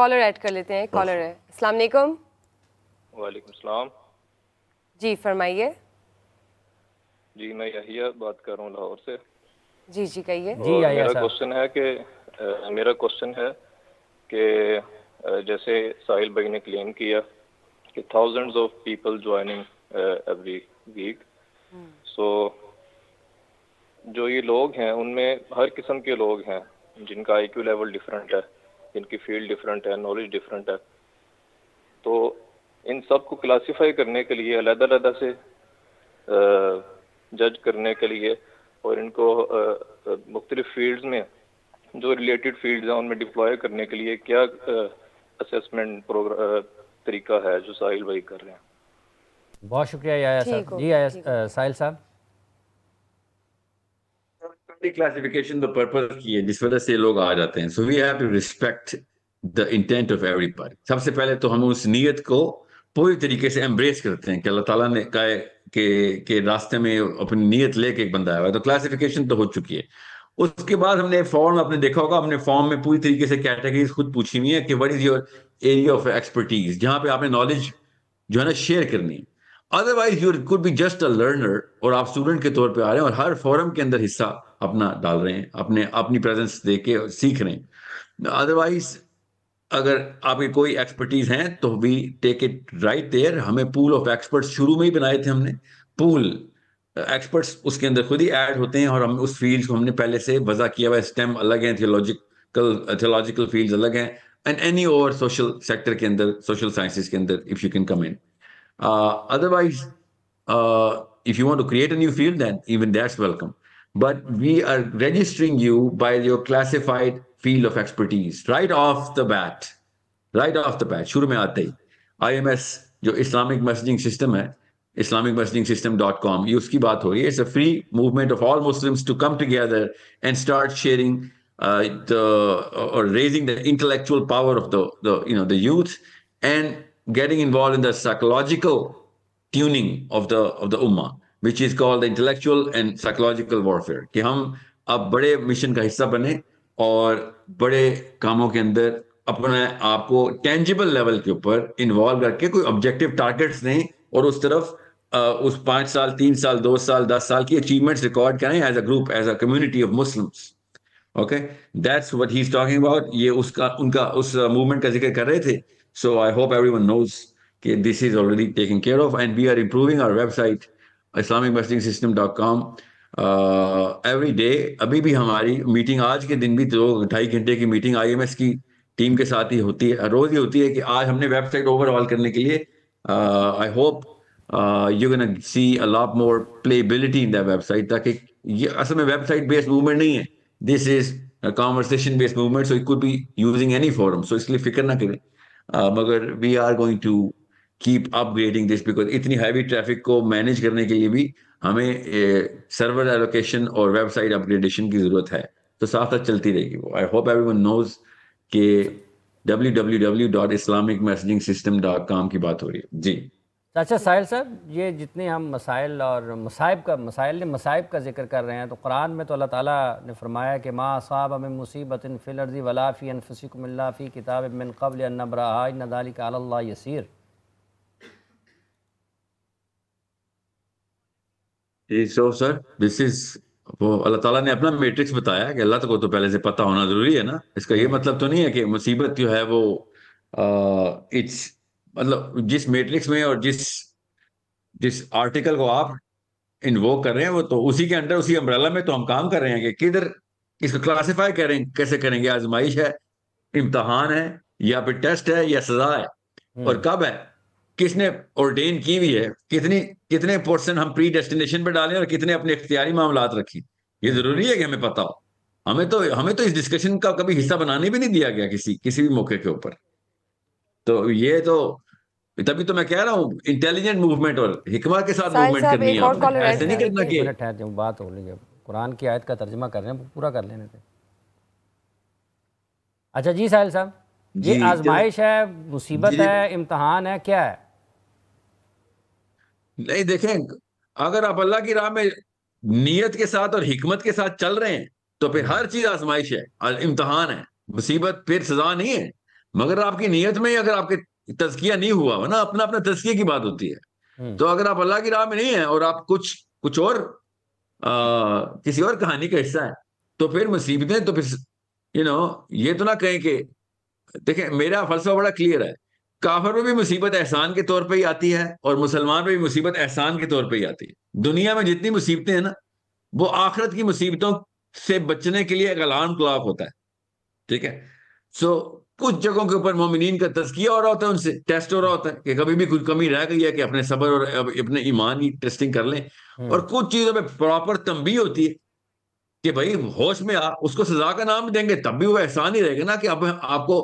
caller add कर लेते हैं, कॉलर है। अस्सलाम वालेकुम। वालेकुम सलाम जी, फरमाइए जी। मैं यहिया बात कर रहा हूँ लाहौर से। जी जी कहिए जी। मेरा क्वेश्चन है कि मेरा क्वेश्चन है कि जैसे साहिल भाई ने क्लेम किया कि thousands of people joining every week, so जो ये लोग हैं उनमें हर किस्म के लोग हैं जिनका आईक्यू लेवल डिफरेंट है, जिनकी फील्ड डिफरेंट है, नॉलेज डिफरेंट है। तो इन सब को क्लासीफाई करने के लिए अलग-अलग से जज करने के लिए और इनको मुख्तलिफ फील्ड्स में जो रिलेटेड फील्ड्स हैं उनमें डिप्लॉय करने के लिए क्या असेसमेंट प्रोग्राम तरीका है जो साहिल भाई कर रहे हैं? बहुत शुक्रिया याया साहब जी। आया साहिल साहब, क्लासिफिकेशन तो पर्पस की है जिस वजह से लोग आ जाते हैं। So we have to respect the intent of every party. सबसे पहले तो हम उस नीयत को पूरी तरीके से एम्ब्रेस करते हैं कि अल्लाह ताला ने कहा के, के रास्ते में अपनी नीयत लेके एक बंदा आया हुआ है, तो क्लासिफिकेशन तो हो चुकी है। उसके बाद हमने फॉर्म, आपने देखा होगा, हमने फॉर्म में पूरी तरीके से कैटेगरीज खुद पूछी हुई है कि what is your area of expertise, जहां पे आपने नॉलेज जो है ना शेयर करनी है। Otherwise you could be just a learner और आप स्टूडेंट के तौर पे आ रहे हैं और हर फोरम के अंदर हिस्सा अपना डाल रहे हैं, अपने अपनी प्रेजेंस दे के और सीख रहे हैं। अदरवाइज अगर आपकी कोई एक्सपर्टीज हैं तो we take it right there. हमें पूल ऑफ एक्सपर्ट्स शुरू में ही बनाए थे हमने, पूल एक्सपर्ट्स उसके अंदर खुद ही ऐड होते हैं और हम उस फील्ड को हमने पहले से वज़ा किया हुआ है। स्टेम अलग हैं, थियोलॉजिकल थियोलॉजिकल फील्ड्स अलग हैं एंड एनी और सोशल सेक्टर के अंदर, सोशल साइंसेज के अंदर if you can come in. Otherwise if you want to create a new field then even that's welcome, but we are registering you by your classified field of expertise right off the bat, right off the bat शुरू में आते ही। I M S जो Islamic messaging system है Islamic Messaging System dot com, ये उसकी बात हो रही है. It's a free movement of all Muslims to come together and start sharing uh, the or raising the intellectual power of the the you know the youth and getting involved in the psychological tuning of the of the ummah, which is called the intellectual and psychological warfare. कि हम अब बड़े mission का हिस्सा बने और बड़े कामों के अंदर अपने आप को टेंजिबल लेवल के ऊपर इन्वॉल्व करके कोई ऑब्जेक्टिव टारगेट्स नहीं और उस तरफ आ, उस पांच साल तीन साल दो साल दस साल की अचीवमेंट्स रिकॉर्ड करें as a group as a community of Muslims. Okay, that's what he is talking about. ये उसका उनका उस मूवमेंट का जिक्र कर रहे थे. So I hope everyone knows कि this is already taking care of and we are improving our website Islamic messaging system dot com every day. अभी भी हमारी मीटिंग आज के दिन भी दो ढाई घंटे की मीटिंग आई एम एस की टीम के साथ ही होती है, रोज ही होती है. कि आज हमने वेबसाइट ओवरऑल करने के लिए I hope you can see a lot more playability in the website, ताकि ये असल में वेबसाइट बेस्ड मूवमेंट नहीं है, this is conversation based movement. So it could be using any forum, so इसलिए फिक्र ना करें. uh, मगर we are going to keep upgrading this because इतनी हैवी ट्रैफिक को मैनेज करने के लिए भी हमें सर्वर एलोकेशन और वेबसाइट अपग्रेडेशन की जरूरत है. तो साथ साथ चलती रहेगी वो. आई होप एवरीवन नोज के W W W dot Islamic messaging system dot com की बात हो रही है. जी अच्छा साहिल साहब, ये जितने हम मसाइल और मसाइब का मसाइल मसाइब का जिक्र कर रहे हैं, तो कुरान में तो अल्लाह ताला ने फरमाया कि मा साब में मुसीबत फिल अर्ज़ वला फी अनफुसिकुम इल्ला फी किताब मिन क़ब्ल अन नब्राहा इन्न ज़ालिका अल्लाह यसीर. सो सर दिस इज वो अल्लाह ताला ने अपना मैट्रिक्स बताया कि अल्लाह को तो पहले से पता होना ज़रूरी है ना. इसका ये मतलब तो नहीं है कि मुसीबत जो है वो इट्स मतलब जिस मैट्रिक्स में और जिस जिस आर्टिकल को आप इन्वोक कर रहे हैं वो तो उसी के अंडर उसी अम्ब्रेला में तो हम काम कर रहे हैं कि किधर इसको क्लासीफाई करें, कैसे करेंगे. आजमाइश है, इम्तहान है, या फिर टेस्ट है, या सजा है, और कब है, किसने ऑर्डेन की हुई है, कितनी कितने पोर्शन हम प्री डेस्टिनेशन पर डालें और कितने अपने इख्तियारी मामलात रखें. ये जरूरी है कि हमें पता हो. हमें तो हमें तो इस डिस्कशन का कभी हिस्सा बनाने भी नहीं दिया गया किसी किसी भी मौके के ऊपर. तो ये तो तभी तो मैं कह रहा हूँ इंटेलिजेंट मूवमेंट और हिकमा के साथ मूवमेंट करनी है. ऐसे नहीं करना कि बात हो रही है कुरान की आयत का तर्जुमा कर रहे हैं, पूरा कर लेने थे. अच्छा जी साहिल साहब, ये आजमाइश है, मुसीबत है, इम्तहान है, क्या है? नहीं देखें, अगर आप अल्लाह की राह में नियत के साथ और हिकमत के साथ चल रहे हैं तो फिर हर चीज आजमाइश है, इम्तहान है, मुसीबत फिर सजा नहीं है. मगर आपकी नियत में अगर आपके तज़किया नहीं हुआ हो ना, अपना अपना तज़किया की बात होती है. तो अगर आप अल्लाह की राह में नहीं है और आप कुछ कुछ और आ, किसी और कहानी का हिस्सा है तो फिर मुसीबतें तो फिर यू नो ये तो ना कहें कि देखें मेरा फलसफा बड़ा क्लियर है. काफिर में भी मुसीबत एहसान के तौर पे ही आती है और मुसलमान में भी मुसीबत एहसान के तौर पे ही आती है. दुनिया में जितनी मुसीबतें हैं ना वो आखिरत की मुसीबतों से बचने के लिए एक अलार्म क्लॉक होता है. ठीक है, सो कुछ जगहों के ऊपर मोमिनीन का तज़किया हो रहा होता है, उनसे टेस्ट हो रहा होता है कि कभी भी कुछ कमी रह गई है कि अपने सब्र और अपने ईमान की टेस्टिंग कर लें. और कुछ चीज़ों में प्रॉपर तंबीह होती है कि भाई होश में आ, उसको सजा का नाम देंगे तब भी वो एहसान ही रहेगा ना. कि अब आपको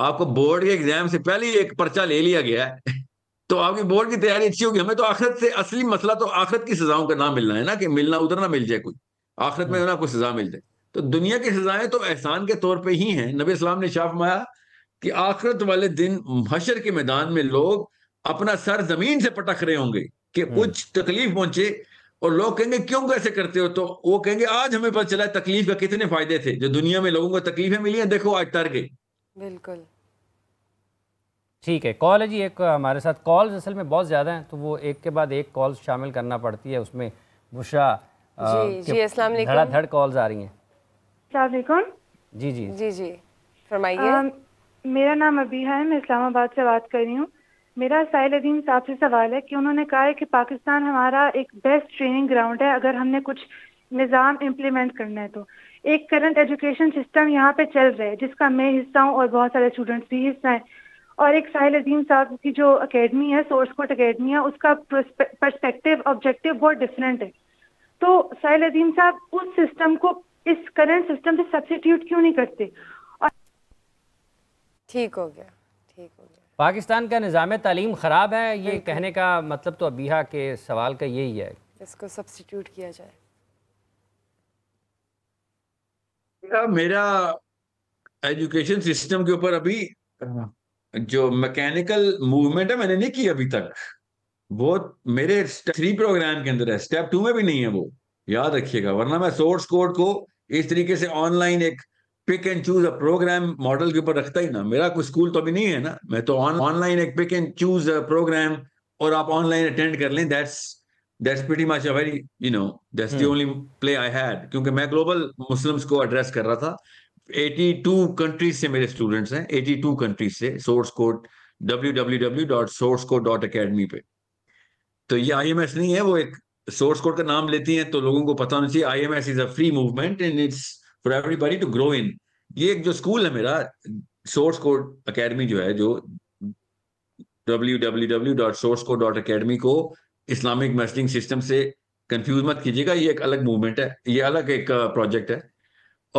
आपको बोर्ड के एग्जाम से पहले ही एक पर्चा ले लिया गया है तो आपकी बोर्ड की तैयारी अच्छी होगी. हमें तो आखिरत से असली मसला तो आखिरत की सजाओं का ना मिलना है ना, कि मिलना उधर ना मिल जाए, कोई आखिरत में ना कोई सजा मिल जाए. तो दुनिया की सजाएं तो एहसान के तौर पे ही हैं. नबी सलाम ने शाफ माया कि आखिरत वाले दिन हशर के मैदान में लोग अपना सर जमीन से पटक रहे होंगे कि कुछ तकलीफ पहुंचे और लोग कहेंगे क्यों कैसे करते हो, तो वो कहेंगे आज हमें पता चला तकलीफ का कितने फायदे थे. जो दुनिया में लोगों को तकलीफें मिली हैं देखो आज तर गई. बिल्कुल ठीक है. कॉल है जी, एक हमारे साथ कॉल असल में बहुत ज़्यादा हैं तो वो एक के बाद एक कॉल शामिल करना पड़ती है. उसमें बुशरा धड़ाधड़ कॉल्स आ रही हैं. अस्सलाम जी जी जी जी फरमाइए. मेरा नाम अबीहा है, मैं इस्लामाबाद से बात कर रही हूँ. मेरा साहिल अदीम साहब से सवाल है कि उन्होंने कहा है कि पाकिस्तान हमारा एक बेस्ट ट्रेनिंग ग्राउंड है अगर हमने कुछ निज़ाम इम्प्लीमेंट करना है तो. एक करंट एजुकेशन सिस्टम यहाँ पे चल रहा है जिसका मैं हिस्सा हूँ और बहुत सारे स्टूडेंट्स भी हिस्सा हैं, और एक साहिल अदीम साहब की जो अकेडमी है सोर्सकोड अकेडमी है उसका पर्सपेक्टिव ऑब्जेक्टिव बहुत डिफरेंट है. तो साहिल अदीम साहब उस सिस्टम को इस करंट सिस्टम से सब्स्टिट्यूट क्यों नहीं करते? और ठीक हो गया, ठीक हो गया. पाकिस्तान का निज़ाम तालीम ख़राब है, ये कहने का मतलब तो अबीहा के सवाल का यही है। इसको सब्स्टिट्यूट किया जाए। मेरा एजुकेशन सिस्टम के ऊपर अभी जो मैकेनिकल मूवमेंट है मैंने नहीं की अभी तक, वो मेरे स्टेप थ्री प्रोग्राम के अंदर है, स्टेप टू में भी नहीं है वो, याद रखिएगा। वरना मैं सोर्स कोड को इस तरीके से ऑनलाइन एक pick and choose a programme model के ऊपर रखता ही ना, मेरा कोई स्कूल तो अभी नहीं है ना, मैं तो ऑनलाइन एक pick and choose a programme और आप ऑनलाइन अटेंड कर लें, that's that's pretty much a very you know that's the only play I had, क्योंकि मैं ग्लोबल मुस्लिम्स को एड्रेस कर रहा था। बयासी कंट्रीज से मेरे स्टूडेंट्स हैं, बयासी कंट्रीज से, source code W W W dot source code dot academy पे। तो ये आईएमएस नहीं है, वो एक सोर्स कोड का नाम लेती हैं तो लोगों को पता होना चाहिए IMS is a free movement and it's for everybody to grow in. ये एक जो स्कूल है मेरा सोर्स कोड अकेडमी जो है, जो W W W dot source code dot academy को इस्लामिक मैसेजिंग सिस्टम से कंफ्यूज मत कीजिएगा, ये एक अलग मूवमेंट है, ये अलग एक प्रोजेक्ट है।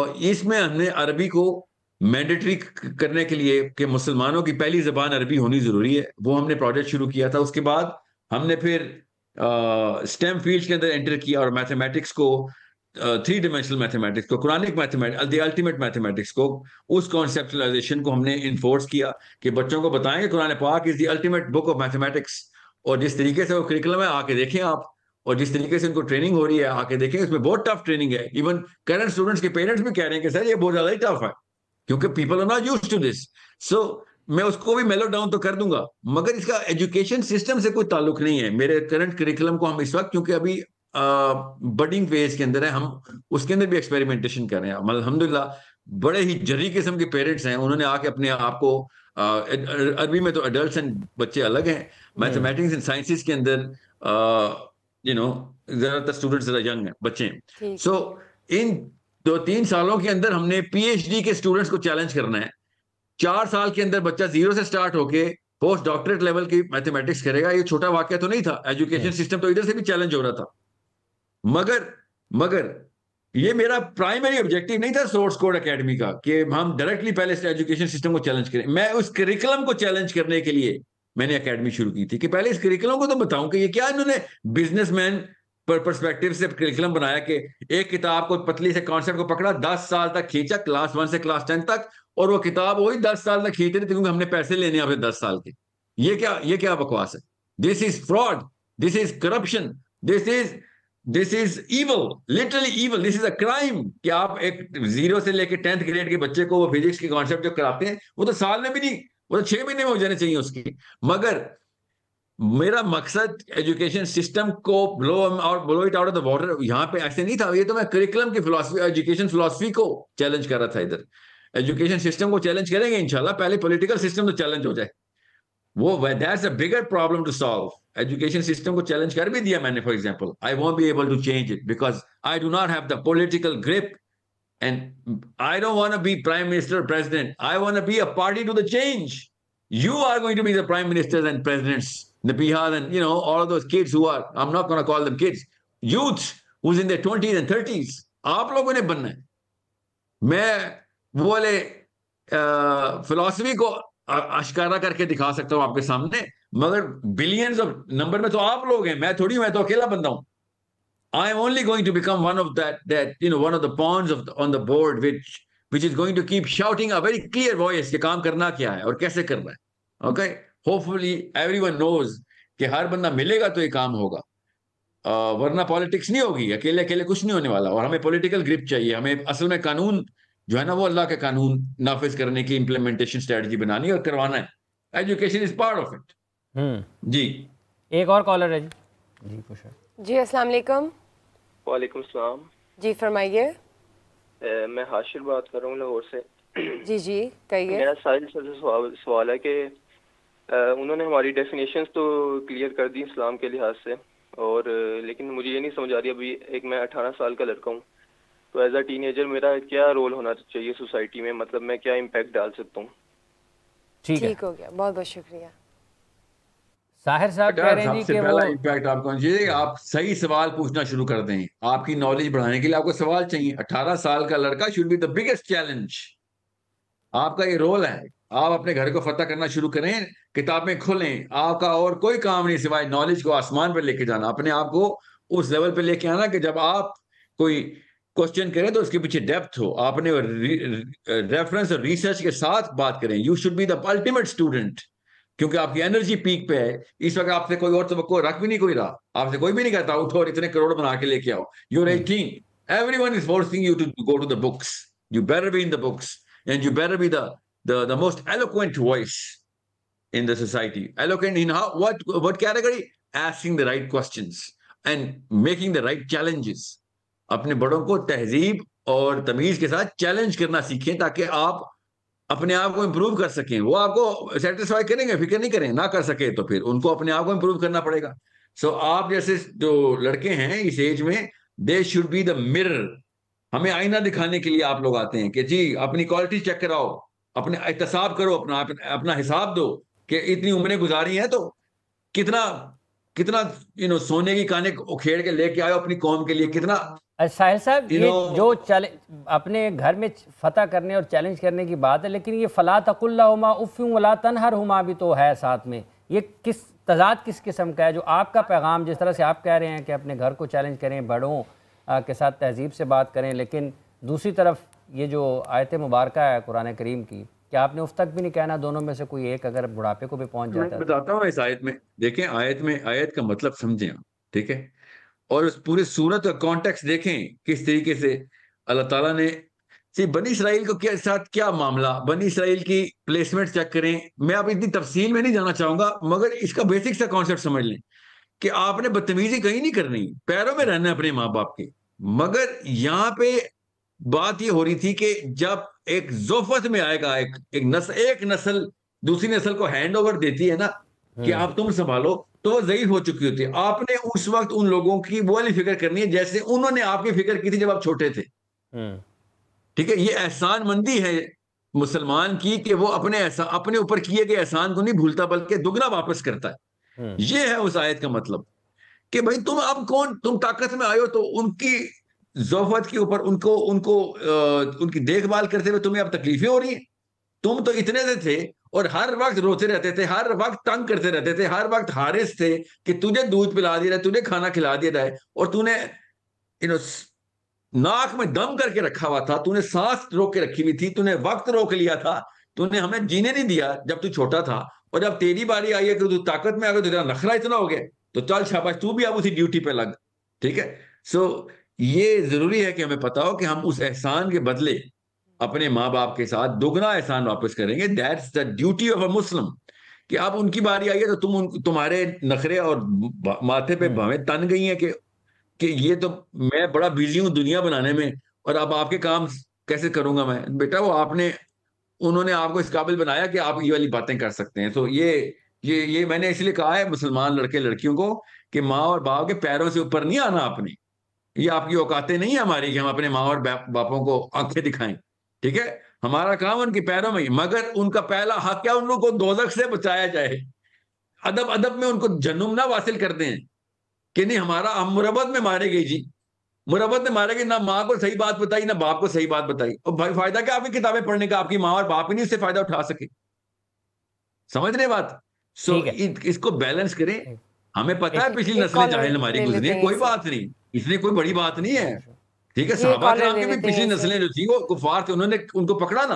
और इसमें हमने अरबी को मैंडेटरी करने के लिए कि मुसलमानों की पहली जबान अरबी होनी जरूरी है, वो हमने प्रोजेक्ट शुरू किया था। उसके बाद हमने फिर स्टेम फील्ड के अंदर एंटर किया और मैथमेटिक्स को, थ्री डायमेंशनल मैथमेटिक्स को, Quranic mathematics, the ultimate mathematics को, उस कॉन्सेप्चुअलाइजेशन को हमने इन्फोर्स किया कि बच्चों को बताएं कुरान पाक is the ultimate book of mathematics. और जिस तरीके से वो करिकुलम है आके देखें आप, और जिस तरीके से उनको ट्रेनिंग हो रही है आके देखें, उसमें बहुत टफ ट्रेनिंग है। इवन करंट स्टूडेंट्स के पेरेंट्स भी कह रहे हैं कि सर ये बहुत ज्यादा ही टफ है, क्योंकि people are not used to this. सो मैं उसको भी मेलो डाउन तो कर दूंगा, मगर इसका एजुकेशन सिस्टम से कोई ताल्लुक नहीं है। मेरे करंट करिकुलम को हम इस वक्त, क्योंकि अभी बडिंग फेज के अंदर है, हम उसके अंदर भी एक्सपेरिमेंटेशन कर रहे हैं। अल्हम्दुलिल्लाह बड़े ही जर्री किस्म के पेरेंट्स हैं, उन्होंने आके अपने आप को, अरबी में तो अडल्ट एंड बच्चे अलग हैं, मैथमेटिक्स एंड साइंसिस के अंदर यू नो ज्यादातर स्टूडेंट्स ज्यादा यंग हैं, बच्चे हैं। सो इन दो तीन सालों के अंदर हमने पीएचडी के स्टूडेंट्स को चैलेंज करना है। चार साल के अंदर बच्चा जीरो से स्टार्ट होके पोस्ट डॉक्टरेट लेवल की मैथमेटिक्स करेगा, ये छोटा वाकया तो नहीं था। एजुकेशन सिस्टम तो इधर से भी चैलेंज हो रहा था, मगर मगर ये मेरा प्राइमरी ऑब्जेक्टिव नहीं था सोर्स कोड अकेडमी का कि हम डायरेक्टली पहले एजुकेशन सिस्टम को चैलेंज करें। मैं उस करिकुलम को चैलेंज करने के लिए मैंने अकेडमी शुरू की थी कि पहले इस करिकुलम को तो बताऊं कि ये क्या इन्होंने बिजनेसमैन पर पर्सपेक्टिव से करिकुलम बनाया कि एक किताब को पतली से कॉन्सेप्ट को पकड़ा, दस साल तक खींचा, क्लास वन से क्लास टेन तक, और वो किताब वही दस साल तक खींचते थे क्योंकि हमने पैसे लेने अपने दस साल के। ये क्या ये क्या बकवास है। This is fraud, this is corruption, this is this is evil, literally evil, this is a crime कि आप एक जीरो से लेकर टेंथ ग्रेड के बच्चे को वो फिजिक्स के कॉन्सेप्ट जो कराते हैं वो तो साल में भी नहीं, वो तो छह महीने में हो जाने चाहिए उसकी। मगर मेरा मकसद एजुकेशन सिस्टम को ब्लो और blow it out of the water यहाँ पे ऐसे नहीं था। ये तो मैं करिकुलम की फिलॉसफी, एजुकेशन फिलॉसफी को चैलेंज कर रहा था। इधर एजुकेशन सिस्टम को चैलेंज करेंगे इंशाल्लाह, पहले पॉलिटिकल सिस्टम तो चैलेंज हो जाए, वो that's a bigger problem to solve. Education system को चैलेंज कर भी दिया मैंने, for example I want be able to change it because I do not have the political grip and I don't want to be prime minister or president, I want to be a party to the change. You are going to be the prime ministers and presidents, the Bihar and you know all of those kids who are, I'm not going to call them kids, youth who's in their twenties and thirties, aap logo ne banna hai. Main wale philosophy ko ashkara karke dikha sakta hu aapke samne, magar billions of number mein to aap log hain, main thodi, main to akela banda hu. I am only going to become one of that that you know one of the pawns of the, on the board which which is going to keep shouting a very clear voice कि काम करना क्या है और कैसे करना है। Okay, hopefully everyone knows कि हर बंदा मिलेगा तो ये काम होगा, uh, वरना पॉलिटिक्स नहीं होगी, अकेले अकेले कुछ नहीं होने वाला। और हमें पॉलिटिकल ग्रिप चाहिए, हमें असल में कानून जो है ना वो अल्लाह के कानून नाफिज करने की इम्प्लीमेंटेशन स्ट्रेटजी बनानी है और करवाना है। Education is part of it. Hmm जी, एक और कॉलर है जी। जी अस्सलाम वालेकुम। वालेकुम सलाम जी, फरमाइए। मैं हाशिर बात कर रहा हूँ लाहौर से। जी जी कहिए। मेरा साहिल सर से सवाल, सवाल है कि उन्होंने हमारी डेफिनेशंस तो क्लियर कर दी इस्लाम के लिहाज से, और लेकिन मुझे ये नहीं समझ आ रही अभी, एक मैं अठारह साल का लड़का हूँ तो एज अ टीनेजर मेरा क्या रोल होना चाहिए सोसाइटी में, मतलब मैं क्या इम्पैक्ट डाल सकता हूँ। ठीक हो गया, बहुत बहुत शुक्रिया। साहिर साहब कह रहे हैं कि वो इम्पैक्ट आपको चाहिए, आप सही सवाल पूछना शुरू कर दें, आपकी नॉलेज बढ़ाने के लिए आपको सवाल चाहिए। अठारह साल का लड़का should be the biggest challenge, आपका ये रोल है। आप अपने घर को फतह करना शुरू करें, किताबें खोलें, आपका और कोई काम नहीं सिवाय नॉलेज को आसमान पर लेके जाना, अपने आप को उस लेवल पे लेके आना कि जब आप कोई क्वेश्चन करें तो उसके पीछे डेप्थ हो, आपने रेफरेंस और रिसर्च के साथ बात करें। You should be the ultimate student, क्योंकि आपकी एनर्जी पीक पे है। इस वक्त आपसे कोई और तवक्को रख भी नहीं कोई रहा, आपसे कोई भी नहीं कहता उठो और इतने करोड़ बना के लेके आओ। You're eighteen, everyone is forcing you to go to the books, you better be in the books and you better be the The the most eloquent voice in the society. Eloquent in how, what what category? Asking the right questions and making the right challenges. अपने बड़ों को तहजीब और तमीज के साथ challenge करना सीखें ताकि आप अपने आप को इम्प्रूव कर सकें। वो आपको सेटिस्फाई करेंगे, फिक्र नहीं करें, ना कर सके तो फिर उनको अपने आप को इम्प्रूव करना पड़ेगा। सो so, आप जैसे जो लड़के हैं इस एज में, they should be the mirror. हमें आईना दिखाने के लिए आप लोग आते हैं कि जी अपनी क्वालिटी चेक कराओ, अपने एहतसाब करो, अपना अपना हिसाब दो कि इतनी उम्रें गुजारी हैं तो कितना कितना यू नो सोने की काने उखेड़ के लेके आयो अपनी कौम के लिए। कितना साहिल साहब, ये जो चैलेंज अपने घर में फतह करने और चैलेंज करने की बात है, लेकिन ये फला तकुल्लाहुमा उफ़्फ़िन वला तनहरहुमा भी तो है साथ में। ये किस तजाद किस किस्म का है? जो आपका पैगाम जिस तरह से आप कह रहे हैं कि अपने घर को चैलेंज करें, बड़ों के साथ तहजीब से बात करें, लेकिन दूसरी तरफ ये जो आयत मुबारक है कुरान करीम की कि आपने उस तक भी नहीं कहना, दोनों में से कोई एक अगर बुढ़ापे को भी पहुंच जाता है। बताता हूँ इस आयत में, देखें आयत में आयत का मतलब समझें आप, ठीक है, और उस पूरे सूरत का कॉन्टेक्स्ट देखें किस तरीके से अल्लाह ताला ने सी बनी इसराइल को के साथ क्या मामला। बनी इसराइल की प्लेसमेंट चेक करें, मैं आप इतनी तफसील में नहीं जाना चाहूंगा, मगर इसका बेसिक सा कॉन्सेप्ट समझ लें कि आपने बदतमीजी कहीं नहीं करनी, पैरों में रहना अपने माँ बाप के। मगर यहाँ पे बात ये हो रही थी कि जब एक जोफत में आएगा एक एक नस्ल एक नस्ल दूसरी नस्ल को हैंड ओवर देती है ना कि आप तुम संभालो, तो वो ज़ईफ हो चुकी होती है। आपने उस वक्त उन लोगों की वो वाली फिक्र करनी है जैसे उन्होंने आपकी फिक्र की थी जब आप छोटे थे। ठीक है, ये एहसान मंदी है मुसलमान की कि वो अपने एहसान, अपने ऊपर किए गए एहसान को नहीं भूलता बल्कि दुगना वापस करता है। ये है उस आयत का मतलब कि भाई तुम अब कौन, तुम ताकत में आयो तो उनकी ज़ोफत के ऊपर उनको उनको आ, उनकी देखभाल करते हुए तुम्हें अब तकलीफें हो रही हैं। तुम तो इतने से थे और हर वक्त रोते रहते थे, हर वक्त तंग करते रहते थे, हर वक्त हारिस थे कि तुझे दूध पिला दिया, तुझे खाना खिला दिया जाए, और तूने यू नो नाक में दम करके रखा हुआ था, तूने सांस रोक के रखी हुई थी, तूने वक्त रोक लिया था, तूने हमें जीने नहीं दिया जब तू छोटा था, और जब तेरी बारी आई है कि तू ताकत में आ गए तो तेरा नखरा इतना हो गया तो चल शाबाश तू भी अब उसी ड्यूटी पे लग। ठीक है, सो ये जरूरी है कि हमें पता हो कि हम उस एहसान के बदले अपने माँ बाप के साथ दोगुना एहसान वापस करेंगे। That's the duty of a Muslim कि आप उनकी बारी आई है तो तुम उन, तुम्हारे नखरे और माथे पे भावे तन गई है कि कि ये तो मैं बड़ा बिजी हूँ दुनिया बनाने में और अब आपके काम कैसे करूंगा मैं। बेटा वो आपने उन्होंने आपको इस काबिल बनाया कि आप ये वाली बातें कर सकते हैं। तो ये ये ये मैंने इसलिए कहा है मुसलमान लड़के लड़कियों को कि माँ और बाप के पैरों से ऊपर नहीं आना आपने। ये आपकी औकातें नहीं है हमारी कि हम अपने माँ और बापों को आंखें दिखाएं। ठीक है, हमारा काम उनके पैरों में ही, मगर उनका पहला हक क्या, उन लोगों को दोजख से बचाया जाए, अदब अदब में उनको जन्म ना वासिल कर दें कि नहीं हमारा, हम मुरबत में मारे गए जी, मुरबत में मारे गए, ना माँ को सही बात बताई ना बाप को सही बात बताई। और भाई फायदा क्या आपकी किताबें पढ़ने का, आपकी माँ और बाप ही नहीं उससे फायदा उठा सके। समझ रहे बात? सो इसको बैलेंस करें। हमें पता है पिछली नस्लें जाहिल हमारी गुजरी है, कोई बात नहीं, इसलिए कोई बड़ी बात नहीं है। ठीक है, सहाबा किराम के भी पिछली नस्लें जो थी वो कुफार थे, उन्होंने उनको पकड़ा ना।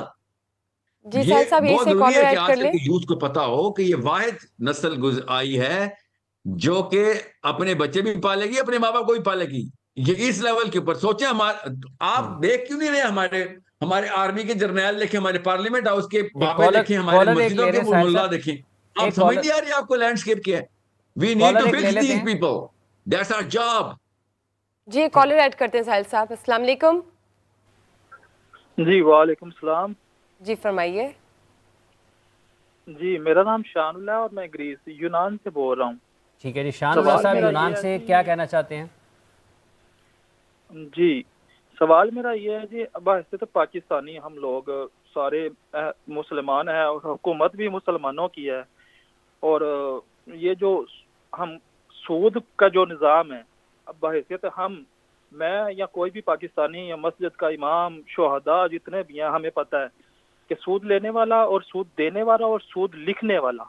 जी साहब, ये बहुत जरूरी है कि आज के यूथ को पता हो कि ये वाहिद नस्ल आई है जो कि अपने बच्चे भी पालेगी, अपने माँ बाप को भी पालेगी। ये इस लेवल के ऊपर सोचे। हमारे आप देख क्यों नहीं रहे, हमारे हमारे आर्मी के जर्नैल देखे, हमारे पार्लियामेंट हाउस के बाबे देखे, हमारे मस्जिदों के मुल्ला देखे। आप समझ नहीं आ रही आपको लैंडस्केप क्या है। We need to fix these people. That's our job. जी, कॉलर ऐड करते हैं साहिल साहब। अस्सलाम वालेकुम। जी वालेकुम सलाम। जी फरमाइए। जी मेरा नाम शानुल्ला है और मैं ग्रीस यूनान से बोल रहा हूँ। ठीक है जी, शानुल्ला साहब यूनान से क्या कहना चाहते हैं? जी सवाल मेरा ये है जी, अब ऐसे तो पाकिस्तानी हम लोग सारे मुसलमान हैं और हुकूमत भी मुसलमानों की है, और ये जो हम सूद का जो निज़ाम है, अब बहैसियत हम, मैं या कोई भी पाकिस्तानी या मस्जिद का इमाम, शोहदा जितने भी हैं, हमें पता है कि सूद लेने वाला और सूद देने वाला और सूद लिखने वाला,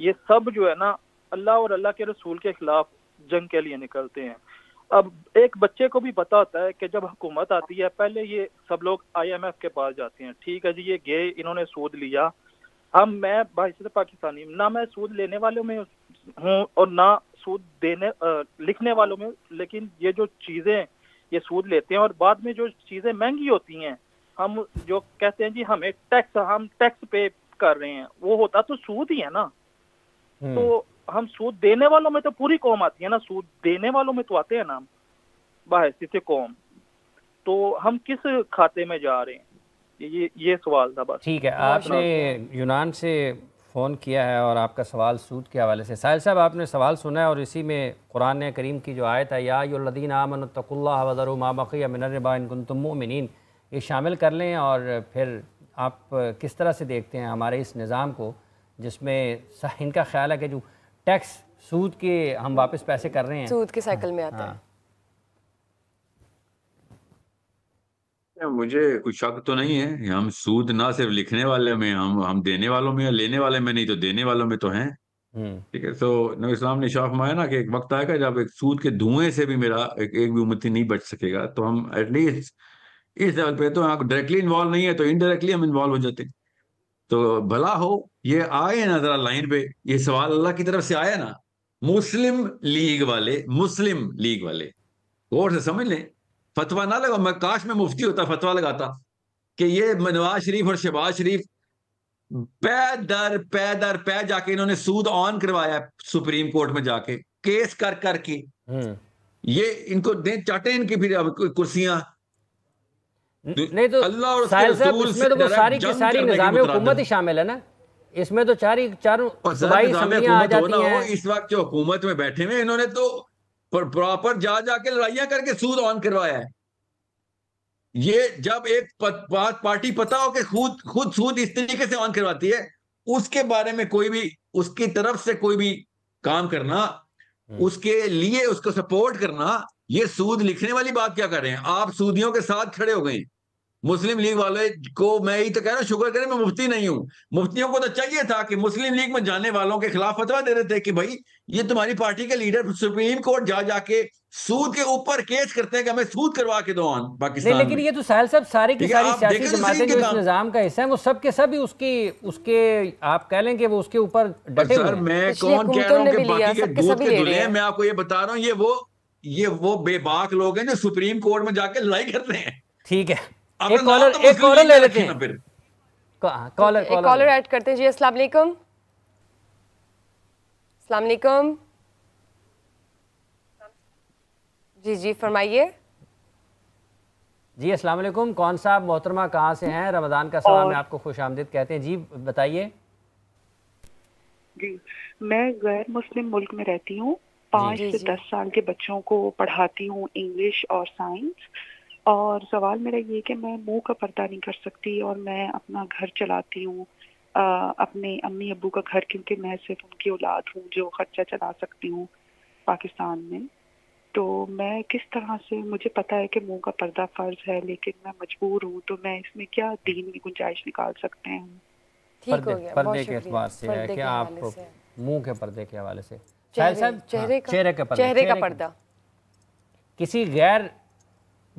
ये सब जो है ना अल्लाह और अल्लाह के रसूल के खिलाफ जंग के लिए निकलते हैं। अब एक बच्चे को भी पता होता है कि जब हुकूमत आती है पहले ये सब लोग आईएमएफ के पास जाते हैं, ठीक है जी ये गए इन्होंने सूद लिया, हम मैं भाईसाहब पाकिस्तानी ना मैं सूद लेने वालों में हूँ और ना सूद देने आ, लिखने वालों में, लेकिन ये जो चीज़ें ये सूद लेते हैं और बाद में जो चीज़ें महंगी होती हैं हम जो कहते हैं जी हमें टैक्स हम टैक्स पे कर रहे हैं, वो होता तो सूद ही है ना। तो हम सूद देने वालों में तो पूरी कौम आती है ना, सूद देने वालों में तो आते हैं ना बाहर से कौम, तो हम किस खाते में जा रहे हैं, ये ये सवाल था बस। ठीक है, आपने यूनान से फ़ोन किया है और आपका सवाल सूद के हवाले से। साहिल साहब आपने सवाल सुना है और इसी में कुरान करीम की जो आयत है यादीन आमनतल्ला वज़र मामक़िया मिनरबा इनकुन्तुम मोमिनीन, ये शामिल कर लें और फिर आप किस तरह से देखते हैं हमारे इस निज़ाम को जिसमें इनका ख्याल है कि जो टैक्स सूद के हम वापस पैसे कर रहे हैं सूद के साइकिल में आता है। मुझे कुछ शक तो नहीं है, हम सूद ना सिर्फ लिखने वाले में हम हम देने वालों में, लेने वाले में नहीं तो देने वालों में तो हैं। ठीक है, तो नबी इस्लाम ने शाह फरमाया ना कि एक वक्त आएगा जब एक सूद के धुएं से भी मेरा एक, एक भी उम्मती नहीं बच सकेगा। तो हम एटलीस्ट इस लेवल पे तो आप डायरेक्टली इन्वॉल्व नहीं है तो इनडायरेक्टली हम इन्वॉल्व हो जाते हैं। तो भला हो ये आए ना जरा लाइन पे, ये सवाल अल्लाह की तरफ से आया ना, मुस्लिम लीग वाले मुस्लिम लीग वाले गौर से समझ लें, फतवा ना लगाओ। मैं काश में मुफ्ती होता फतवा लगाता कि ये नवाज शरीफ और शहबाज शरीफ पै दर पै दर पै जाके इन्होंने सूद ऑन करवाया सुप्रीम कोर्ट में जाके केस कर कर के, ये इनको दे चाटे इनकी फिर कुर्सियां नहीं तो अल्लाह और साहिल साहब इसमें तो वो सारी की सारी निजामे हुकूमत ही शामिल है ना इसमें, तो चारी चारों आ जाती हैं। इस वक्त जो हुकूमत में बैठे हुए इन्होंने तो प्रॉपर जा जाके लड़ाइयां करके सूद ऑन करवाया है। ये जब एक पार्टी पता हो कि खुद खुद सूद इस तरीके से ऑन करवाती है उसके बारे में कोई भी उसकी तरफ से कोई भी काम करना, उसके लिए उसको सपोर्ट करना, ये सूद लिखने वाली बात क्या कर रहे हैं आप? सूदियों के साथ खड़े हो गए मुस्लिम लीग वाले को। मैं यही तो कह रहा हूँ, शुक्र करें मैं मुफ्ती नहीं हूँ। मुफ्तियों को तो चाहिए था कि मुस्लिम लीग में जाने वालों के खिलाफ फतवा दे रहे थे कि भाई ये तुम्हारी पार्टी के लीडर सुप्रीम कोर्ट जा जाके सूद के ऊपर केस करते हैं कि हमें सूद करवा के दो पाकिस्तान। लेकिन ये तो साहिल साहब सारी की सारी सियासी जमातें जो इस निजाम का हिस्सा है वो सब के सब ही उसकी उसके आप कह लें कि वो उसके ऊपर डटे हुए हैं। मैं कौन कह रहा हूँ कि बाकी के दूध के दुल्हे, मैं आपको ये बता रहा हूँ ये वो ये वो बेबाक लोग हैं जो सुप्रीम कोर्ट में जाके लड़ाई करते हैं। ठीक है, एक कॉलर तो एक कॉलर ले लेते हैं, फिर कॉलर एक कॉलर ऐड करते हैं जी। अस्सलाम वालेकुम, अस्सलाम वालेकुम जी जी फरमाइए जी। अस्सलाम वालेकुम, कौन साहब मोहतरमा कहाँ से हैं? रमजान का सलाम में आपको खुश आमदीद कहते हैं जी, बताइए जी। मैं गैर मुस्लिम मुल्क में रहती हूँ, पाँच से दस साल के बच्चों को पढ़ाती हूँ इंग्लिश और साइंस, और सवाल मेरा ये कि मैं मुंह का पर्दा नहीं कर सकती और मैं अपना घर चलाती हूँ अपने अम्मी अब्बू का घर, क्योंकि मैं सिर्फ उनकी औलाद हूँ जो खर्चा चला सकती हूँ पाकिस्तान में। तो मैं किस तरह से, मुझे पता है कि मुंह का पर्दा फर्ज है लेकिन मैं मजबूर हूँ, तो मैं इसमें क्या दीन में गुंजाइश निकाल सकते हैं? ठीक हो गया, पर्दे के एतबार से है कि आप मुंह के पर्दे के हवाले से चेहरे का पर्दा, पर्दा किसी गैर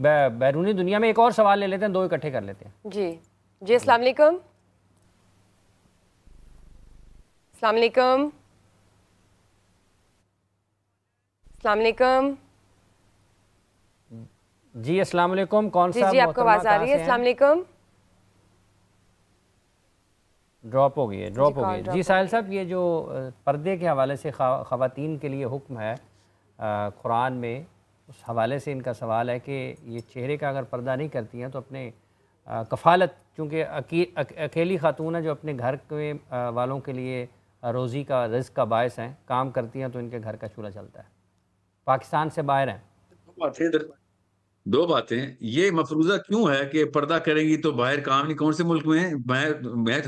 बैरूनी दुनिया में। एक और सवाल ले लेते हैं, दो इकट्ठे कर लेते हैं जी जी। अस्सलाम वालेकुम, अस्सलाम वालेकुम, अस्सलाम वालेकुम जी। अस्सलाम वालेकुम, कौन सा जी आपको आवाज आ रही है? अस्सलाम वालेकुम, ड्रॉप हो गई है, ड्रॉप हो गई जी। साहिल साहब ये जो पर्दे के हवाले से ख़वातीन के लिए हुक्म है कुरान में, उस हवाले से इनका सवाल है कि ये चेहरे का अगर पर्दा नहीं करती हैं तो अपने आ, कफालत, चूँकि अकेली खातून है जो अपने घर में वालों के लिए रोज़ी का रिज़्क का बायस हैं, काम करती हैं तो इनके घर का चूल्हा चलता है, पाकिस्तान से बाहर हैं। दो बातें, ये मफरूजा क्यों है कि पर्दा करेंगी तो बाहर काम नहीं, कौन से मुल्क में है? मैं मैं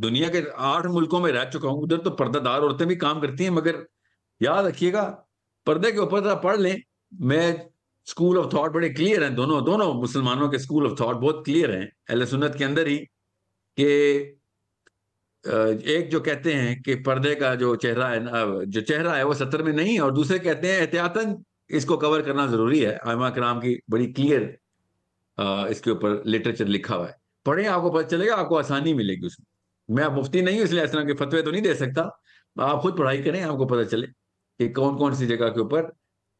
दुनिया के आठ मुल्कों में रह चुका हूँ, उधर तो पर्दादार औरतें भी काम करती हैं, मगर याद रखिएगा पर्दे के ऊपर पढ़ लें। मैं स्कूल ऑफ थॉट बड़े क्लियर हैं, दोनों दोनों मुसलमानों के स्कूल ऑफ थॉट बहुत क्लियर हैं अहले सुन्नत के अंदर ही, कि एक जो कहते हैं कि पर्दे का जो चेहरा है ना, जो चेहरा है वो सत्तर में नहीं है, और दूसरे कहते हैं एहतियातन इसको कवर करना जरूरी है। आइमा कराम की बड़ी क्लियर इसके ऊपर लिटरेचर लिखा हुआ है, पढ़े आपको पता चलेगा, आपको आसानी मिलेगी उसमें। मैं आप मुफ्ती नहीं हूँ इसलिए ऐसा के फतवे तो नहीं दे सकता, आप खुद पढ़ाई करें, आपको पता चले कि कौन कौन सी जगह के ऊपर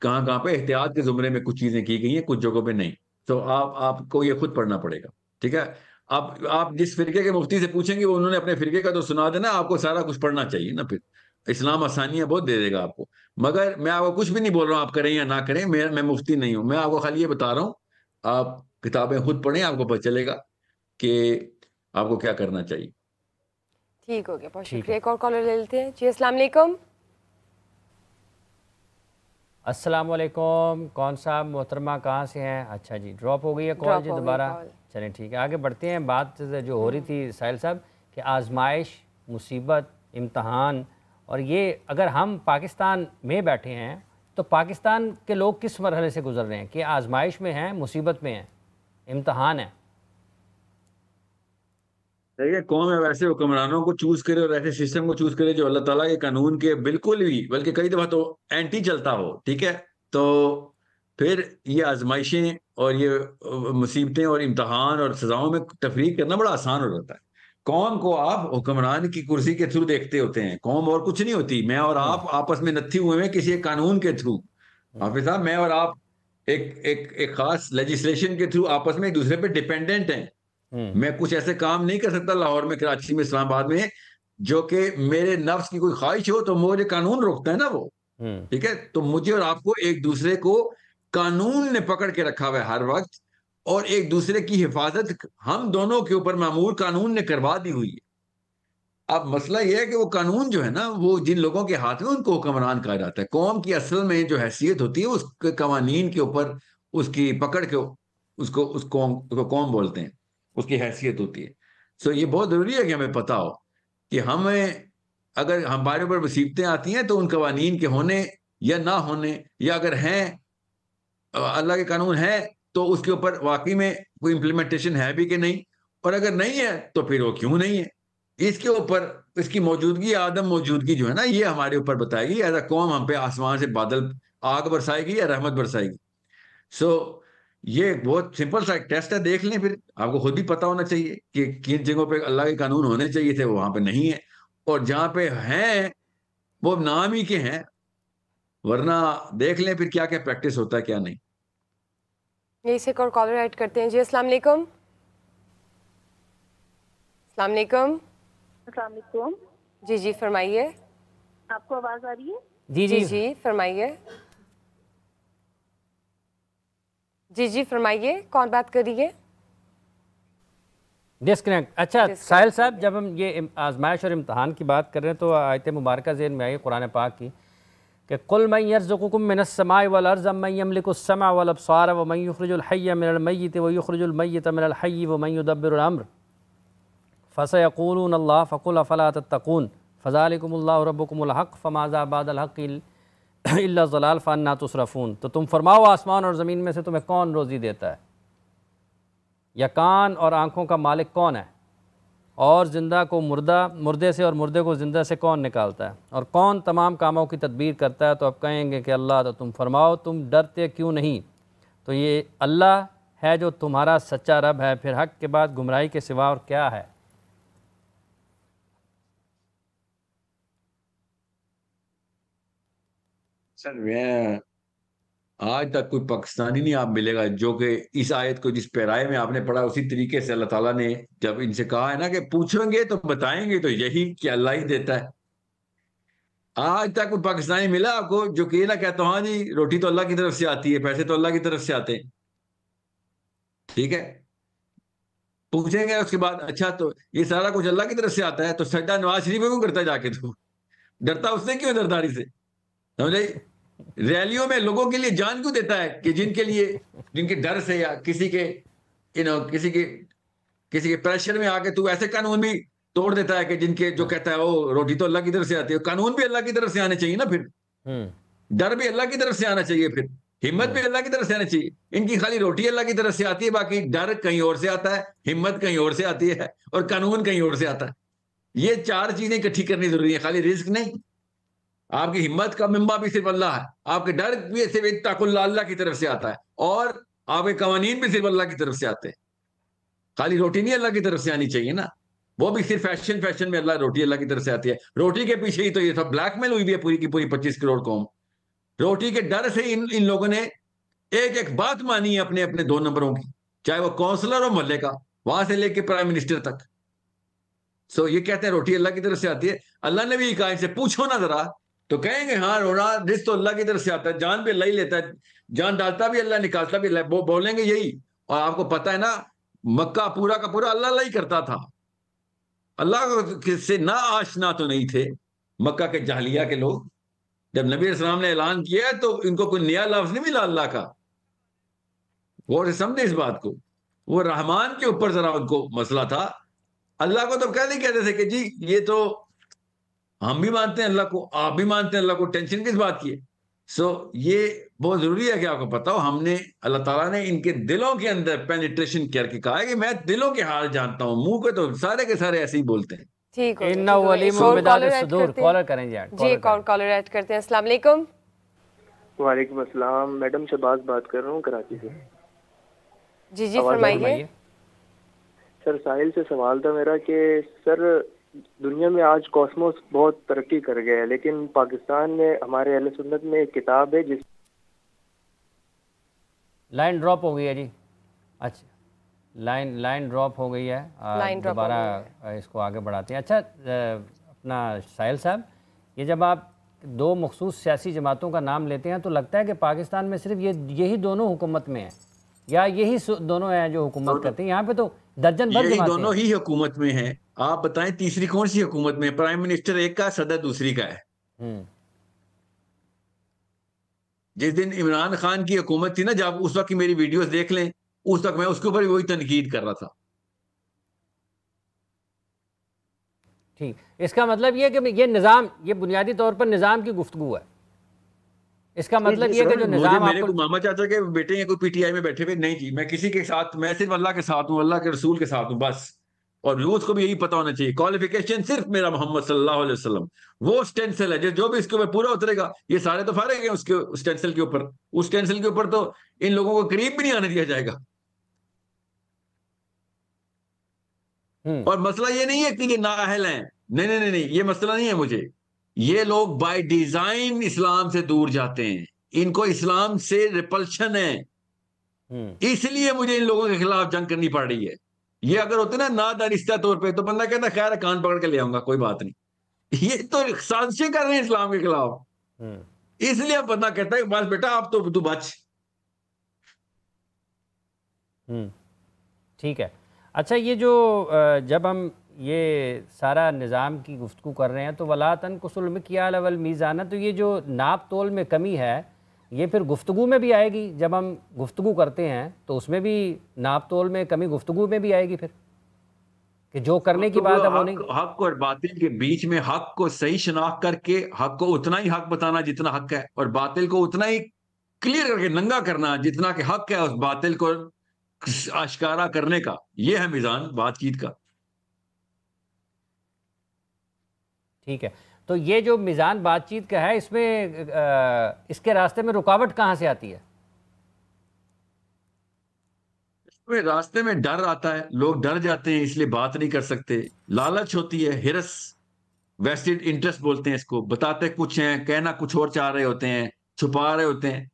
कहाँ कहाँ पे एहतियात के जुमरे में कुछ चीजें की गई हैं, कुछ जगहों पे नहीं। तो आप आपको ये खुद पढ़ना पड़ेगा, ठीक है। आप आप जिस फिरके के मुफ्ती से पूछेंगे वो उन्होंने अपने फिरके का तो सुना देना, आपको सारा कुछ पढ़ना चाहिए ना। फिर इस्लाम आसानियां बहुत दे देगा आपको, मगर मैं आपको कुछ भी नहीं बोल रहा हूँ आप करें या ना करें, मैं मैं मुफ्ती नहीं हूँ। मैं आपको खाली ये बता रहा हूँ आप किताबें खुद पढ़ें, आपको पता चलेगा कि आपको क्या करना चाहिए। ठीक हो गया, बहुत शुक्रिया। एक और कॉलर ले लेते हैं जी। अस्सलाम वालेकुम। अस्सलाम वालेकुम, कौन साहब मोहतरमा कहाँ से हैं? अच्छा जी, ड्रॉप हो गई है कॉल जी दोबारा, चलें ठीक है आगे बढ़ते हैं। बात जो हो रही थी साहिल साहब कि आजमाइश, मुसीबत, इम्तहान, और ये अगर हम पाकिस्तान में बैठे हैं तो पाकिस्तान के लोग किस मरहले से गुजर रहे हैं कि आजमाइश में हैं, मुसीबत में हैं, इम्तहान है। देखिए कौम है वैसे हुक्मरानों को चूज़ करे और ऐसे सिस्टम को चूज़ करे जो अल्लाह ताला के कानून के बिल्कुल भी, बल्कि कई दफ़ा तो एंटी चलता हो, ठीक है। तो फिर ये आजमाइशें और ये मुसीबतें और इम्तहान और सज़ाओं में तफरीक करना बड़ा आसान हो जाता है। कौम को आप हुक्मरान की कुर्सी के थ्रू देखते होते हैं, कौम और कुछ नहीं होती। मैं और आप आपस में नत्थी हुए हैं किसी एक कानून के थ्रू। हाफिज साहब, मैं और आप एक एक एक खास लेजिस्लेशन के थ्रू आपस में एक दूसरे पर डिपेंडेंट हैं। मैं कुछ ऐसे काम नहीं कर सकता लाहौर में, कराची में, इस्लामाबाद में, जो कि मेरे नफ्स की कोई ख्वाहिश हो तो मुझे कानून रोकता है ना वो, ठीक है। तो मुझे और आपको एक दूसरे को कानून ने पकड़ के रखा हुआ है हर वक्त, और एक दूसरे की हिफाजत हम दोनों के ऊपर मामूर कानून ने करवा दी हुई है। अब मसला यह है कि वो कानून जो है ना, वो जिन लोगों के हाथ में, उनको हुक्मरान कहा जाता है। कौम की असल में जो हैसियत होती है उसके कवानीन के ऊपर, उसकी पकड़ के उसको उस कौम उसको कौम बोलते हैं, उसकी हैसियत होती है। सो so, ये बहुत ज़रूरी है कि हमें पता हो कि हमें अगर हमारे ऊपर मुसीबतें आती हैं तो उन कवानीन के होने या ना होने, या अगर हैं अल्लाह के कानून है तो उसके ऊपर वाकई में कोई इम्प्लीमेंटेशन है भी कि नहीं, और अगर नहीं है तो फिर वो क्यों नहीं है। इसके ऊपर इसकी मौजूदगी, आदम मौजूदगी जो है ना, ये हमारे ऊपर बताएगी एज अ कौम, हम पे आसमान से बादल आग बरसाएगी या रहमत बरसाएगी। सो so, ये बहुत सिंपल सा एक टेस्ट है, देख लें। फिर आपको खुद ही पता होना चाहिए कि किन जगहों पे अल्लाह के कानून होने चाहिए थे, वहां पे नहीं है, और जहाँ पे हैं वो नाम ही के हैं, वरना देख लें फिर क्या क्या प्रैक्टिस होता है क्या नहीं। यही से एक और कॉलर ऐड करते हैं जी। अस्सलाम वालेकुम। अस्सलाम वालेकुम। अस्सलाम वालेकुम। जी जी फरमाइए। आपको आवाज आ रही है? जी जी जी फरमाइए। जी जी फरमाइए, कौन बात कर रही है? डिस्कनेक्ट। अच्छा साहिल साहब, जब हम ये आजमाइश और इम्तहान की बात कर रहे हैं तो आयत मुबारक ज़हन में आई कुरान पाक की कि कुल मैं यर्ज़ुकुकुम मिनस समाई वल अर्ज़ अम्मन यमलिकु समा वल अबसार व मन युखरिजुल हय्य मिनल मय्यित व युखरिजुल मय्यित मिनल हय्य व मन युदब्बिरुल अम्र फसयक़ूलून अल्लाह फ़क़ुल अफ़ला तत्तक़ून फ़ज़ालिकुमुल्लाहु रब्बुकुमुल हक़ फ़माज़ा बादल हक़ इल्ला ज़लाल फ़अन्ना तुसरफ़ून। तो तुम फरमाओ आसमान और ज़मीन में से तुम्हें कौन रोज़ी देता है, या कान और आँखों का मालिक कौन है, और ज़िंदा को मुर्दा, मुर्दे से और मुर्दे को ज़िंदा से कौन निकालता है, और कौन तमाम कामों की तदबीर करता है। तो अब कहेंगे कि अल्लाह। तो तुम फरमाओ तुम डरते क्यों नहीं, तो ये अल्लाह है जो तुम्हारा सच्चा रब है, फिर हक़ के बाद गुमराही के सिवा और क्या है। सर मैं आज तक कोई पाकिस्तानी नहीं आप मिलेगा जो कि इस आयत को जिस पैराए में आपने पढ़ा उसी तरीके से अल्लाह ताला ने जब इनसे कहा है ना कि पूछेंगे तो बताएंगे तो यही कि अल्लाह ही देता है। आज तक कोई पाकिस्तानी मिला आपको जो कि ना कहता हूँ हाँ जी रोटी तो अल्लाह की तरफ से आती है, पैसे तो अल्लाह की तरफ से आते हैं, ठीक है। पूछेंगे उसके बाद अच्छा तो ये सारा कुछ अल्लाह की तरफ से आता है, तो सज्दा नवाज शरीफ क्यों करता जाके, तू डरता उसने क्यों दरदारी से, समझे। रैलियों में लोगों के लिए जान क्यों देता है कि जिनके लिए, जिनके डर से या किसी के यू नो किसी के किसी के प्रेशर में आके तू ऐसे कानून भी तोड़ देता है कि जिनके जो कहता है वो रोटी तो अल्लाह की तरफ से आती है। कानून भी अल्लाह की तरफ से आने चाहिए ना, फिर डर भी अल्लाह की तरफ से आना चाहिए, फिर हिम्मत भी अल्लाह की तरफ से आनी चाहिए। इनकी खाली रोटी अल्लाह की तरफ से आती है, बाकी डर कहीं और से आता है, हिम्मत कहीं और से आती है और कानून कहीं और से आता है। ये चार चीजें इकट्ठी करनी जरूरी है, खाली रिस्क नहीं। आपकी हिम्मत का मंबा भी सिर्फ अल्लाह है, आपके डर भी सिर्फ इत्ताकुल्लाह अल्लाह की तरफ से आता है और आपके कवानीन भी सिर्फ अल्लाह की तरफ से आते हैं। खाली रोटी नहीं अल्लाह की तरफ से आनी चाहिए ना, वो भी सिर्फ फैशन फैशन में अल्लाह रोटी अल्लाह की तरफ से आती है। रोटी के पीछे ही तो ये सब ब्लैकमेल हुई भी है पूरी की पूरी पच्चीस करोड़ कौम। रोटी के डर से इन इन लोगों ने एक एक बात मानी है अपने अपने दो नंबरों की, चाहे वो काउंसलर हो मोहल्ले का, वहां से लेके प्राइम मिनिस्टर तक। सो so, ये कहते हैं रोटी अल्लाह की तरफ से आती है। अल्लाह ने भी कहा इनसे पूछो ना जरा, तो कहेंगे हाँ रोना रिस्क तो अल्लाह की तरफ से आता है, जान भी अल्लाह ही लेता है, जान डालता भी अल्लाह, निकालता भी अल्लाह, बोलेंगे यही। और आपको पता है ना, मक्का पूरा का पूरा अल्लाह अल्लाह ही करता था, अल्लाह से ना आशना तो नहीं थे मक्का के जाहलिया के लोग। जब नबी अस्सलाम ने ऐलान किया तो इनको कोई नया लफ्ज नहीं मिला अल्लाह का। गौर से समझे इस बात को, वो रहमान के ऊपर जरा उनको मसला था। अल्लाह को तो कह नहीं कहते थे कि जी ये तो हम भी मानते हैं अल्लाह को, आप भी मानते हैं अल्लाह को, टेंशन किस बात की है। सो ये बहुत जरूरी है कि आपको पता हो, हमने अल्लाह ताला ने इनके दिलों के अंदर पेनिट्रेशन करके कहा है कि मैं दिलों के हाल जानता हूँ। मुंह के तो सारे के सारे ऐसे ही बोलते हैं। ठीक है, कॉलर करें जी, कॉलर ऐड करते हैं। अस्सलाम वालेकुम। वालेकुम अस्सलाम, मैडम शबाज बात कर रहा हूँ कराची से। जी जी फरमाइए। सर साहिल से सवाल था मेरा कि सर दुनिया में आज कॉस्मोस बहुत तरक्की कर गया है, लेकिन पाकिस्तान में हमारे अहले सुन्नत में एक किताब है जिस लाइन ड्रॉप हो गई है जी। अच्छा लाइन लाइन ड्रॉप हो गई है, दोबारा इसको आगे बढ़ाते हैं। अच्छा अपना साहिल साहब, ये जब आप दो मखसूस सियासी जमातों का नाम लेते हैं तो लगता है कि पाकिस्तान में सिर्फ ये यही दोनों हुकूमत में है या यही दोनों हैं जो हुकूमत करते हैं। यहाँ पे तो दर्जन भर जमातें दोनों ही हुकूमत में हैं। आप बताएं तीसरी कौन सी हुकूमत में? प्राइम मिनिस्टर एक का, सदर दूसरी का है। जिस दिन इमरान खान की हुकूमत थी ना, जब उस वक्त की मेरी वीडियोस देख लें, उस वक्त मैं उसके ऊपर वही तनकीद कर रहा था। ठीक, इसका मतलब ये कि ये निजाम, ये बुनियादी तौर पर निजाम की गुफ्तगू है। इसका मतलब ये कि जो निजाम मेरे को मामा चाचा के बेटे हैं कोई पीटीआई में बैठे हुए, नहीं जी मैं किसी के साथ, मैं सिर्फ अल्लाह के साथ हूँ, अल्लाह के रसूल के साथ हूँ बस। और यूथ को भी यही पता होना चाहिए, क्वालिफिकेशन सिर्फ मेरा मोहम्मद सल्लल्लाहु अलैहि वसल्लम, वो स्टेंसिल है। जो भी इसके ऊपर पूरा उतरेगा, ये सारे तो फारे गए उसके स्टेंसिल के ऊपर, उस स्टेंसिल के ऊपर तो इन लोगों को करीब भी नहीं आने दिया जाएगा। और मसला ये नहीं है कि ये नाअहल हैं, नहीं नहीं नहीं ये मसला नहीं है मुझे। ये लोग बाय डिजाइन इस्लाम से दूर जाते हैं, इनको इस्लाम से रिपल्शन है, इसलिए मुझे इन लोगों के खिलाफ जंग करनी पड़ रही है। ये अगर होते ना नादानिस्ता तौर पे तो बंदा कहता खैर कान पकड़ के ले आऊंगा कोई बात नहीं, ये तो साजिशें कर रहे हैं इस्लाम के खिलाफ, इसलिए बंदा कहता है बस बेटा आप तो तू बच। ठीक है। अच्छा ये जो जब हम ये सारा निज़ाम की गुफ्तगू कर रहे हैं तो वला तनकुसल मिक्याल वल मीज़ान, तो ये जो नाप तोल में कमी है ये फिर गुफ्तगू में भी आएगी। जब हम गुफ्तगू करते हैं तो उसमें भी नाप तोल में कमी गुफ्तगू में भी आएगी फिर, कि जो करने की बात है वो नहीं। हक और बातिल के बीच में हक को सही शनाख्त करके हक को उतना ही हक बताना जितना हक है, और बातिल को उतना ही क्लियर करके नंगा करना जितना कि हक है, उस बातिल को आश्कारा करने का, यह है मिजान बातचीत का। ठीक है, तो ये जो मिज़ान बातचीत का है इसमें आ, इसके रास्ते में रुकावट कहाँ से आती है? इसमें रास्ते में डर आता है, लोग डर जाते हैं इसलिए बात नहीं कर सकते। लालच होती है, हिरस, वेस्टेड इंटरेस्ट बोलते हैं इसको। बताते कुछ हैं, कहना कुछ और चाह रहे होते हैं, छुपा रहे होते हैं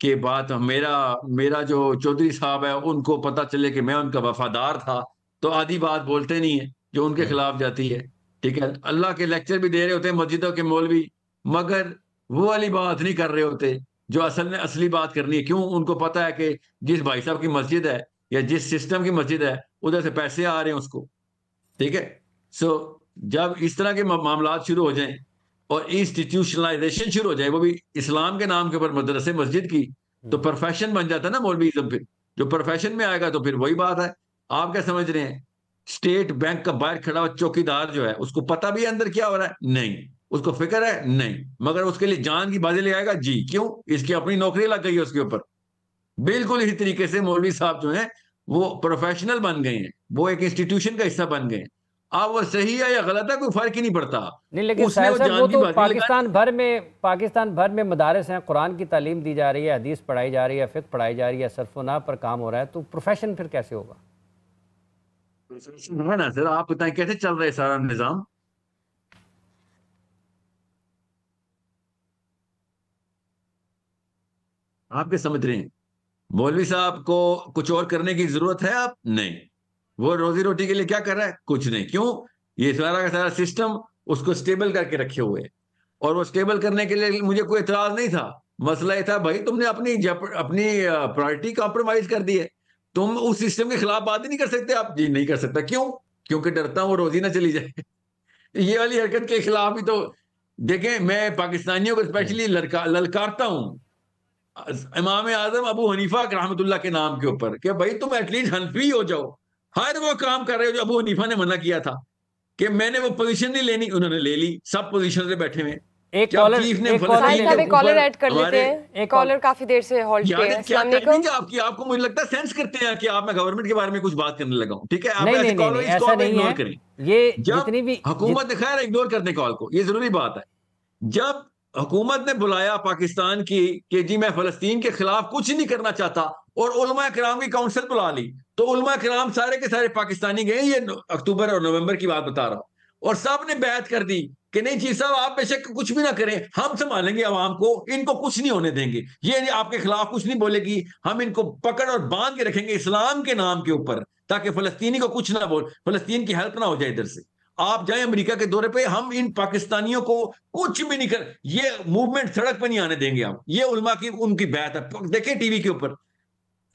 कि बात मेरा मेरा जो चौधरी साहब है उनको पता चले कि मैं उनका वफादार था, तो आधी बात बोलते नहीं है जो उनके खिलाफ जाती है। ठीक है, अल्लाह के लेक्चर भी दे रहे होते हैं मस्जिदों के मौलवी, मगर वो वाली बात नहीं कर रहे होते जो असल में असली बात करनी है। क्यों? उनको पता है कि जिस भाई साहब की मस्जिद है या जिस सिस्टम की मस्जिद है उधर से पैसे आ रहे हैं उसको। ठीक है, सो जब इस तरह के मामला शुरू हो जाएं और इंस्टीट्यूशनलाइजेशन शुरू हो जाए, वो भी इस्लाम के नाम के ऊपर मदरसे मस्जिद की, तो प्रोफेशन बन जाता है ना मौलवीज़म। फिर जो प्रोफेशन में आएगा तो फिर वही बात है। आप क्या समझ रहे हैं स्टेट बैंक का बाहर खड़ा हुआ चौकीदार जो है उसको पता भी अंदर क्या हो रहा है? नहीं, उसको फिक्र है नहीं, मगर उसके लिए जान की बाजी ले आएगा जी। क्यों? इसकी अपनी नौकरी लग गई है उसके ऊपर। बिल्कुल इसी तरीके से मौलवी साहब जो है वो प्रोफेशनल बन गए हैं, वो एक इंस्टीट्यूशन का हिस्सा बन गए हैं। अब वो सही है या गलत है कोई फर्क ही नहीं पड़ता। नहीं, लेकिन साहब वो तो पाकिस्तान भर में पाकिस्तान भर में मदारस हैं, कुरान की तालीम दी जा रही है, हदीस पढ़ाई जा रही है, फिक्र पढ़ाई जा रही है, सरफनाह पर काम हो रहा है, तो प्रोफेशन फिर कैसे होगा? प्रोफेशन है ना सर, आप बताएं कैसे चल रहा है सारा निज़ाम। आप क्या समझ रहे हैं? मौलवी साहब को कुछ और करने की जरूरत है आप? नहीं, वो रोजी रोटी के लिए क्या कर रहा है? कुछ नहीं। क्यों? ये सारा का सारा सिस्टम उसको स्टेबल करके रखे हुए है, और वो स्टेबल करने के लिए मुझे कोई एतराज नहीं था। मसला ये था भाई तुमने अपनी अपनी प्रायोरिटी कॉम्प्रोमाइज कर दी है, तुम उस सिस्टम के खिलाफ बात ही नहीं कर सकते आप। जी नहीं कर सकता। क्यों? क्योंकि डरता हूँ वो रोजी ना चली जाए। ये वाली हरकत के खिलाफ भी तो देखें, मैं पाकिस्तानियों को स्पेशली ललका ललकारता हूँ इमाम आजम अबू हनीफा रहमतुल्लाह के नाम के ऊपर कि भाई तुम एटलीस्ट हनफी हो जाओ। हर वो काम कर रहे हो जो अबू हनीफा ने मना किया था कि मैंने वो पोजीशन नहीं लेनी, उन्होंने ले ली। सब पोजीशन से बैठे हुए। एक कॉलर ऐड कर लेते हैं, एक कॉलर काफी देर से होल्ड पे है। अस्सलाम वालेकुम। आपकी आपको मुझे लगता है सेंस करते हैं कि आप मैं गवर्नमेंट के बारे में कुछ बात करने लगा हूं। ठीक है, आप ऐसे कॉलर इस कॉल को इग्नोर करें। ये जितनी भी हुकूमत ने खैर इग्नोर करने कॉल को, ये जरूरी बात है। जब हुकूमत ने बुलाया पाकिस्तान की कि जी मैं फलस्तीन के खिलाफ कुछ नहीं करना चाहता, और उलमा कराम की काउंसिल बुला ली, तो उलमा कराम सारे के सारे पाकिस्तानी गए। ये अक्टूबर और नवंबर की बात बता रहा हूँ। और सब ने बैत कर दी कि नहीं जी साहब आप बेशक कुछ भी ना करें, हम संभालेंगे आवाम को, इनको कुछ नहीं होने देंगे, ये आपके खिलाफ कुछ नहीं बोलेगी, हम इनको पकड़ और बांध के रखेंगे इस्लाम के नाम के ऊपर, ताकि फलस्तीनी को कुछ ना बोल, फलस्तीन की हेल्प ना हो जाए। इधर से आप जाए अमेरिका के दौरे पे, हम इन पाकिस्तानियों को कुछ भी नहीं कर, ये मूवमेंट सड़क पे नहीं आने देंगे हम। ये उलमा की उनकी बैत है, देखें टीवी के ऊपर।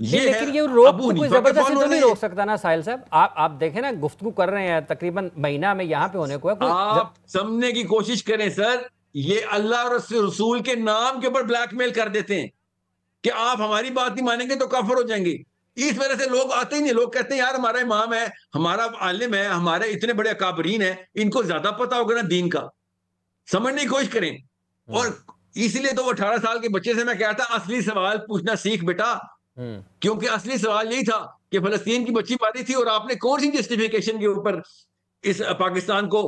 ये लेकिन ये रोक तो कोई जबरदस्ती तो नहीं रोक सकता ना साहिल साहब। आप आप देखें ना, गुफ्तगू कर रहे हैं तकरीबन महीना में, यहाँ पे होने को है। आप समझने की कोशिश करें सर, ये अल्लाह और रसूल के नाम के ऊपर ब्लैकमेल कर देते हैं कि आप हमारी बात नहीं मानेंगे तो काफिर हो जाएंगे। इस वजह से लोग आते ही नहीं। लोग कहते हैं यार हमारा इमाम है, हमारा आलिम है, हमारे इतने बड़े अकाबरीन है, इनको ज्यादा पता होगा ना दीन का। समझने की कोशिश करें। और इसलिए तो वो अठारह साल के बच्चे से मैं कहता असली सवाल पूछना सीख बेटा, क्योंकि असली सवाल यही था कि फलस्तीन की बच्ची बारी थी, और आपने कौन सी जस्टिफिकेशन के ऊपर इस पाकिस्तान को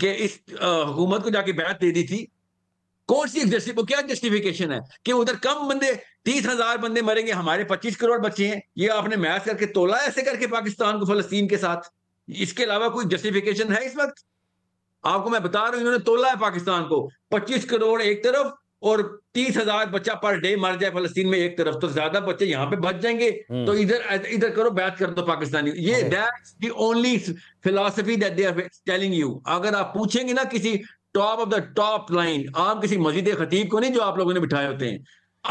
के इस हुकूमत को जाके बैठ दे दी थी? कौन सी जस्टिफिक क्या जस्टिफिकेशन है कि उधर कम बंदे तीस हजार बंदे मरेंगे, हमारे पच्चीस करोड़ बच्चे हैं? ये आपने मैथ करके तोला ऐसे करके पाकिस्तान को फलस्तीन के साथ? इसके अलावा कोई जस्टिफिकेशन है? इस वक्त आपको मैं बता रहा हूँ, इन्होंने तोला है पाकिस्तान को, पच्चीस करोड़ एक तरफ और तीस हजार बच्चा पर डे मर जाए फलस्तीन में एक तरफ, तो ज्यादा बच्चे यहाँ पे बच जाएंगे, तो इधर इधर करो बैठ कर दो पाकिस्तानी। ये that's the only philosophy that they are telling you. अगर आप पूछेंगे ना किसी top of the top line, आप किसी मस्जिद खतीब को नहीं जो आप लोगों ने बिठाए होते हैं,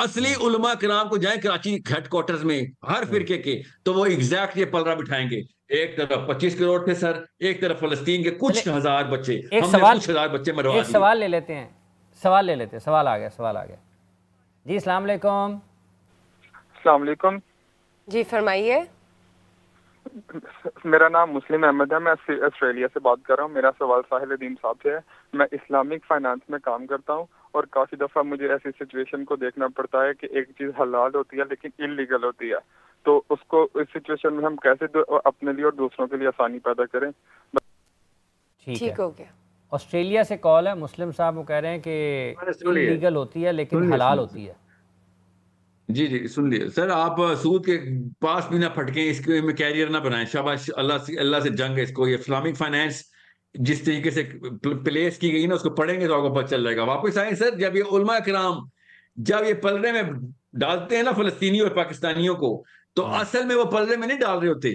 असली उलमा कराम को जाए कराची हेडक्वार्टर्स में हर फिरके के, तो वो एग्जैक्ट ये पलरा बिठाएंगे। एक तरफ पच्चीस करोड़ थे सर, एक तरफ फलस्तीन के कुछ हजार बच्चे, हमने कुछ हजार बच्चे मरवा दिए। सवाल ले लेते हैं, सवाल ले लेते हैं। सवाल आ गया, सवाल आ गया जी। अस्सलाम वालेकुम। अस्सलाम वालेकुम जी, फरमाइए। मेरा नाम मुस्लिम अहमद है, मैं ऑस्ट्रेलिया से बात कर रहा हूँ। मेरा सवाल साहिल अदीम साहब से है। मैं इस्लामिक फाइनेंस में काम करता हूँ, और काफ़ी दफ़ा मुझे ऐसी सिचुएशन को देखना पड़ता है कि एक चीज़ हलाल होती है लेकिन इल्लीगल होती है, तो उसको इस सिचुएशन में हम कैसे अपने लिए और दूसरों के लिए आसानी पैदा करें? ठीक हो गया। ऑस्ट्रेलिया से कॉल है, मुस्लिम साहब वो कह रहे हैं कि इल्लीगल होती है लेकिन हलाल होती है। जी जी सुन लिए सर, आप सूद के पास भी ना फटकें, इसके में कैरियर ना बनाएं। शाबाश, अल्लाह से अल्लाह से जंग है इसको। ये इस्लामिक फाइनेंस जिस तरीके से प्लेस की गई ना, उसको पढ़ेंगे तो आपको पता चल जाएगा। वापस आए सर, जब ये उलमा कराम जब ये पलरे में डालते हैं ना फलस्तीनी और पाकिस्तानियों को, तो असल में वो पलरे में नहीं डाल रहे होते,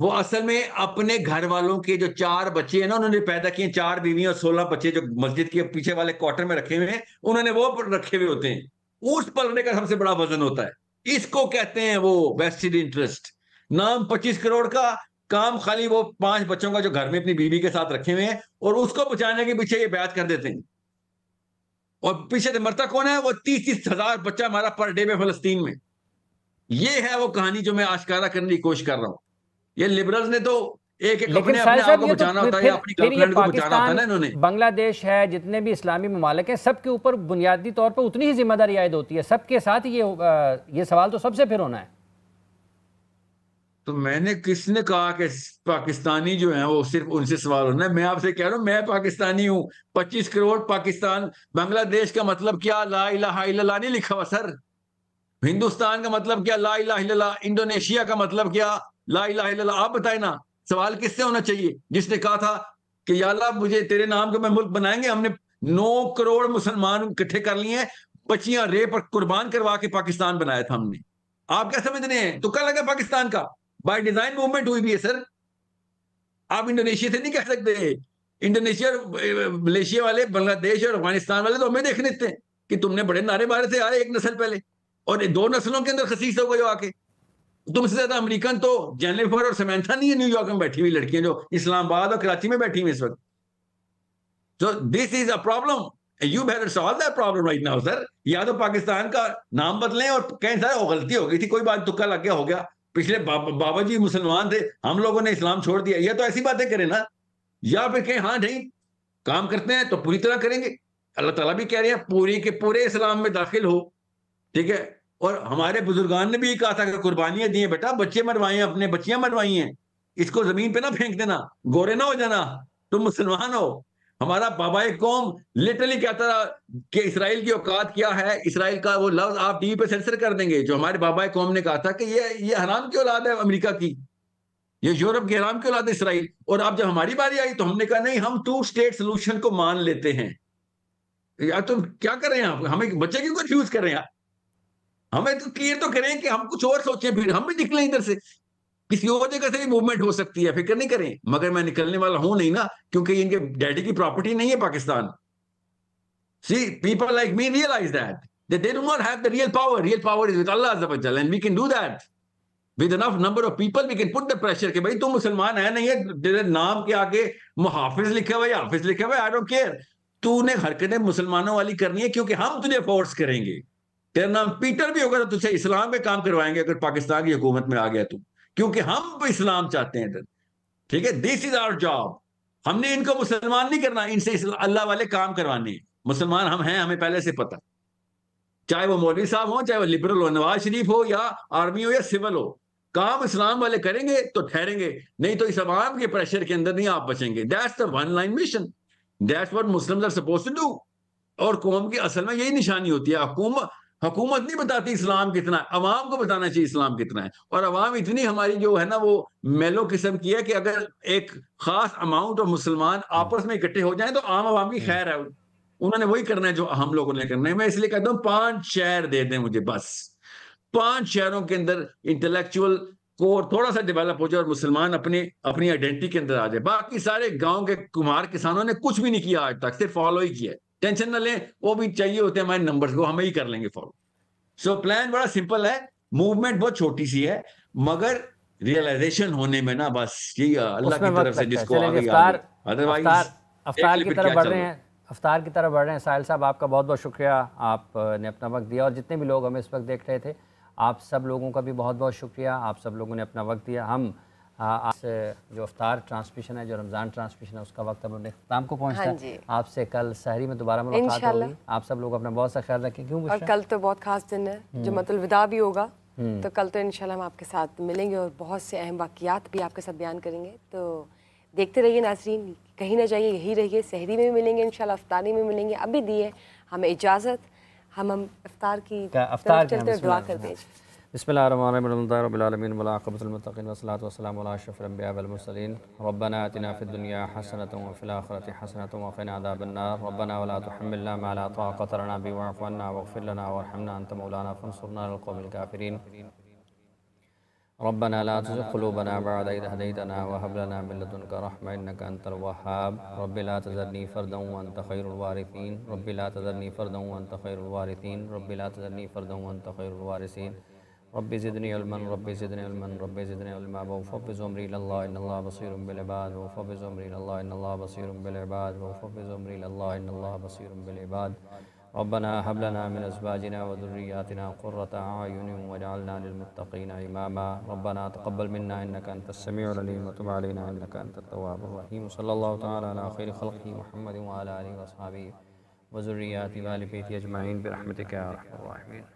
वो असल में अपने घर वालों के जो चार बच्चे हैं ना उन्होंने पैदा किए, चार बीवियां और सोलह बच्चे जो मस्जिद के पीछे वाले क्वार्टर में रखे हुए हैं, उन्होंने वो रखे हुए होते हैं। उस पलने का सबसे बड़ा वजन होता है, इसको कहते हैं वो वेस्टेड इंटरेस्ट। नाम पच्चीस करोड़ का, काम खाली वो पांच बच्चों का जो घर में अपनी बीवी के साथ रखे हुए हैं, और उसको बचाने के पीछे ये बैठ कर देते हैं। और पीछे से मरता कौन है? वो तीस तीस हजार बच्चा हमारा पर डे में फलस्तीन में। ये है वो कहानी जो मैं आश्कारा करने की कोशिश कर रहा हूं। ये लिबरल्स ने तो एक एक अपने अपने आप को बचाना होता है, अपनी गर्लफ्रेंड को बचाना होता है ना इन्होंने। बांग्लादेश है, जितने भी इस्लामी ममालिक हैं, सबके ऊपर बुनियादी तौर पर उतनी ही जिम्मेदारी आयद होती है, सबके साथ ये ये सवाल तो सबसे फिर होना है। तो मैंने किसने कहा कि पाकिस्तानी जो है वो सिर्फ उनसे सवाल होना है? मैं आपसे कह रहा हूँ, मैं पाकिस्तानी हूँ, पच्चीस करोड़ पाकिस्तान। बांग्लादेश का मतलब क्या? ला इलाहा इल्लल्लाह नहीं लिखा हुआ सर। हिंदुस्तान का मतलब क्या? ला इलाहा इल्लल्लाह। इंडोनेशिया का मतलब क्या? ला इलाहा इल्लल्लाह। आप बताए ना, सवाल किससे होना चाहिए? जिसने कहा था कि या अल्लाह मुझे तेरे नाम का मैं मुल्क बनाएंगे, हमने नौ करोड़ मुसलमान इकट्ठे कर लिए हैं, बच्चियां रेप और कुर्बान करवा के पाकिस्तान बनाया था हमने। आप क्या समझ रहे हैं? तुक्का लगा पाकिस्तान का, बाय डिजाइन मूवमेंट हुई भी है सर। आप इंडोनेशिया से नहीं कह सकते। इंडोनेशिया, मलेशिया वाले, बांग्लादेश और अफगानिस्तान वाले तो हमें देखने देते हैं कि तुमने बड़े नारे मारे थे यार एक नस्ल पहले, और दो नस्लों के अंदर खसीस हो गए जो आके। तुमसे ज्यादा अमेरिकन तो जेनिफर और समंथा नहीं है न्यूयॉर्क में बैठी हुई लड़कियां जो इस्लामाबाद और कराची में बैठी हुई इस वक्त। So this is a problem, you have solve that problem right now sir. या तो पाकिस्तान का नाम बदलें और कहें सर गलती हो गई थी, कोई बात, तुक्का लग गया, हो गया। पिछले बाबा, बाबा जी मुसलमान थे, हम लोगों ने इस्लाम छोड़ दिया, या तो ऐसी बातें करें ना। या फिर कहें हाँ नहीं, काम करते हैं तो पूरी तरह करेंगे। अल्लाह ताला भी कह रहे हैं पूरी के पूरे इस्लाम में दाखिल हो, ठीक है। और हमारे बुजुर्गान ने भी कहा था कि कुर्बानियां दी हैं बेटा, बच्चे मरवाए हैं अपने, बच्चियां मरवाई हैं, इसको जमीन पे ना फेंक देना, गोरे ना हो जाना, तुम मुसलमान हो। हमारा बाबाए कौम लिटरली कहता था कि इसराइल की औकात क्या है, इसराइल का वो लफ्ज आप टीवी पे सेंसर कर देंगे। जो हमारे बाबाए कौम ने कहा था कि ये ये हराम की औलाद है अमरीका की, ये यूरोप की हराम की औलाद है इसराइल। और अब जब हमारी बारी आई तो हमने कहा नहीं, हम टू स्टेट सोल्यूशन को मान लेते हैं। यार तुम क्या कर रहे हैं आप, हमें बच्चे क्यों कंफ्यूज कर रहे हैं? हमें तो क्लियर तो करें कि हम कुछ और सोचें, फिर हम भी निकलें इधर से। किसी और जगह से भी मूवमेंट हो सकती है, फिक्र नहीं करें। मगर मैं निकलने वाला हूं नहीं ना, क्योंकि इनके डैडी की प्रॉपर्टी नहीं है Pakistan. See people like me realise that they do not have the real power. Real power is with Allah अज़्ज़ा व जल, and we can do that with enough number of people. We can put the pressure कि भाई तुम मुसलमान है नहीं है, तेरे नाम के आगे मुहाफिज लिखा हुआ है, हाफिज लिखा हुआ है, आई डोंट केयर। तूने हरकतें मुसलमानों वाली करनी है क्योंकि हम तुझे फोर्स करेंगे। तेरा नाम पीटर भी होगा तो तुझे इस्लाम में काम करवाएंगे अगर पाकिस्तान की हुकूमत में आ गया तू, क्योंकि हम इस्लाम चाहते हैं इधर, ठीक है। This is our job. हमने इनको मुसलमान नहीं करना, इनसे अल्लाह वाले काम करवाने हैं। मुसलमान हम हैं, हमें पहले से पता, चाहे वो मौलवी साहब हो, चाहे वो लिबरल हो, नवाज शरीफ हो या आर्मी हो या सिविल हो, काम इस्लाम वाले करेंगे तो ठहरेंगे, नहीं तो इस अवाम के प्रेशर के अंदर नहीं आप बचेंगे। That's the one line mission, that's what Muslims are supposed to do. और कौम की असल में यही निशानी होती है। हुकूमत हुकूमत नहीं बताती इस्लाम कितना है, अवाम को बताना चाहिए इस्लाम कितना है। और अवाम इतनी हमारी जो है ना वो मेलो किस्म की है कि अगर एक खास अमाउंट और मुसलमान आपस में इकट्ठे हो जाएं तो आम आवाम की खैर है। उन्होंने वही करना है जो हम लोगों ने करना है। मैं इसलिए कहता हूँ पांच शहर दे दें मुझे, बस पांच शहरों के अंदर इंटेलेक्चुअल कोर थोड़ा सा डेवलप हो जाए और मुसलमान अपने अपनी आइडेंटिटी के अंदर आ जाए। बाकी सारे गाँव के कुम्हार किसानों ने कुछ भी नहीं किया आज तक, सिर्फ फॉलो ही किया है। टेंशन न लें, वो भी चाहिए होते हैं हमारे नंबर्स को, हमें ही कर लेंगे फॉलो। सो प्लान बड़ा सिंपल है, मूवमेंट बहुत छोटी सी है, मगर रियलाइजेशन होने में ना बस यही अल्लाह की तरफ से जिसको आगे आगे। अदरवाइज अफ्तार की तरफ बढ़ रहे हैं, अफ्तार की तरफ बढ़ रहे हैं। साहिल साहब आपका बहुत बहुत शुक्रिया, आपने अपना वक्त दिया। और जितने भी लोग हमें इस वक्त देख रहे थे, आप सब लोगों का भी बहुत बहुत शुक्रिया, आप सब लोगों ने अपना वक्त दिया। हम आज जो अफ्तार ट्रांसमिशन है, जो रमज़ान ट्रांसमिशन है, उसका वक्त अब अपने इख्तिताम को पहुँचता है। आपसे कल सहरी में दोबारा मुलाकात होगी। आप सब लोग अपना बहुत सा ख्याल रखें, क्यों? और कल तो बहुत खास दिन है, जुम्मतुल विदा भी होगा, तो कल तो इंशाल्लाह हम आपके साथ मिलेंगे और बहुत से अहम वाक़ियात भी आपके साथ बयान करेंगे। तो देखते रहिए नाज़रीन, कहीं ना जाइए, यही रहिए। सहरी में भी मिलेंगे इंशाल्लाह, अफ्तारी में मिलेंगे। अभी दी है हमें इजाज़त, हम हम इफ्तार की तरफ चलते हैं, दुआ करते हैं। बिस्मिल्लाहिर्रहमानिर्रहीम वल्आक़िबतुल मुत्तक़ीन वस्सलातु वस्सलामु अला अशरफिल अंबिया वल मुरसलीन। रब्बना आतिना फ़िद दुन्या हसनतन व फ़िल आख़िरति हसनतन व क़िना अज़ाबन्नार। रब्बना व ला तुहम्मिलना मा ला ताक़ते लना बिही वअफ़ु अन्ना वग़फ़िर लना वरहमना अंत मौलाना फ़न्सुरना अला अलक़ौमिल काफ़िरीन। रब्बना ला तुज़िग़ क़ुलूबना बअद इज़ हदैतना व हब लना मिन लदुनका रहमह इन्नका अंतल वह्हाब। रब्बि ला तज़रनी फ़र्दन व अंत ख़ैरुल वारिसीन। रब्बि ला तज़रनी फ़र्दन व अंत ख़ैरुल वारिसीन। रब्बि ला तज़रनी फ़र्दन व अंत ख़ैरुल वारिसीन। रब्बी ज़िदनी इल्मन, रब्बी ज़िदनी इल्मन, रब्बी ज़िदनी इल्मा। वफ़व्विज़ अम्री इलल्लाह, इन्नल्लाह बसीरुम बिल इबाद। वफ़व्विज़ अम्री इलल्लाह, इन्नल्लाह बसीरुम बिल इबाद। वफ़व्विज़ अम्री इलल्लाह, इन्नल्लाह बसीरुम बिल इबाद। रब्बना हब लना मिन अज़वाजिना व ज़ुर्रिय्यातिना क़ुर्रता अयुन वजअलना लिलमुत्तक़ीना इमामा रब्बना तक़ब्बल मिन्ना इन्नका अंतस समीउल अलीम व तुब अलैना इन्नका अंतत तव्वाबुर रहीम सल्लल्लाहु तआला अला खैरि ख़ल्क़िही मुहम्मदिन व अला आलिहि व अस्हाबिही व ज़ुर्रिय्यातिही व आलि बैतिही अजमईन बिरहमतिका या अरहमर राहिमीन।